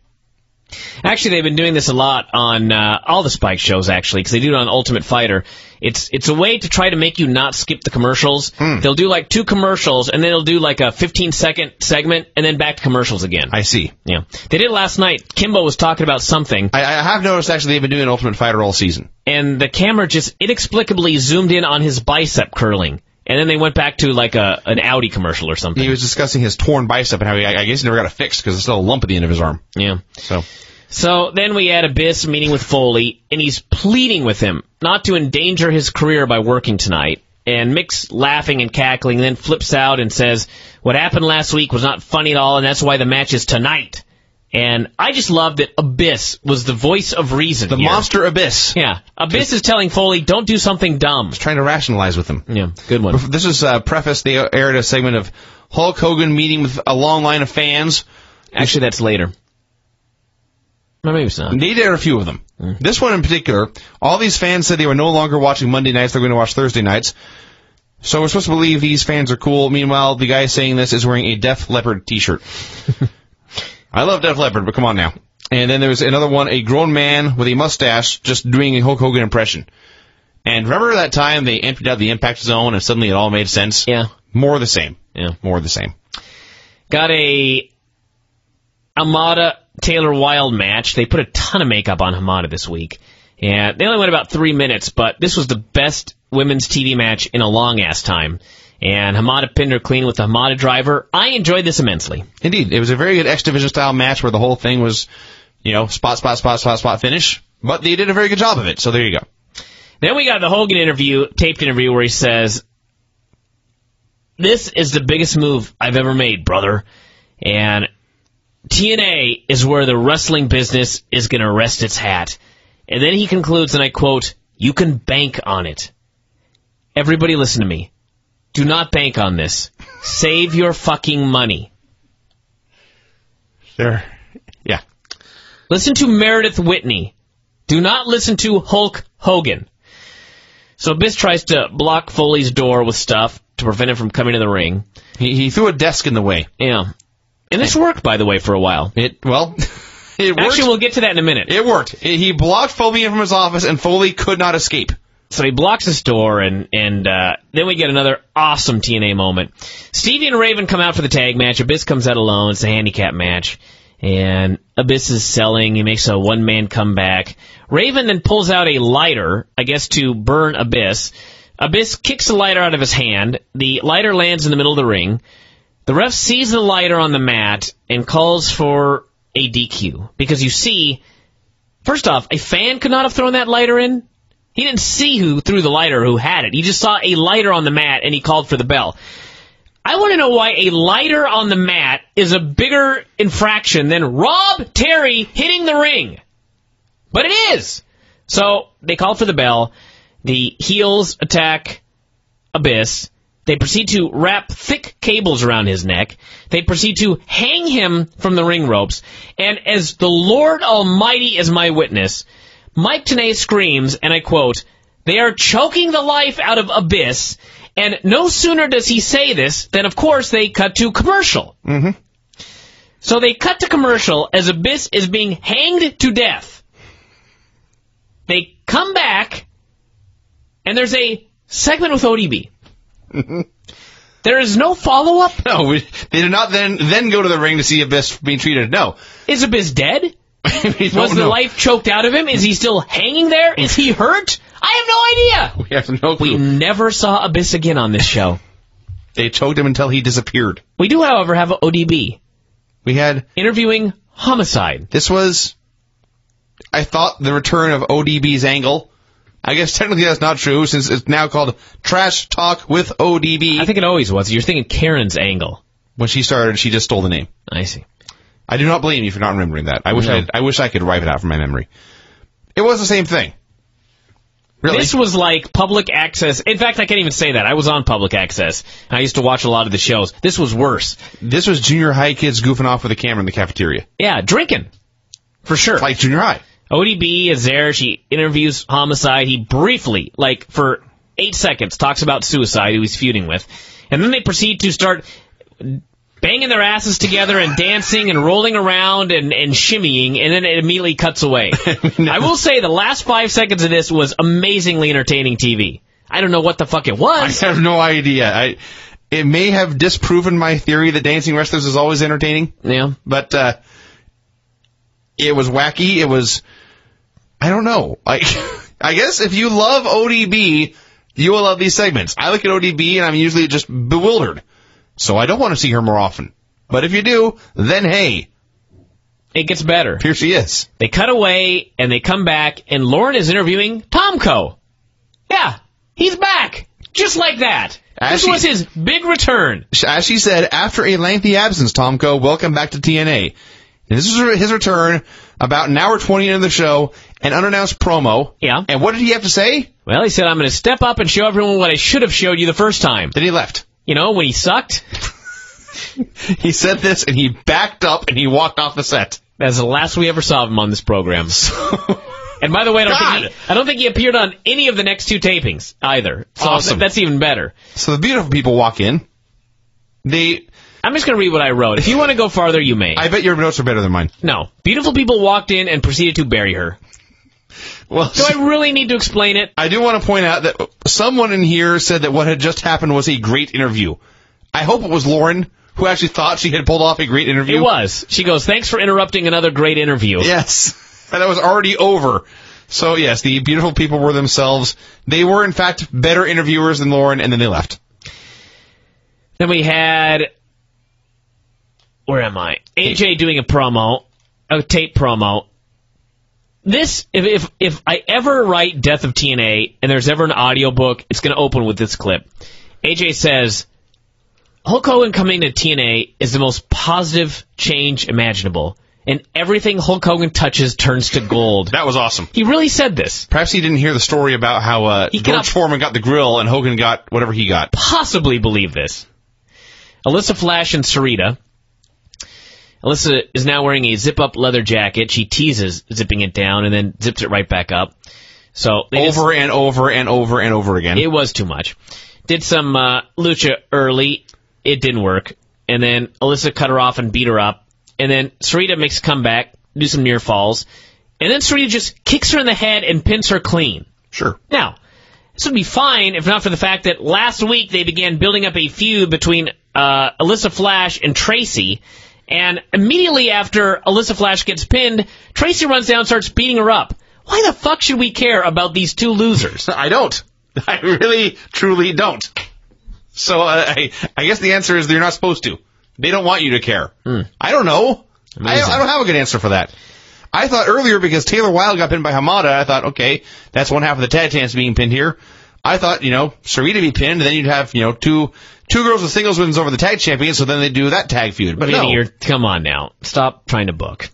Actually, they've been doing this a lot on uh, all the Spike shows, actually, because they do it on Ultimate Fighter. It's it's a way to try to make you not skip the commercials. Mm. They'll do, like, two commercials, and then they'll do, like, a fifteen-second segment, and then back to commercials again. I see. Yeah. They did last night. Kimbo was talking about something. I, I have noticed, actually, they've been doing Ultimate Fighter all season. And the camera just inexplicably zoomed in on his bicep curling. And then they went back to, like, a an Audi commercial or something. He was discussing his torn bicep and how he, I guess, he never got it fixed because there's still a lump at the end of his arm. Yeah. So so then we had Abyss meeting with Foley, and he's pleading with him not to endanger his career by working tonight. And Mick's laughing and cackling, and then flips out and says, what happened last week was not funny at all, and that's why the match is tonight. And I just love that Abyss was the voice of reason. The here. Monster Abyss. Yeah. Abyss is telling Foley, don't do something dumb. He's trying to rationalize with him. Yeah, good one. This is uh, preface. They aired a segment of Hulk Hogan meeting with a long line of fans. Actually, that's later. Or maybe it's not. They did a few of them. Mm. This one in particular, all these fans said they were no longer watching Monday nights. They're going to watch Thursday nights. So we're supposed to believe these fans are cool. Meanwhile, the guy saying this is wearing a Def Leppard t-shirt. I love Def Leppard, but come on now. And then there was another one, a grown man with a mustache just doing a Hulk Hogan impression. And remember that time they emptied out the Impact Zone and suddenly it all made sense? Yeah. More of the same. Yeah. More of the same. Got a Hamada Taylor Wilde match. They put a ton of makeup on Hamada this week. And they only went about three minutes, but this was the best women's T V match in a long-ass time. And Hamada pinned her clean with the Hamada driver. I enjoyed this immensely. Indeed. It was a very good X-Division style match where the whole thing was, you know, spot, spot, spot, spot, spot, finish. But they did a very good job of it, so there you go. Then we got the Hogan interview, taped interview, where he says, this is the biggest move I've ever made, brother. And T N A is where the wrestling business is going to rest its hat. And then he concludes, and I quote, you can bank on it. Everybody listen to me. Do not bank on this. Save your fucking money. Sure. Yeah. Listen to Meredith Whitney. Do not listen to Hulk Hogan. So Abyss tries to block Foley's door with stuff to prevent him from coming to the ring. He, he threw a desk in the way. Yeah. And this worked, by the way, for a while. It Well, it worked. Actually, we'll get to that in a minute. It worked. He blocked Foley from his office, and Foley could not escape. So he blocks his door, and and uh, then we get another awesome T N A moment. Stevie and Raven come out for the tag match. Abyss comes out alone. It's a handicap match. And Abyss is selling. He makes a one-man comeback. Raven then pulls out a lighter, I guess, to burn Abyss. Abyss kicks the lighter out of his hand. The lighter lands in the middle of the ring. The ref sees the lighter on the mat and calls for a D Q. Because you see, first off, a fan could not have thrown that lighter in. He didn't see who threw the lighter, who had it. He just saw a lighter on the mat and he called for the bell. I want to know why a lighter on the mat is a bigger infraction than Rob Terry hitting the ring. But it is. So they call for the bell. The heels attack Abyss. They proceed to wrap thick cables around his neck. They proceed to hang him from the ring ropes. And as the Lord Almighty is my witness, Mike Tenay screams, and I quote, "They are choking the life out of Abyss." And no sooner does he say this than, of course, they cut to commercial. Mm-hmm. So they cut to commercial as Abyss is being hanged to death. They come back, and there's a segment with O D B. Mm-hmm. There is no follow-up? No, we, they did not then then go to the ring to see Abyss being treated. No. Is Abyss dead? Was the know. life choked out of him? Is he still hanging there? Is he hurt? I have no idea. We have no clue. We never saw Abyss again on this show. They choked him until he disappeared. We do, however, have O D B. We had... interviewing Homicide. This was, I thought, the return of O D B's angle. I guess technically that's not true, since it's now called Trash Talk with O D B. I think it always was. You're thinking Karen's angle. When she started, she just stole the name. I see. I do not blame you for not remembering that. I wish, no. I, I wish I could wipe it out from my memory. It was the same thing. Really? This was like public access. In fact, I can't even say that. I was on public access. I used to watch a lot of the shows. This was worse. This was junior high kids goofing off with a camera in the cafeteria. Yeah, drinking. For sure. It's like junior high. O D B is there. She interviews Homicide. He briefly, like for eight seconds, talks about Suicide, who he's feuding with. And then they proceed to start banging their asses together and dancing and rolling around and, and shimmying, and then it immediately cuts away. No. I will say the last five seconds of this was amazingly entertaining T V. I don't know what the fuck it was. I have no idea. I, it may have disproven my theory that dancing wrestlers is always entertaining. Yeah. But uh, it was wacky. It was... I don't know. I, I guess if you love O D B, you will love these segments. I look at O D B, and I'm usually just bewildered. So I don't want to see her more often. But if you do, then hey. It gets better. Here she is. They cut away, and they come back, and Lauren is interviewing Tomko. Yeah, he's back. Just like that. As this she, was his big return. As she said, after a lengthy absence, Tomko, welcome back to T N A. And this is his return, about an hour twenty into the show, an unannounced promo. Yeah. And what did he have to say? Well, he said, I'm going to step up and show everyone what I should have showed you the first time. Then he left. You know, when he sucked? He said this, and he backed up, and he walked off the set. That's the last we ever saw of him on this program. And by the way, I don't, think he, I don't think he appeared on any of the next two tapings, either. So awesome. That's even better. So the Beautiful People walk in. They... I'm just going to read what I wrote. If you want to go farther, you may. I bet your notes are better than mine. No. Beautiful People walked in and proceeded to bury her. Well, do I really need to explain it? I do want to point out that someone in here said that what had just happened was a great interview. I hope it was Lauren, who actually thought she had pulled off a great interview. It was. She goes, thanks for interrupting another great interview. Yes. And that was already over. So, yes, the Beautiful People were themselves. They were, in fact, better interviewers than Lauren, and then they left. Then we had... Where am I? A J doing a promo, a tape promo. This, if if, if I ever write Death of T N A and there's ever an audiobook, it's going to open with this clip. A J says, Hulk Hogan coming to T N A is the most positive change imaginable, and everything Hulk Hogan touches turns to gold. That was awesome. He really said this. Perhaps he didn't hear the story about how uh, George Foreman got the grill and Hogan got whatever he got. Possibly believe this. Alyssa Flash and Sarita. Alyssa is now wearing a zip-up leather jacket. She teases zipping it down and then zips it right back up. So Over just, and over and over and over again. It was too much. Did some uh, lucha early. It didn't work. And then Alyssa cut her off and beat her up. And then Sarita makes a comeback, do some near falls. And then Sarita just kicks her in the head and pins her clean. Sure. Now, this would be fine if not for the fact that last week they began building up a feud between uh, Alyssa Flash and Tracy. And immediately after Alyssa Flash gets pinned, Tracy runs down and starts beating her up. Why the fuck should we care about these two losers? I don't. I really, truly don't. So uh, I, I guess the answer is they're not supposed to. They don't want you to care. Hmm. I don't know. I, I don't have a good answer for that. I thought earlier, because Taylor Wilde got pinned by Hamada, I thought, okay, that's one half of the tag chance being pinned here. I thought, you know, Sarita be pinned, and then you'd have, you know, two two girls with singles wins over the tag champions, so then they do that tag feud. But no. You're, come on now. Stop trying to book.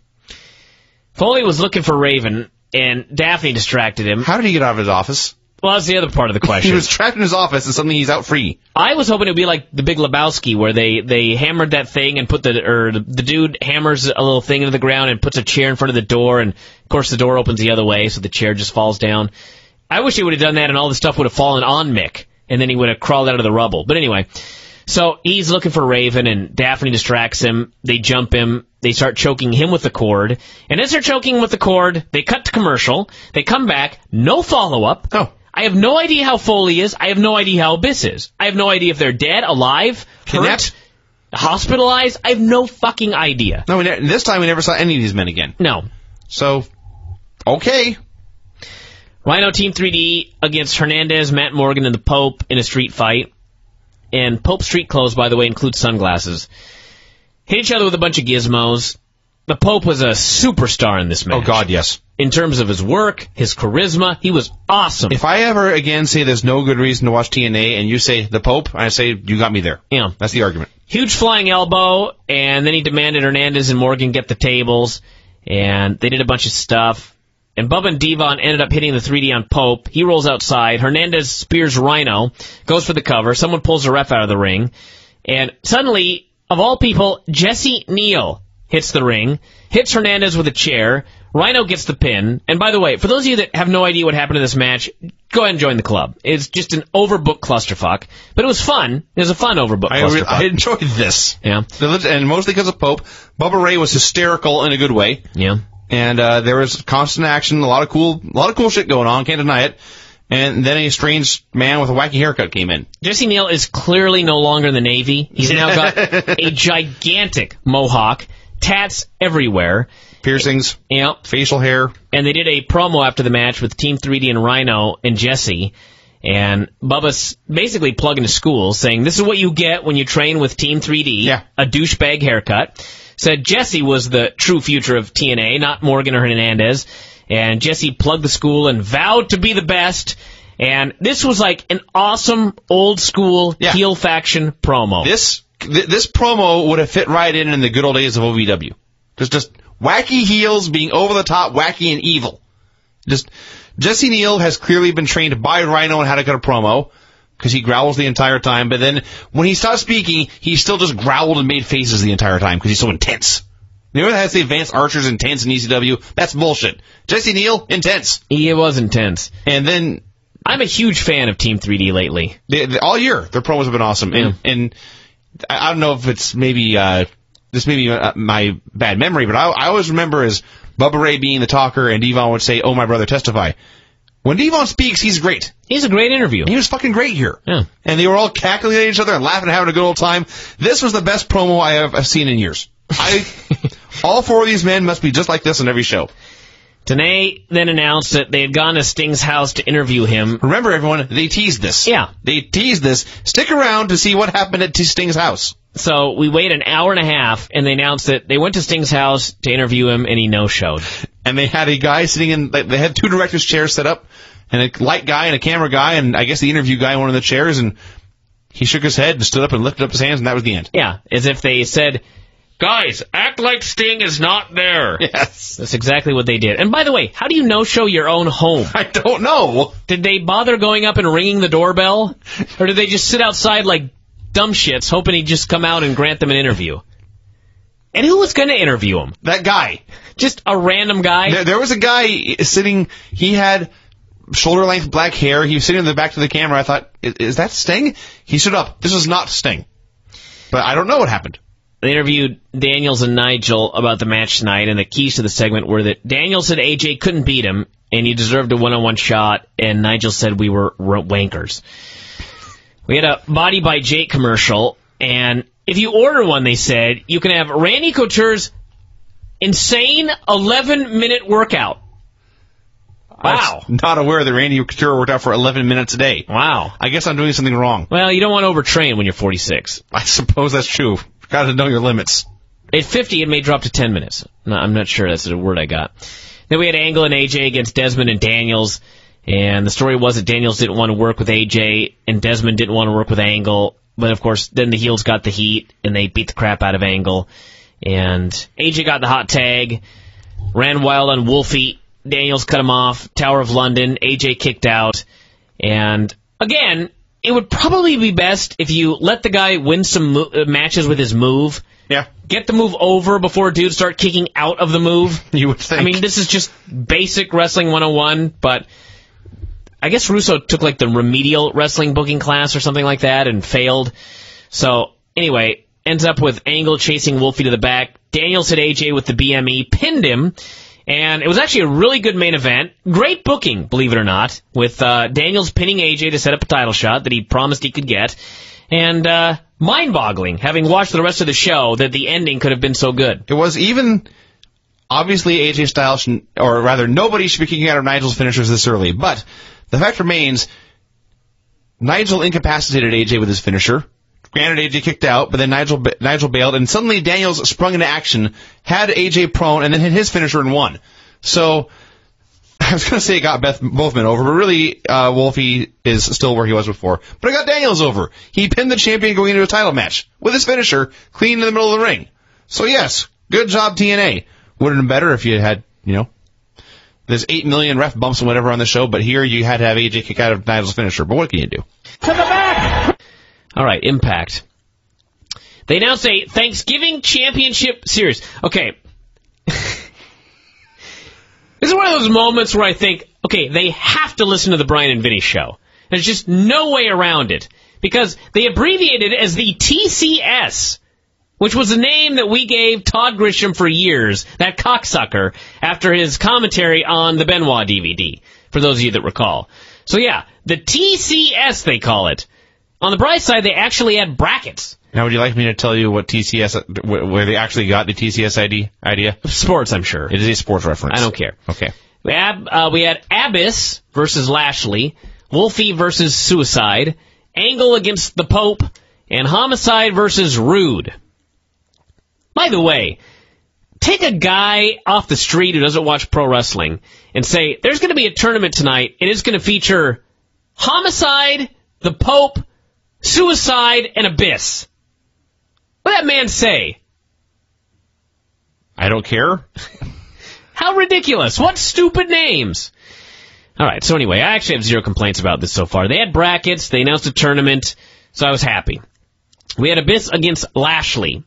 Foley was looking for Raven, and Daphne distracted him. How did he get out of his office? Well, that's the other part of the question. He was trapped in his office, and suddenly he's out free. I was hoping it would be like The Big Lebowski, where they, they hammered that thing and put the, or the, the dude hammers a little thing into the ground and puts a chair in front of the door, and, of course, the door opens the other way, so the chair just falls down. I wish he would have done that, and all the stuff would have fallen on Mick, and then he would have crawled out of the rubble. But anyway, so he's looking for Raven, and Daphne distracts him. They jump him. They start choking him with the cord. And as they're choking with the cord, they cut to commercial. They come back. No follow-up. Oh. I have no idea how Foley is. I have no idea how Abyss is. I have no idea if they're dead, alive, hurt, hospitalized. I have no fucking idea. No, we ne- this time we never saw any of these men again. No. So, okay. Rhino Team three D against Hernandez, Matt Morgan, and the Pope in a street fight. And Pope's street clothes, by the way, include sunglasses. Hit each other with a bunch of gizmos. The Pope was a superstar in this match. Oh, God, yes. In terms of his work, his charisma, he was awesome. If I ever again say there's no good reason to watch T N A and you say the Pope, I say you got me there. Yeah. That's the argument. Huge flying elbow, and then he demanded Hernandez and Morgan get the tables, and they did a bunch of stuff. And Bubba and Devon ended up hitting the three D on Pope. He rolls outside. Hernandez spears Rhino, goes for the cover. Someone pulls the ref out of the ring. And suddenly, of all people, Jesse Neal hits the ring, hits Hernandez with a chair. Rhino gets the pin. And by the way, for those of you that have no idea what happened in this match, go ahead and join the club. It's just an overbooked clusterfuck. But it was fun. It was a fun overbooked I clusterfuck. Re- I enjoyed this. Yeah. And mostly because of Pope. Bubba Ray was hysterical in a good way. Yeah. And uh, there was constant action, a lot of cool a lot of cool shit going on. Can't deny it. And then a strange man with a wacky haircut came in. Jesse Neal is clearly no longer in the Navy. He's now got a gigantic mohawk. Tats everywhere. Piercings. Yeah. Facial hair. And they did a promo after the match with Team three D and Rhino and Jesse. And Bubba's basically plugging to school, saying, this is what you get when you train with Team three D. Yeah. A douchebag haircut. Said Jesse was the true future of T N A, not Morgan or Hernandez. And Jesse plugged the school and vowed to be the best. And this was like an awesome old-school yeah. heel faction promo. This... This promo would have fit right in in the good old days of O V W. Just, just wacky heels being over the top, wacky and evil. Just Jesse Neal has clearly been trained by Rhino on how to cut a promo because he growls the entire time. But then when he stopped speaking, he still just growled and made faces the entire time because he's so intense. You know what has the advanced archers intense in E C W? That's bullshit. Jesse Neal intense. He was intense, and then I'm a huge fan of Team three D lately. They, they, all year, their promos have been awesome, and. Yeah. and I don't know if it's maybe, uh, this may be uh, my bad memory, but I, I always remember as Bubba Ray being the talker and Devon would say, oh, my brother, testify. When Devon speaks, he's great. He's a great interview. He was fucking great here. Yeah. And they were all cackling at each other and laughing and having a good old time. This was the best promo I have I've seen in years. I, all four of these men must be just like this on every show. T N A then announced that they had gone to Sting's house to interview him. Remember, everyone, they teased this. Yeah. They teased this. Stick around to see what happened at Sting's house. So we wait an hour and a half, and they announced that they went to Sting's house to interview him, and he no-showed. And they had a guy sitting in, they had two director's chairs set up, and a light guy and a camera guy, and I guess the interview guy in one of the chairs, and he shook his head and stood up and lifted up his hands, and that was the end. Yeah, as if they said... Guys, act like Sting is not there. Yes. That's exactly what they did. And by the way, how do you no-show your own home? I don't know. Did they bother going up and ringing the doorbell? Or did they just sit outside like dumb shits, hoping he'd just come out and grant them an interview? And who was going to interview him? That guy. Just a random guy? There, there was a guy sitting, he had shoulder-length black hair. He was sitting in the back of the camera. I thought, is, is that Sting? He stood up. This is not Sting. But I don't know what happened. They interviewed Daniels and Nigel about the match tonight, and the keys to the segment were that Daniels said A J couldn't beat him, and he deserved a one-on-one shot, and Nigel said we were wankers. We had a Body by Jake commercial, and if you order one, they said, you can have Randy Couture's insane eleven-minute workout. Wow. I was not aware that Randy Couture worked out for eleven minutes a day. Wow. I guess I'm doing something wrong. Well, you don't want to overtrain when you're forty-six. I suppose that's true. Got to know your limits. At fifty, it may drop to ten minutes. No, I'm not sure. That's the word I got. Then we had Angle and A J against Desmond and Daniels. And the story was that Daniels didn't want to work with A J, and Desmond didn't want to work with Angle. But, of course, then the heels got the heat, and they beat the crap out of Angle. And A J got the hot tag, ran wild on Wolfie. Daniels cut him off. Tower of London. A J kicked out. And, again, it would probably be best if you let the guy win some mo- matches with his move. Yeah. Get the move over before dudes start kicking out of the move. You would think. I mean, this is just basic wrestling one oh one, but I guess Russo took, like, the remedial wrestling booking class or something like that and failed. So, anyway, ends up with Angle chasing Wolfie to the back. Daniels hit A J with the B M E, pinned him, and it was actually a really good main event. Great booking, believe it or not, with uh, Daniels pinning A J to set up a title shot that he promised he could get. And uh, mind-boggling, having watched the rest of the show, that the ending could have been so good. It was even... Obviously, A J Styles, or rather, nobody should be kicking out of Nigel's finishers this early, but the fact remains, Nigel incapacitated A J with his finisher. Granted, A J kicked out, but then Nigel Nigel bailed, and suddenly Daniels sprung into action, had A J prone, and then hit his finisher and won. So, I was going to say it got Beth, both men over, but really, uh, Wolfie is still where he was before. But it got Daniels over. He pinned the champion going into a title match with his finisher, clean in the middle of the ring. So, yes, good job, T N A. Would have been better if you had, you know, there's eight million ref bumps and whatever on the show, but here you had to have A J kick out of Nigel's finisher. But what can you do? To the back! All right, Impact. They announced a Thanksgiving Championship Series. Okay. This is one of those moments where I think, okay, they have to listen to the Brian and Vinny show. There's just no way around it. Because they abbreviated it as the T C S, which was the name that we gave Todd Grisham for years, that cocksucker, after his commentary on the Benoit D V D, for those of you that recall. So yeah, the T C S, they call it. On the bright side, they actually add brackets. Now, would you like me to tell you what T C S, where they actually got the T C S idea? idea? Sports, I'm sure. It is a sports reference. I don't care. Okay. We had, uh, we had Abyss versus Lashley, Wolfie versus Suicide, Angle against the Pope, and Homicide versus Roode. By the way, take a guy off the street who doesn't watch pro wrestling and say, there's going to be a tournament tonight, and it's going to feature Homicide, the Pope, Suicide, and Abyss. What did that man say? I don't care. How ridiculous. What stupid names. All right, so anyway, I actually have zero complaints about this so far. They had brackets, they announced a tournament, so I was happy. We had Abyss against Lashley.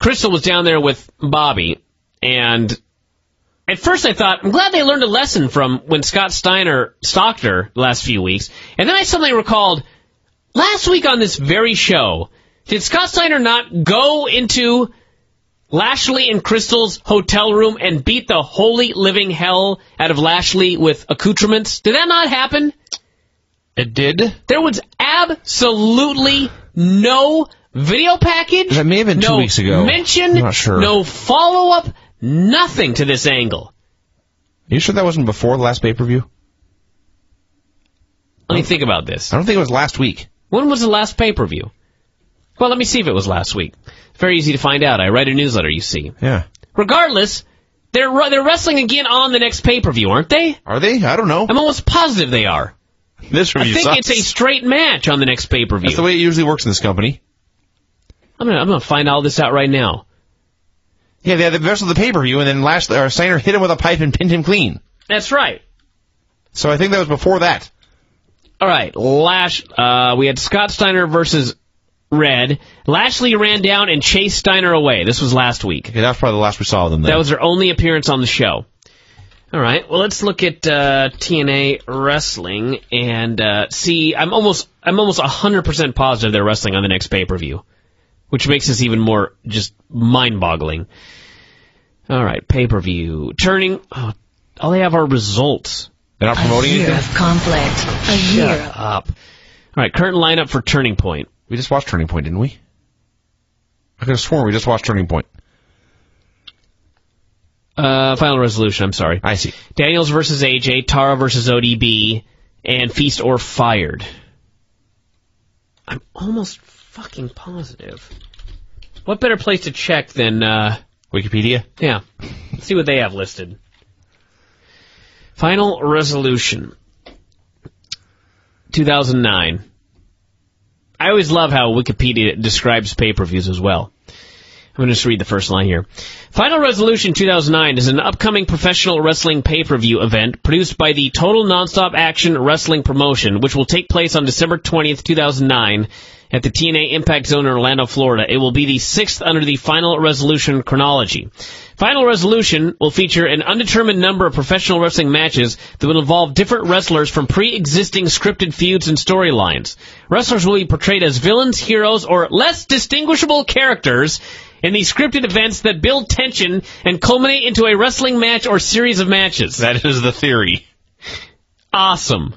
Crystal was down there with Bobby, and at first I thought, I'm glad they learned a lesson from when Scott Steiner stalked her the last few weeks, and then I suddenly recalled, last week on this very show, did Scott Steiner not go into Lashley and Crystal's hotel room and beat the holy living hell out of Lashley with accoutrements? Did that not happen? It did. There was absolutely no video package? That may have been two no weeks ago. No mention, I'm not sure. No follow-up, nothing to this angle. Are you sure that wasn't before the last pay-per-view? Let me think about this. I don't think it was last week. When was the last pay-per-view? Well, let me see if it was last week. Very easy to find out. I write a newsletter, you see. Yeah. Regardless, they're they're wrestling again on the next pay-per-view, aren't they? Are they? I don't know. I'm almost positive they are. This review I think sucks. It's a straight match on the next pay-per-view. That's the way it usually works in this company. I'm gonna, I'm gonna find all this out right now. Yeah, they had the rest of the pay-per-view, and then last, uh, Steiner hit him with a pipe and pinned him clean. That's right. So I think that was before that. All right, Lash. Uh, we had Scott Steiner versus Red. Lashley ran down and chased Steiner away. This was last week. Okay, that's probably the last we saw of them. Then. That was their only appearance on the show. All right, well, let's look at uh, T N A wrestling and uh, see. I'm almost, I'm almost one hundred percent positive they're wrestling on the next pay-per-view. Which makes this even more just mind-boggling. All right, pay-per-view. Turning... Oh, all they have are results. They're not promoting anything? A year of conflict. A year. Shut up. All right, current lineup for Turning Point. We just watched Turning Point, didn't we? I could have sworn we just watched Turning Point. Uh, Final Resolution, I'm sorry. I see. Daniels versus A J, Tara versus O D B, and Feast or Fired. I'm almost... fucking positive. What better place to check than uh, Wikipedia? Yeah. Let's see what they have listed. Final Resolution, two thousand nine. I always love how Wikipedia describes pay-per-views as well. I'm going to just read the first line here. Final Resolution two thousand nine is an upcoming professional wrestling pay-per-view event produced by the Total Nonstop Action Wrestling Promotion, which will take place on December twentieth, two thousand nine, at the T N A Impact Zone in Orlando, Florida. It will be the sixth under the Final Resolution chronology. Final Resolution will feature an undetermined number of professional wrestling matches that will involve different wrestlers from pre-existing scripted feuds and storylines. Wrestlers will be portrayed as villains, heroes, or less distinguishable characters in these scripted events that build tension and culminate into a wrestling match or series of matches. That is the theory. Awesome.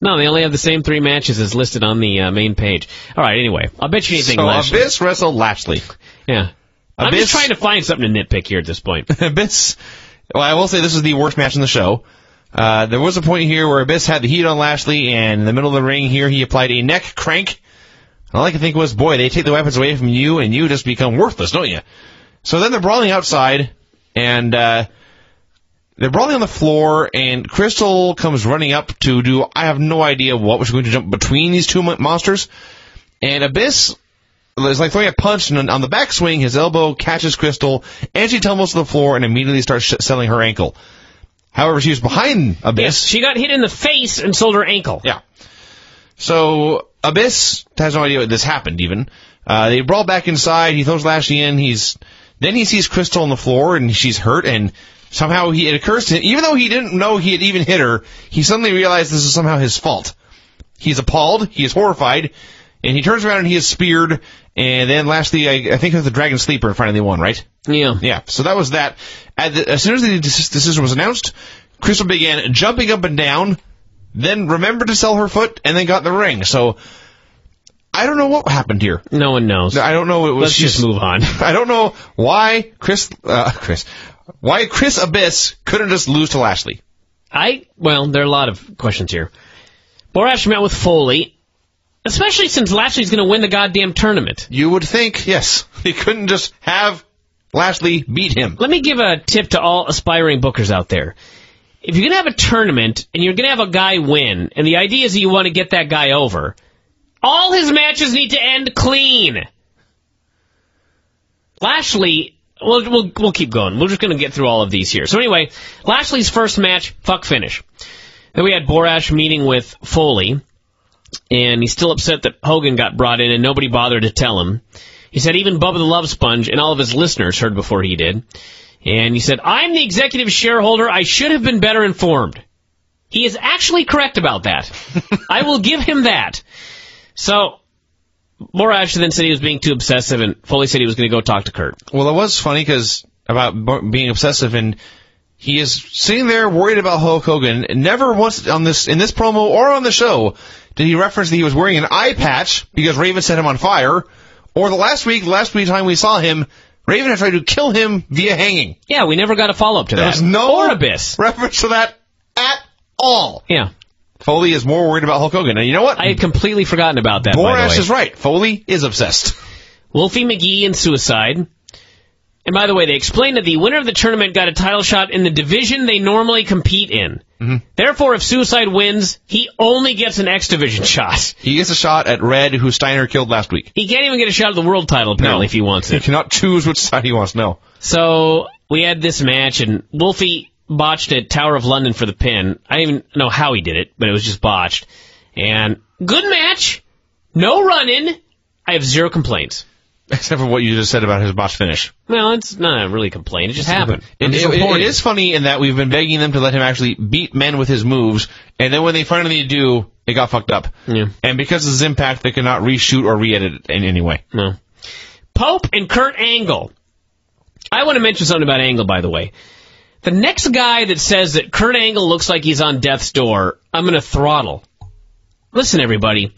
No, they only have the same three matches as listed on the uh, main page. All right, anyway. I'll bet you anything, so Lashley. Abyss wrestled Lashley. Yeah. Abyss, I'm just trying to find something to nitpick here at this point. Abyss, well, I will say this is the worst match in the show. Uh, there was a point here where Abyss had the heat on Lashley, and in the middle of the ring here, he applied a neck crank. And all I could think was, boy, they take the weapons away from you, and you just become worthless, don't you? So then they're brawling outside, and... Uh, They're brawling on the floor, and Crystal comes running up to do, I have no idea what, was going to jump between these two monsters. And Abyss is like throwing a punch, and on the backswing, his elbow catches Crystal, and she tumbles to the floor and immediately starts selling her ankle. However, she was behind Abyss. Yes, she got hit in the face and sold her ankle. Yeah. So Abyss has no idea what this happened, even. Uh, they brawl back inside. He throws Lashley in. He's Then he sees Crystal on the floor, and she's hurt, and... Somehow he, it occurs to him, even though he didn't know he had even hit her, he suddenly realized this is somehow his fault. He's appalled, he is horrified, and he turns around and he is speared, and then lastly, I, I think it was the Dragon Sleeper finally won, right? Yeah. Yeah, so that was that. At the, as soon as the decision was announced, Crystal began jumping up and down, then remembered to sell her foot, and then got in the ring, so... I don't know what happened here. No one knows. I don't know what it was. Let's just, just move on. I don't know why Chris... Uh, Chris... Why Chris Abyss couldn't just lose to Lashley? I, well, there are a lot of questions here. Borash met with Foley, especially since Lashley's going to win the goddamn tournament. You would think, yes. He couldn't just have Lashley beat him. Let me give a tip to all aspiring bookers out there. If you're going to have a tournament and you're going to have a guy win, and the idea is that you want to get that guy over, all his matches need to end clean. Lashley... We'll, we'll, we'll keep going. We're just going to get through all of these here. So anyway, Lashley's first match, fuck finish. Then we had Borash meeting with Foley, and he's still upset that Hogan got brought in and nobody bothered to tell him. He said even Bubba the Love Sponge and all of his listeners heard before he did. And he said, I'm the executive shareholder. I should have been better informed. He is actually correct about that. I will give him that. So... Borash then said he was being too obsessive, and Foley said he was going to go talk to Kurt. Well, it was funny because about being obsessive, and he is sitting there worried about Hulk Hogan. And never once on this in this promo or on the show did he reference that he was wearing an eye patch because Raven set him on fire, or the last week, last week time we saw him, Raven had tried to kill him via hanging. Yeah, we never got a follow up to there that. There was no or Abyss reference to that at all. Yeah. Foley is more worried about Hulk Hogan. And you know what? I had completely forgotten about that, Borash by the way. is right. Foley is obsessed. Wolfie McGee and Suicide. And by the way, they explained that the winner of the tournament got a title shot in the division they normally compete in. Mm-hmm. Therefore, if Suicide wins, he only gets an X Division shot. He gets a shot at Red, who Steiner killed last week. He can't even get a shot at the world title, apparently, no. if he wants it. He cannot choose which side he wants, no. So, we had this match, and Wolfie... botched at Tower of London for the pin. I don't even know how he did it, but it was just botched. And good match. No run-in. I have zero complaints. Except for what you just said about his botched finish. Well, it's not really a complaint. It just happened. It, it, it, it is funny in that we've been begging them to let him actually beat men with his moves, and then when they finally do, it got fucked up. Yeah. And because of his impact, they could not reshoot or re-edit it in any way. No. Pope and Kurt Angle. I want to mention something about Angle, by the way. The next guy that says that Kurt Angle looks like he's on death's door, I'm going to throttle. Listen, everybody.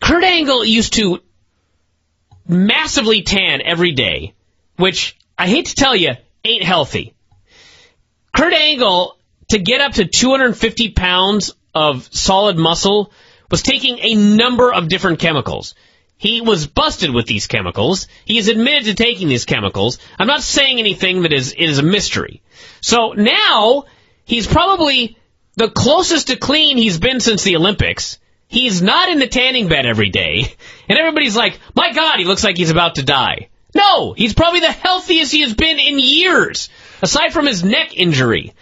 Kurt Angle used to massively tan every day, which I hate to tell you, ain't healthy. Kurt Angle, to get up to two hundred fifty pounds of solid muscle, was taking a number of different chemicals. He was busted with these chemicals. He is admitted to taking these chemicals. I'm not saying anything that is, it is a mystery. So now, he's probably the closest to clean he's been since the Olympics. He's not in the tanning bed every day. And everybody's like, my God, he looks like he's about to die. No, he's probably the healthiest he has been in years, aside from his neck injury.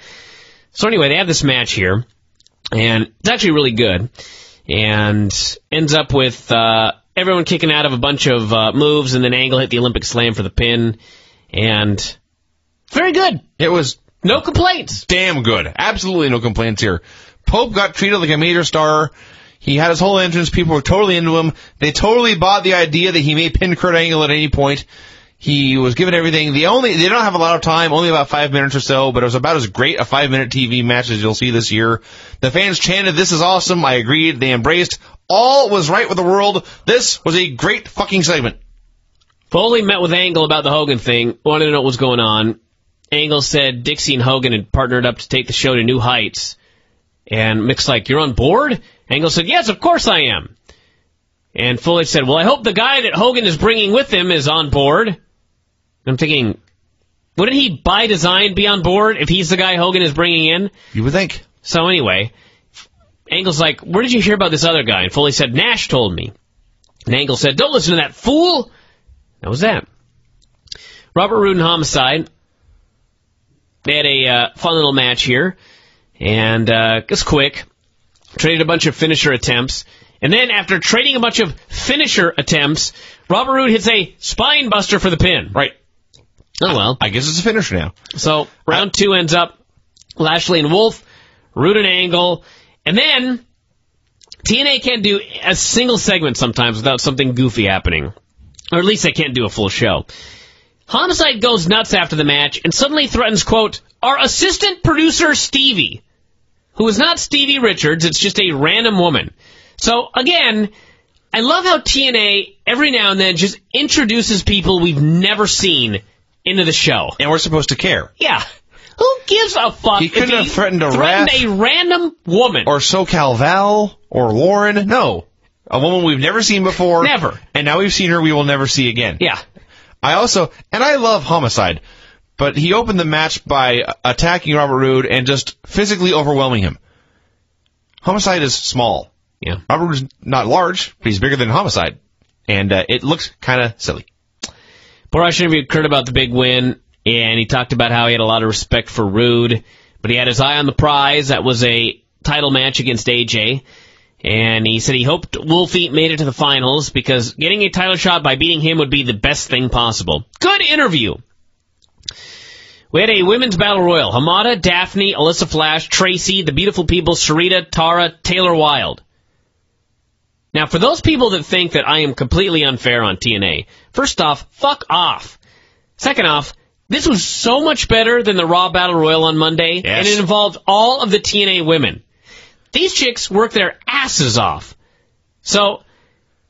So anyway, they have this match here, and it's actually really good. And ends up with... Uh, Everyone kicking out of a bunch of uh, moves, and then Angle hit the Olympic slam for the pin, and very good. It was no complaints. Damn good. Absolutely no complaints here. Pope got treated like a major star. He had his whole entrance. People were totally into him. They totally bought the idea that he may pin Kurt Angle at any point. He was given everything. The only they don't have a lot of time, only about five minutes or so, but it was about as great a five-minute T V match as you'll see this year. The fans chanted, "This is awesome." I agreed. They embraced. All was right with the world. This was a great fucking segment. Foley met with Angle about the Hogan thing. Wanted to know what was going on. Angle said Dixie and Hogan had partnered up to take the show to new heights. And Mick's like, "You're on board?" Angle said, "Yes, of course I am." And Foley said, "Well, I hope the guy that Hogan is bringing with him is on board." And I'm thinking, wouldn't he by design be on board if he's the guy Hogan is bringing in? You would think. So anyway... Angle's like, "Where did you hear about this other guy?" And Foley said, "Nash told me." And Angle said, "Don't listen to that fool." That was that. Robert Roode and Homicide. They had a uh, fun little match here. And uh, it was quick. Traded a bunch of finisher attempts. And then after trading a bunch of finisher attempts, Robert Roode hits a spine buster for the pin. Right. Oh, well. I, I guess it's a finisher now. So round I- two ends up Lashley and Wolf, Roode and Angle. And then, T N A can't do a single segment sometimes without something goofy happening. Or at least they can't do a full show. Homicide goes nuts after the match and suddenly threatens, quote, "our assistant producer Stevie," who is not Stevie Richards, it's just a random woman. So, again, I love how T N A, every now and then, just introduces people we've never seen into the show. And we're supposed to care. Yeah. Who gives a fuck? He couldn't if he have threatened a threatened a random woman. Or SoCal Val or Lauren. No. A woman we've never seen before. Never. And now we've seen her, we will never see again. Yeah. I also, and I love Homicide, but he opened the match by attacking Robert Roode and just physically overwhelming him. Homicide is small. Yeah. Robert Roode's not large, but he's bigger than Homicide. And uh, it looks kind of silly. Borash interviewed Kurt about the big win. And he talked about how he had a lot of respect for Roode, but he had his eye on the prize. That was a title match against A J. And he said he hoped Wolfie made it to the finals because getting a title shot by beating him would be the best thing possible. Good interview. We had a women's battle royal. Hamada, Daphne, Alyssa Flash, Tracy, the Beautiful People, Sarita, Tara, Taylor Wilde. Now, for those people that think that I am completely unfair on T N A, first off, fuck off. Second off, this was so much better than the Raw Battle Royal on Monday, yes. And it involved all of the T N A women. These chicks worked their asses off. So,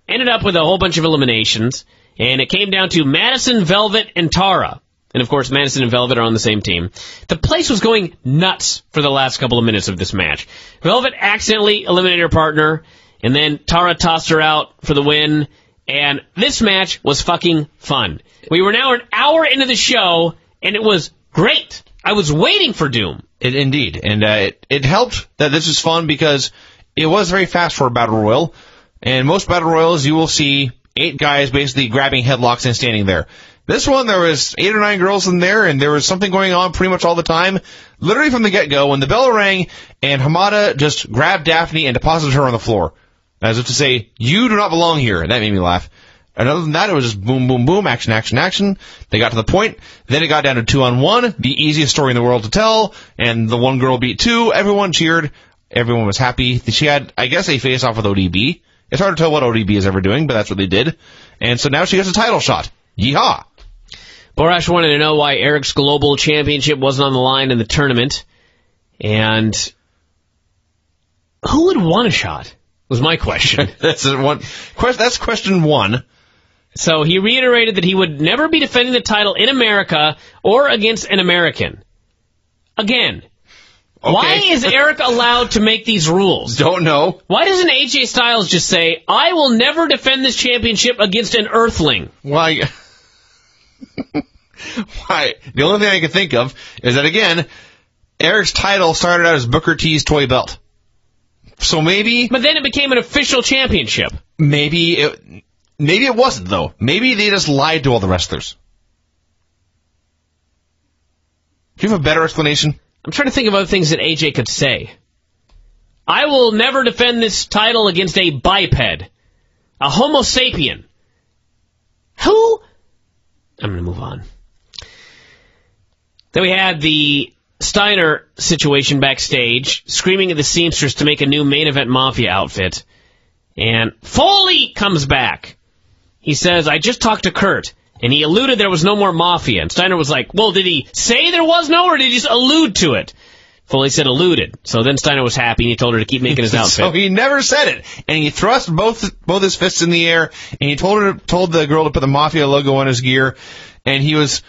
ended up with a whole bunch of eliminations, and it came down to Madison, Velvet, and Tara. And of course, Madison and Velvet are on the same team. The place was going nuts for the last couple of minutes of this match. Velvet accidentally eliminated her partner, and then Tara tossed her out for the win. And this match was fucking fun. We were now an hour into the show, and it was great. I was waiting for Doom. It, indeed. And uh, it, it helped that this was fun because it was very fast for a Battle Royal. And most Battle Royals, you will see eight guys basically grabbing headlocks and standing there. This one, there was eight or nine girls in there, and there was something going on pretty much all the time. Literally from the get-go, when the bell rang, and Hamada just grabbed Daphne and deposited her on the floor. As if to say, "You do not belong here." And that made me laugh. And other than that, it was just boom, boom, boom, action, action, action. They got to the point. Then it got down to two on one, the easiest story in the world to tell. And the one girl beat two. Everyone cheered. Everyone was happy. She had, I guess, a face-off with O D B. It's hard to tell what O D B is ever doing, but that's what they did. And so now she gets a title shot. Yeehaw! Borash wanted to know why Eric's global championship wasn't on the line in the tournament. And who would want a shot? Was my question. that's one. That's question one. So he reiterated that he would never be defending the title in America or against an American. Again, Okay. Why is Eric allowed to make these rules? Don't know. Why doesn't A J Styles just say, I will never defend this championship against an earthling? Why? Why? The only thing I can think of is that, again, Eric's title started out as Booker T's toy belt. So maybe... But then it became an official championship. Maybe it, maybe it wasn't, though. Maybe they just lied to all the wrestlers. Do you have a better explanation? I'm trying to think of other things that A J could say. I will never defend this title against a biped. A homo sapien. Who? I'm going to move on. Then we had the Steiner situation backstage, screaming at the Seamsters to make a new main event Mafia outfit. And Foley comes back. He says, I just talked to Kurt, and he alluded there was no more Mafia. And Steiner was like, well, did he say there was no, or did he just allude to it? Foley said alluded. So then Steiner was happy, and he told her to keep making his outfit. So he never said it. And he thrust both both his fists in the air, and he told her told the girl to put the Mafia logo on his gear. And he was...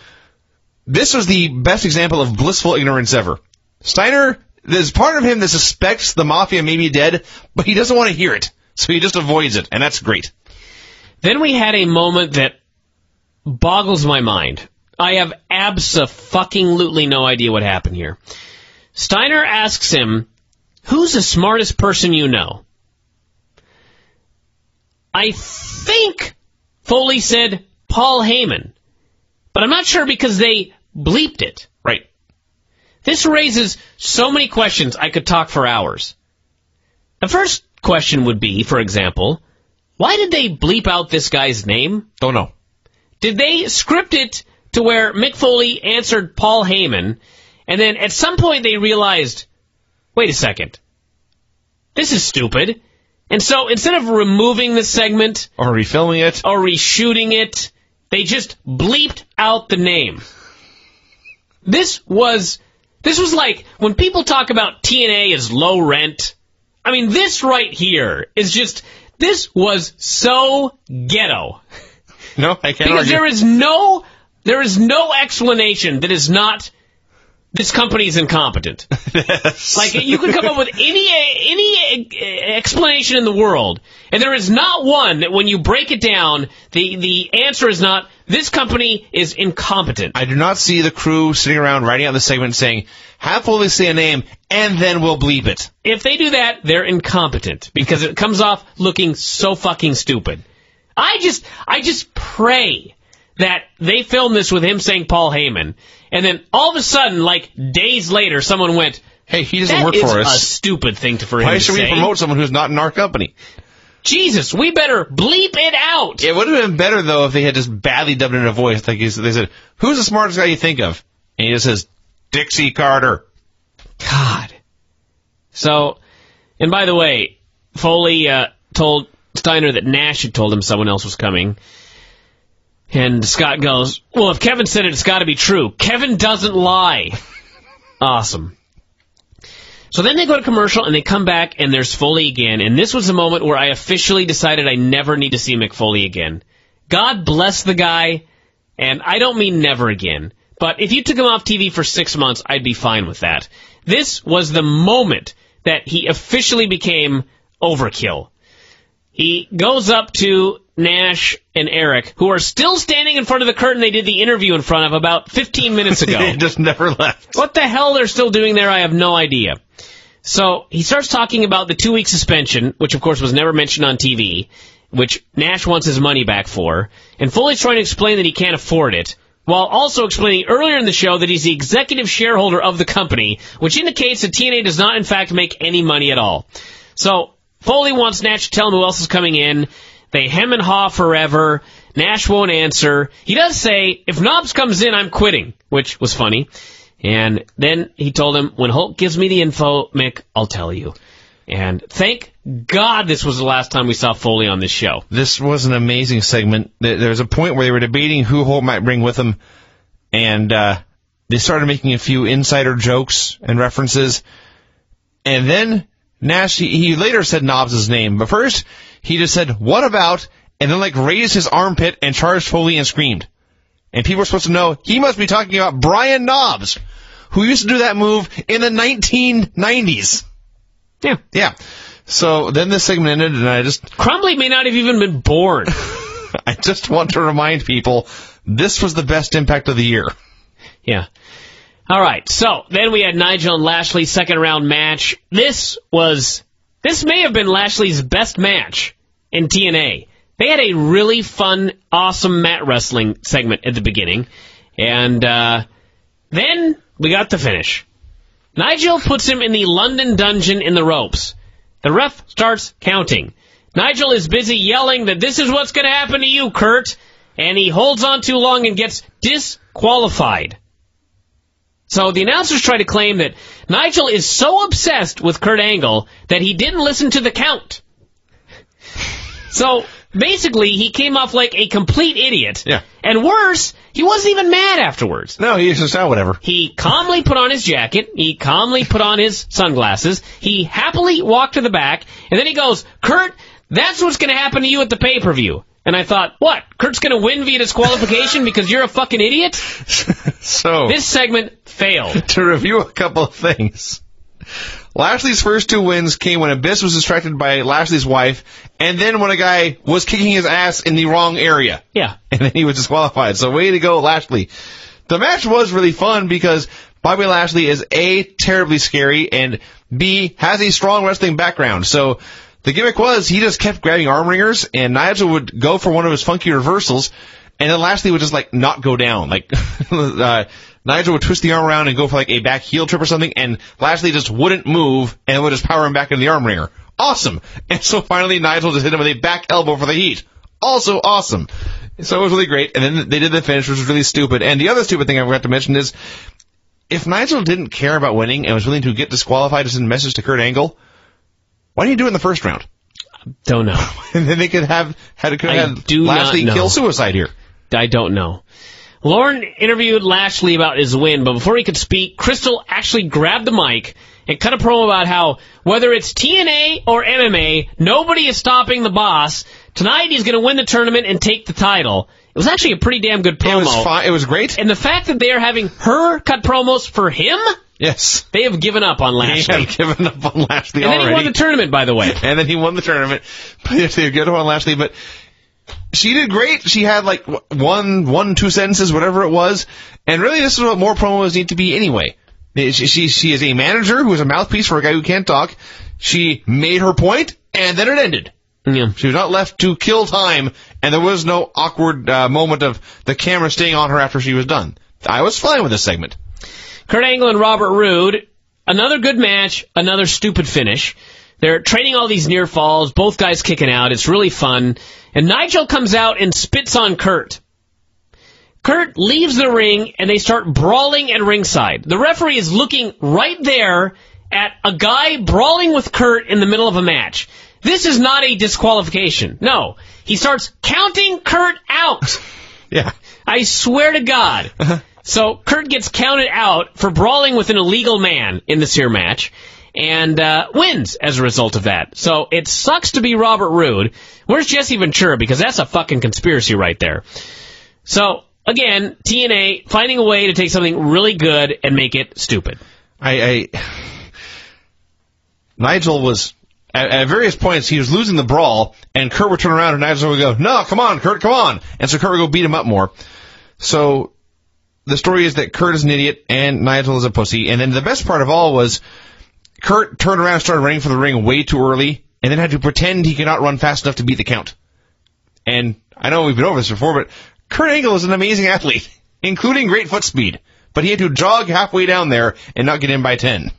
This was the best example of blissful ignorance ever. Steiner, there's part of him that suspects the Mafia may be dead, but he doesn't want to hear it. So he just avoids it, and that's great. Then we had a moment that boggles my mind. I have abso-fucking-lutely no idea what happened here. Steiner asks him, who's the smartest person you know? I think Foley said Paul Heyman, but I'm not sure because they bleeped it. Right. This raises so many questions, I could talk for hours. The first question would be, for example, why did they bleep out this guy's name? Don't know. Did they script it to where Mick Foley answered Paul Heyman, and then at some point they realized, wait a second, this is stupid. And so instead of removing this segment... Or refilming it. Or reshooting it, they just bleeped out the name. This was... This was like when people talk about T N A as low rent. I mean, this right here is just... This was so ghetto. No, I can't Because argue. there is no... There is no explanation that is not... This company is incompetent. Yes. Like, you could come up with any any explanation in the world, and there is not one that when you break it down, the, the answer is not, this company is incompetent. I do not see the crew sitting around writing out the segment saying, have Foley say a name, and then we'll bleep it. If they do that, they're incompetent, because it comes off looking so fucking stupid. I just, I just pray that they filmed this with him saying Paul Heyman, and then all of a sudden, like days later, someone went, hey, he doesn't work for us. That is a stupid thing to for him to say. Why should we promote someone who's not in our company? Jesus, we better bleep it out. It would have been better, though, if they had just badly dubbed in a voice. Like they said, who's the smartest guy you think of? And he just says, Dixie Carter. God. So, and by the way, Foley uh, told Steiner that Nash had told him someone else was coming. And Scott goes, well, if Kevin said it, it's got to be true. Kevin doesn't lie. Awesome. So then they go to commercial, and they come back, and there's Foley again. And this was the moment where I officially decided I never need to see Mick Foley again. God bless the guy, and I don't mean never again. But if you took him off T V for six months, I'd be fine with that. This was the moment that he officially became Overkill. He goes up to Nash and Eric, who are still standing in front of the curtain they did the interview in front of about fifteen minutes ago. They just never left. What the hell they're still doing there, I have no idea. So he starts talking about the two-week suspension, which, of course, was never mentioned on T V, which Nash wants his money back for, and Foley's trying to explain that he can't afford it, while also explaining earlier in the show that he's the executive shareholder of the company, which indicates that T N A does not, in fact, make any money at all. So Foley wants Nash to tell him who else is coming in. They hem and haw forever. Nash won't answer. He does say, if Knobs comes in, I'm quitting, which was funny. And then he told him, when Hulk gives me the info, Mick, I'll tell you. And thank God this was the last time we saw Foley on this show. This was an amazing segment. There was a point where they were debating who Hulk might bring with him, and uh, they started making a few insider jokes and references. And then Nash, he, he later said Knobs' name, but first... He just said, what about, and then, like, raised his armpit and charged Foley and screamed. And people were supposed to know, he must be talking about Brian Knobbs, who used to do that move in the nineteen nineties. Yeah. Yeah. So then this segment ended, and I just... Crumbley may not have even been born. I just want to remind people, this was the best Impact of the year. Yeah. All right. So then we had Nigel and Lashley second round match. This was... This may have been Lashley's best match in T N A. They had a really fun, awesome mat wrestling segment at the beginning. And uh, then we got the finish. Nigel puts him in the London Dungeon in the ropes. The ref starts counting. Nigel is busy yelling that this is what's going to happen to you, Kurt. And he holds on too long and gets disqualified. So the announcers try to claim that Nigel is so obsessed with Kurt Angle that he didn't listen to the count. So basically, he came off like a complete idiot. Yeah. And worse, he wasn't even mad afterwards. No, he just said, whatever. He calmly put on his jacket. He calmly put on his sunglasses. He happily walked to the back. And then he goes, Kurt, that's what's going to happen to you at the pay-per-view. And I thought, what? Kurt's going to win via disqualification because you're a fucking idiot? So this segment failed. To review a couple of things. Lashley's first two wins came when Abyss was distracted by Lashley's wife, and then when a guy was kicking his ass in the wrong area. Yeah. And then he was disqualified. So way to go, Lashley. The match was really fun because Bobby Lashley is A, terribly scary, and B, has a strong wrestling background. So the gimmick was he just kept grabbing arm wringers, and Nigel would go for one of his funky reversals, and then Lashley would just, like, not go down. Like, uh, Nigel would twist the arm around and go for, like, a back heel trip or something, and Lashley just wouldn't move, and would just power him back into the arm wringer. Awesome! And so finally, Nigel just hit him with a back elbow for the heat. Also awesome! So it was really great, and then they did the finish, which was really stupid. And the other stupid thing I forgot to mention is, if Nigel didn't care about winning and was willing to get disqualified as a message to Kurt Angle... Why didn't you do it in the first round? Don't know. And then they could have had, could have had Lashley kill suicide here. I don't know. Lauren interviewed Lashley about his win, but before he could speak, Crystal actually grabbed the mic and cut a promo about how, whether it's T N A or M M A, nobody is stopping the boss. Tonight he's going to win the tournament and take the title. It was actually a pretty damn good promo. It was, fi- it was great. And the fact that they are having her cut promos for him... Yes. They have given up on Lashley. They have given up on Lashley and already. And then he won the tournament, by the way. And then he won the tournament. They have given up on Lashley, but she did great. She had, like, one, one, two sentences, whatever it was. And really, this is what more promos need to be anyway. She, she, she is a manager who is a mouthpiece for a guy who can't talk. She made her point, and then it ended. Yeah. She was not left to kill time, and there was no awkward uh, moment of the camera staying on her after she was done. I was fine with this segment. Kurt Angle and Robert Roode, another good match, another stupid finish. They're training all these near falls, both guys kicking out. It's really fun. And Nigel comes out and spits on Kurt. Kurt leaves the ring, and they start brawling at ringside. The referee is looking right there at a guy brawling with Kurt in the middle of a match. This is not a disqualification. No. He starts counting Kurt out. Yeah. I swear to God. Uh-huh. So Kurt gets counted out for brawling with an illegal man in this here match and uh, wins as a result of that. So it sucks to be Robert Roode. Where's Jesse Ventura? Because that's a fucking conspiracy right there. So, again, T N A finding a way to take something really good and make it stupid. I, I Nigel was... At, at various points, he was losing the brawl, and Kurt would turn around and Nigel would go, no, come on, Kurt, come on. And so Kurt would go beat him up more. So... The story is that Kurt is an idiot and Nigel is a pussy. And then the best part of all was Kurt turned around and started running for the ring way too early and then had to pretend he could not run fast enough to beat the count. And I know we've been over this before, but Kurt Angle is an amazing athlete, including great foot speed. But he had to jog halfway down there and not get in by ten.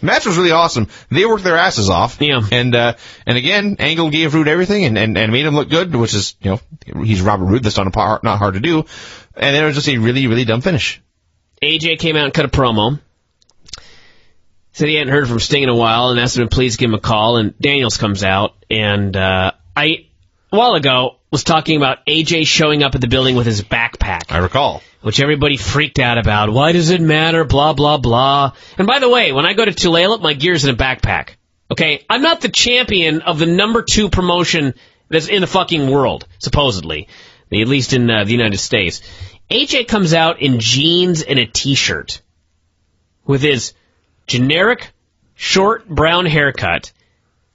The match was really awesome. They worked their asses off. Yeah. And, uh, and again, Angle gave Roode everything and, and, and made him look good, which is, you know, he's Robert Roode. That's not, a, not hard to do. And then it was just a really, really dumb finish. A J came out and cut a promo. Said he hadn't heard from Sting in a while and asked him to please give him a call. And Daniels comes out. And uh, I, a while ago, was talking about A J showing up at the building with his backpack. I recall. Which everybody freaked out about. Why does it matter? Blah, blah, blah. And by the way, when I go to Tulalip, my gear's in a backpack. Okay? I'm not the champion of the number two promotion that's in the fucking world, supposedly. At least in uh, the United States. A J comes out in jeans and a t-shirt. with his generic short brown haircut,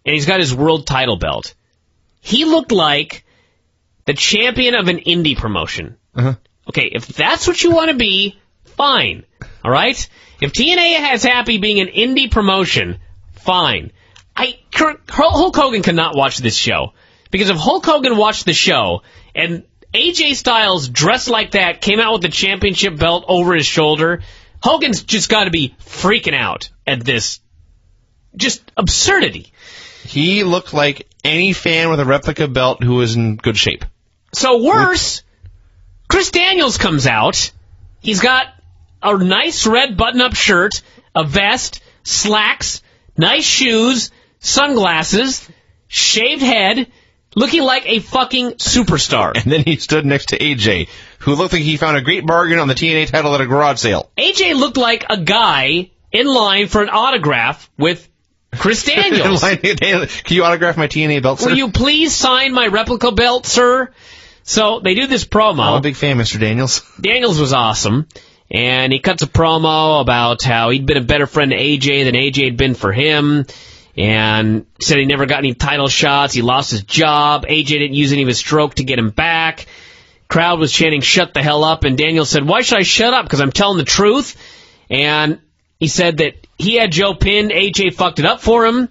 and he's got his world title belt. He looked like the champion of an indie promotion. Uh-huh. Okay, if that's what you want to be, fine. All right? If T N A has happy being an indie promotion, fine. I Hulk Hogan cannot watch this show. Because if Hulk Hogan watched the show, and A J Styles dressed like that, came out with the championship belt over his shoulder, Hogan's just got to be freaking out at this just absurdity. He looked like any fan with a replica belt who was in good shape. So worse, Chris Daniels comes out. He's got a nice red button-up shirt, a vest, slacks, nice shoes, sunglasses, shaved head, looking like a fucking superstar. And then he stood next to A J, who looked like he found a great bargain on the T N A title at a garage sale. A J looked like a guy in line for an autograph with Chris Daniels. Can you autograph my T N A belt, sir? Will you please sign my replica belt, sir? So they do this promo. I'm a big fan, Mister Daniels. Daniels was awesome. And he cuts a promo about how he'd been a better friend to A J than A J had been for him. And said he never got any title shots. He lost his job. A J didn't use any of his stroke to get him back. Crowd was chanting, shut the hell up. And Daniels said, why should I shut up? Because I'm telling the truth. And he said that he had Joe pinned. A J fucked it up for him.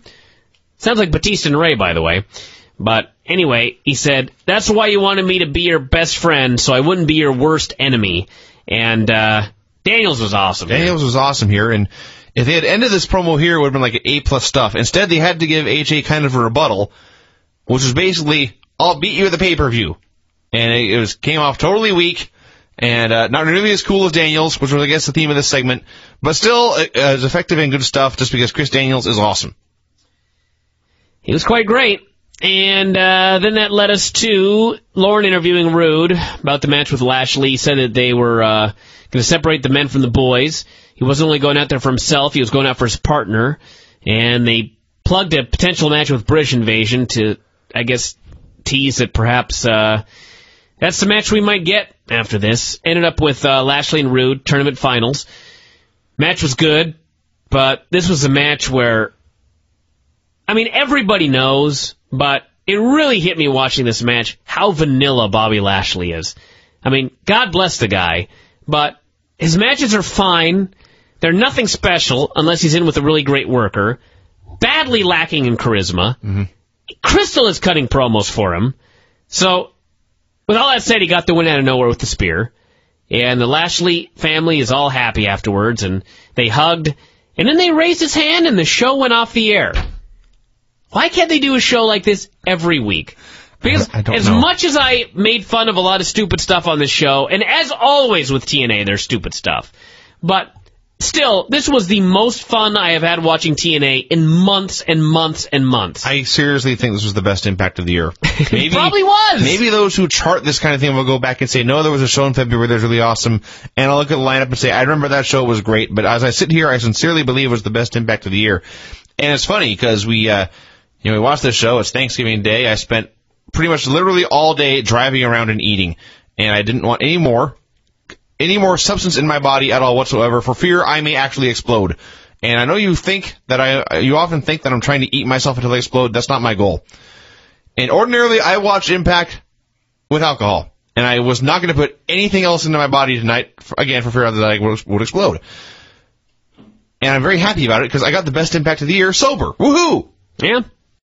Sounds like Batista and Ray, by the way. But anyway, he said, that's why you wanted me to be your best friend, so I wouldn't be your worst enemy. And uh, Daniels was awesome. Daniels here. was awesome here. And if they had ended this promo here, it would have been like an A-plus stuff. Instead, they had to give A J kind of a rebuttal, which was basically, I'll beat you at the pay-per-view. And it was came off totally weak. And uh, not nearly as cool as Daniels, which was, I guess, the theme of this segment. But still, uh, as effective and good stuff, just because Chris Daniels is awesome. He was quite great. And uh, then that led us to Lauren interviewing Roode about the match with Lashley. He said that they were uh, going to separate the men from the boys. He wasn't only going out there for himself, he was going out for his partner. And they plugged a potential match with British Invasion to, I guess, tease that perhaps... Uh, That's the match we might get after this. Ended up with uh, Lashley and Roode, tournament finals. Match was good, but this was a match where, I mean, everybody knows, but it really hit me watching this match how vanilla Bobby Lashley is. I mean, God bless the guy, but his matches are fine. They're nothing special unless he's in with a really great worker. Badly lacking in charisma. Mm-hmm. Crystal is cutting promos for him. So... With all that said, he got the win out of nowhere with the spear. And the Lashley family is all happy afterwards, and they hugged. And then they raised his hand, and the show went off the air. Why can't they do a show like this every week? Because I don't as know. much as I made fun of a lot of stupid stuff on this show, and as always with T N A, there's stupid stuff. But still, this was the most fun I have had watching T N A in months and months and months. I seriously think this was the best Impact of the year. Maybe, it probably was. Maybe those who chart this kind of thing will go back and say, no, there was a show in February that was really awesome. And I'll look at the lineup and say, I remember that show was great. But as I sit here, I sincerely believe it was the best Impact of the year. And it's funny because we, uh, you know, we watched this show. It's Thanksgiving Day. I spent pretty much literally all day driving around and eating. And I didn't want any more. any more substance in my body at all whatsoever, for fear I may actually explode. And I know you think that I, you often think that I'm trying to eat myself until I explode. That's not my goal. And ordinarily, I watch Impact with alcohol. And I was not going to put anything else into my body tonight, again, for fear that I would explode. And I'm very happy about it, because I got the best Impact of the year sober. Woohoo! Yeah.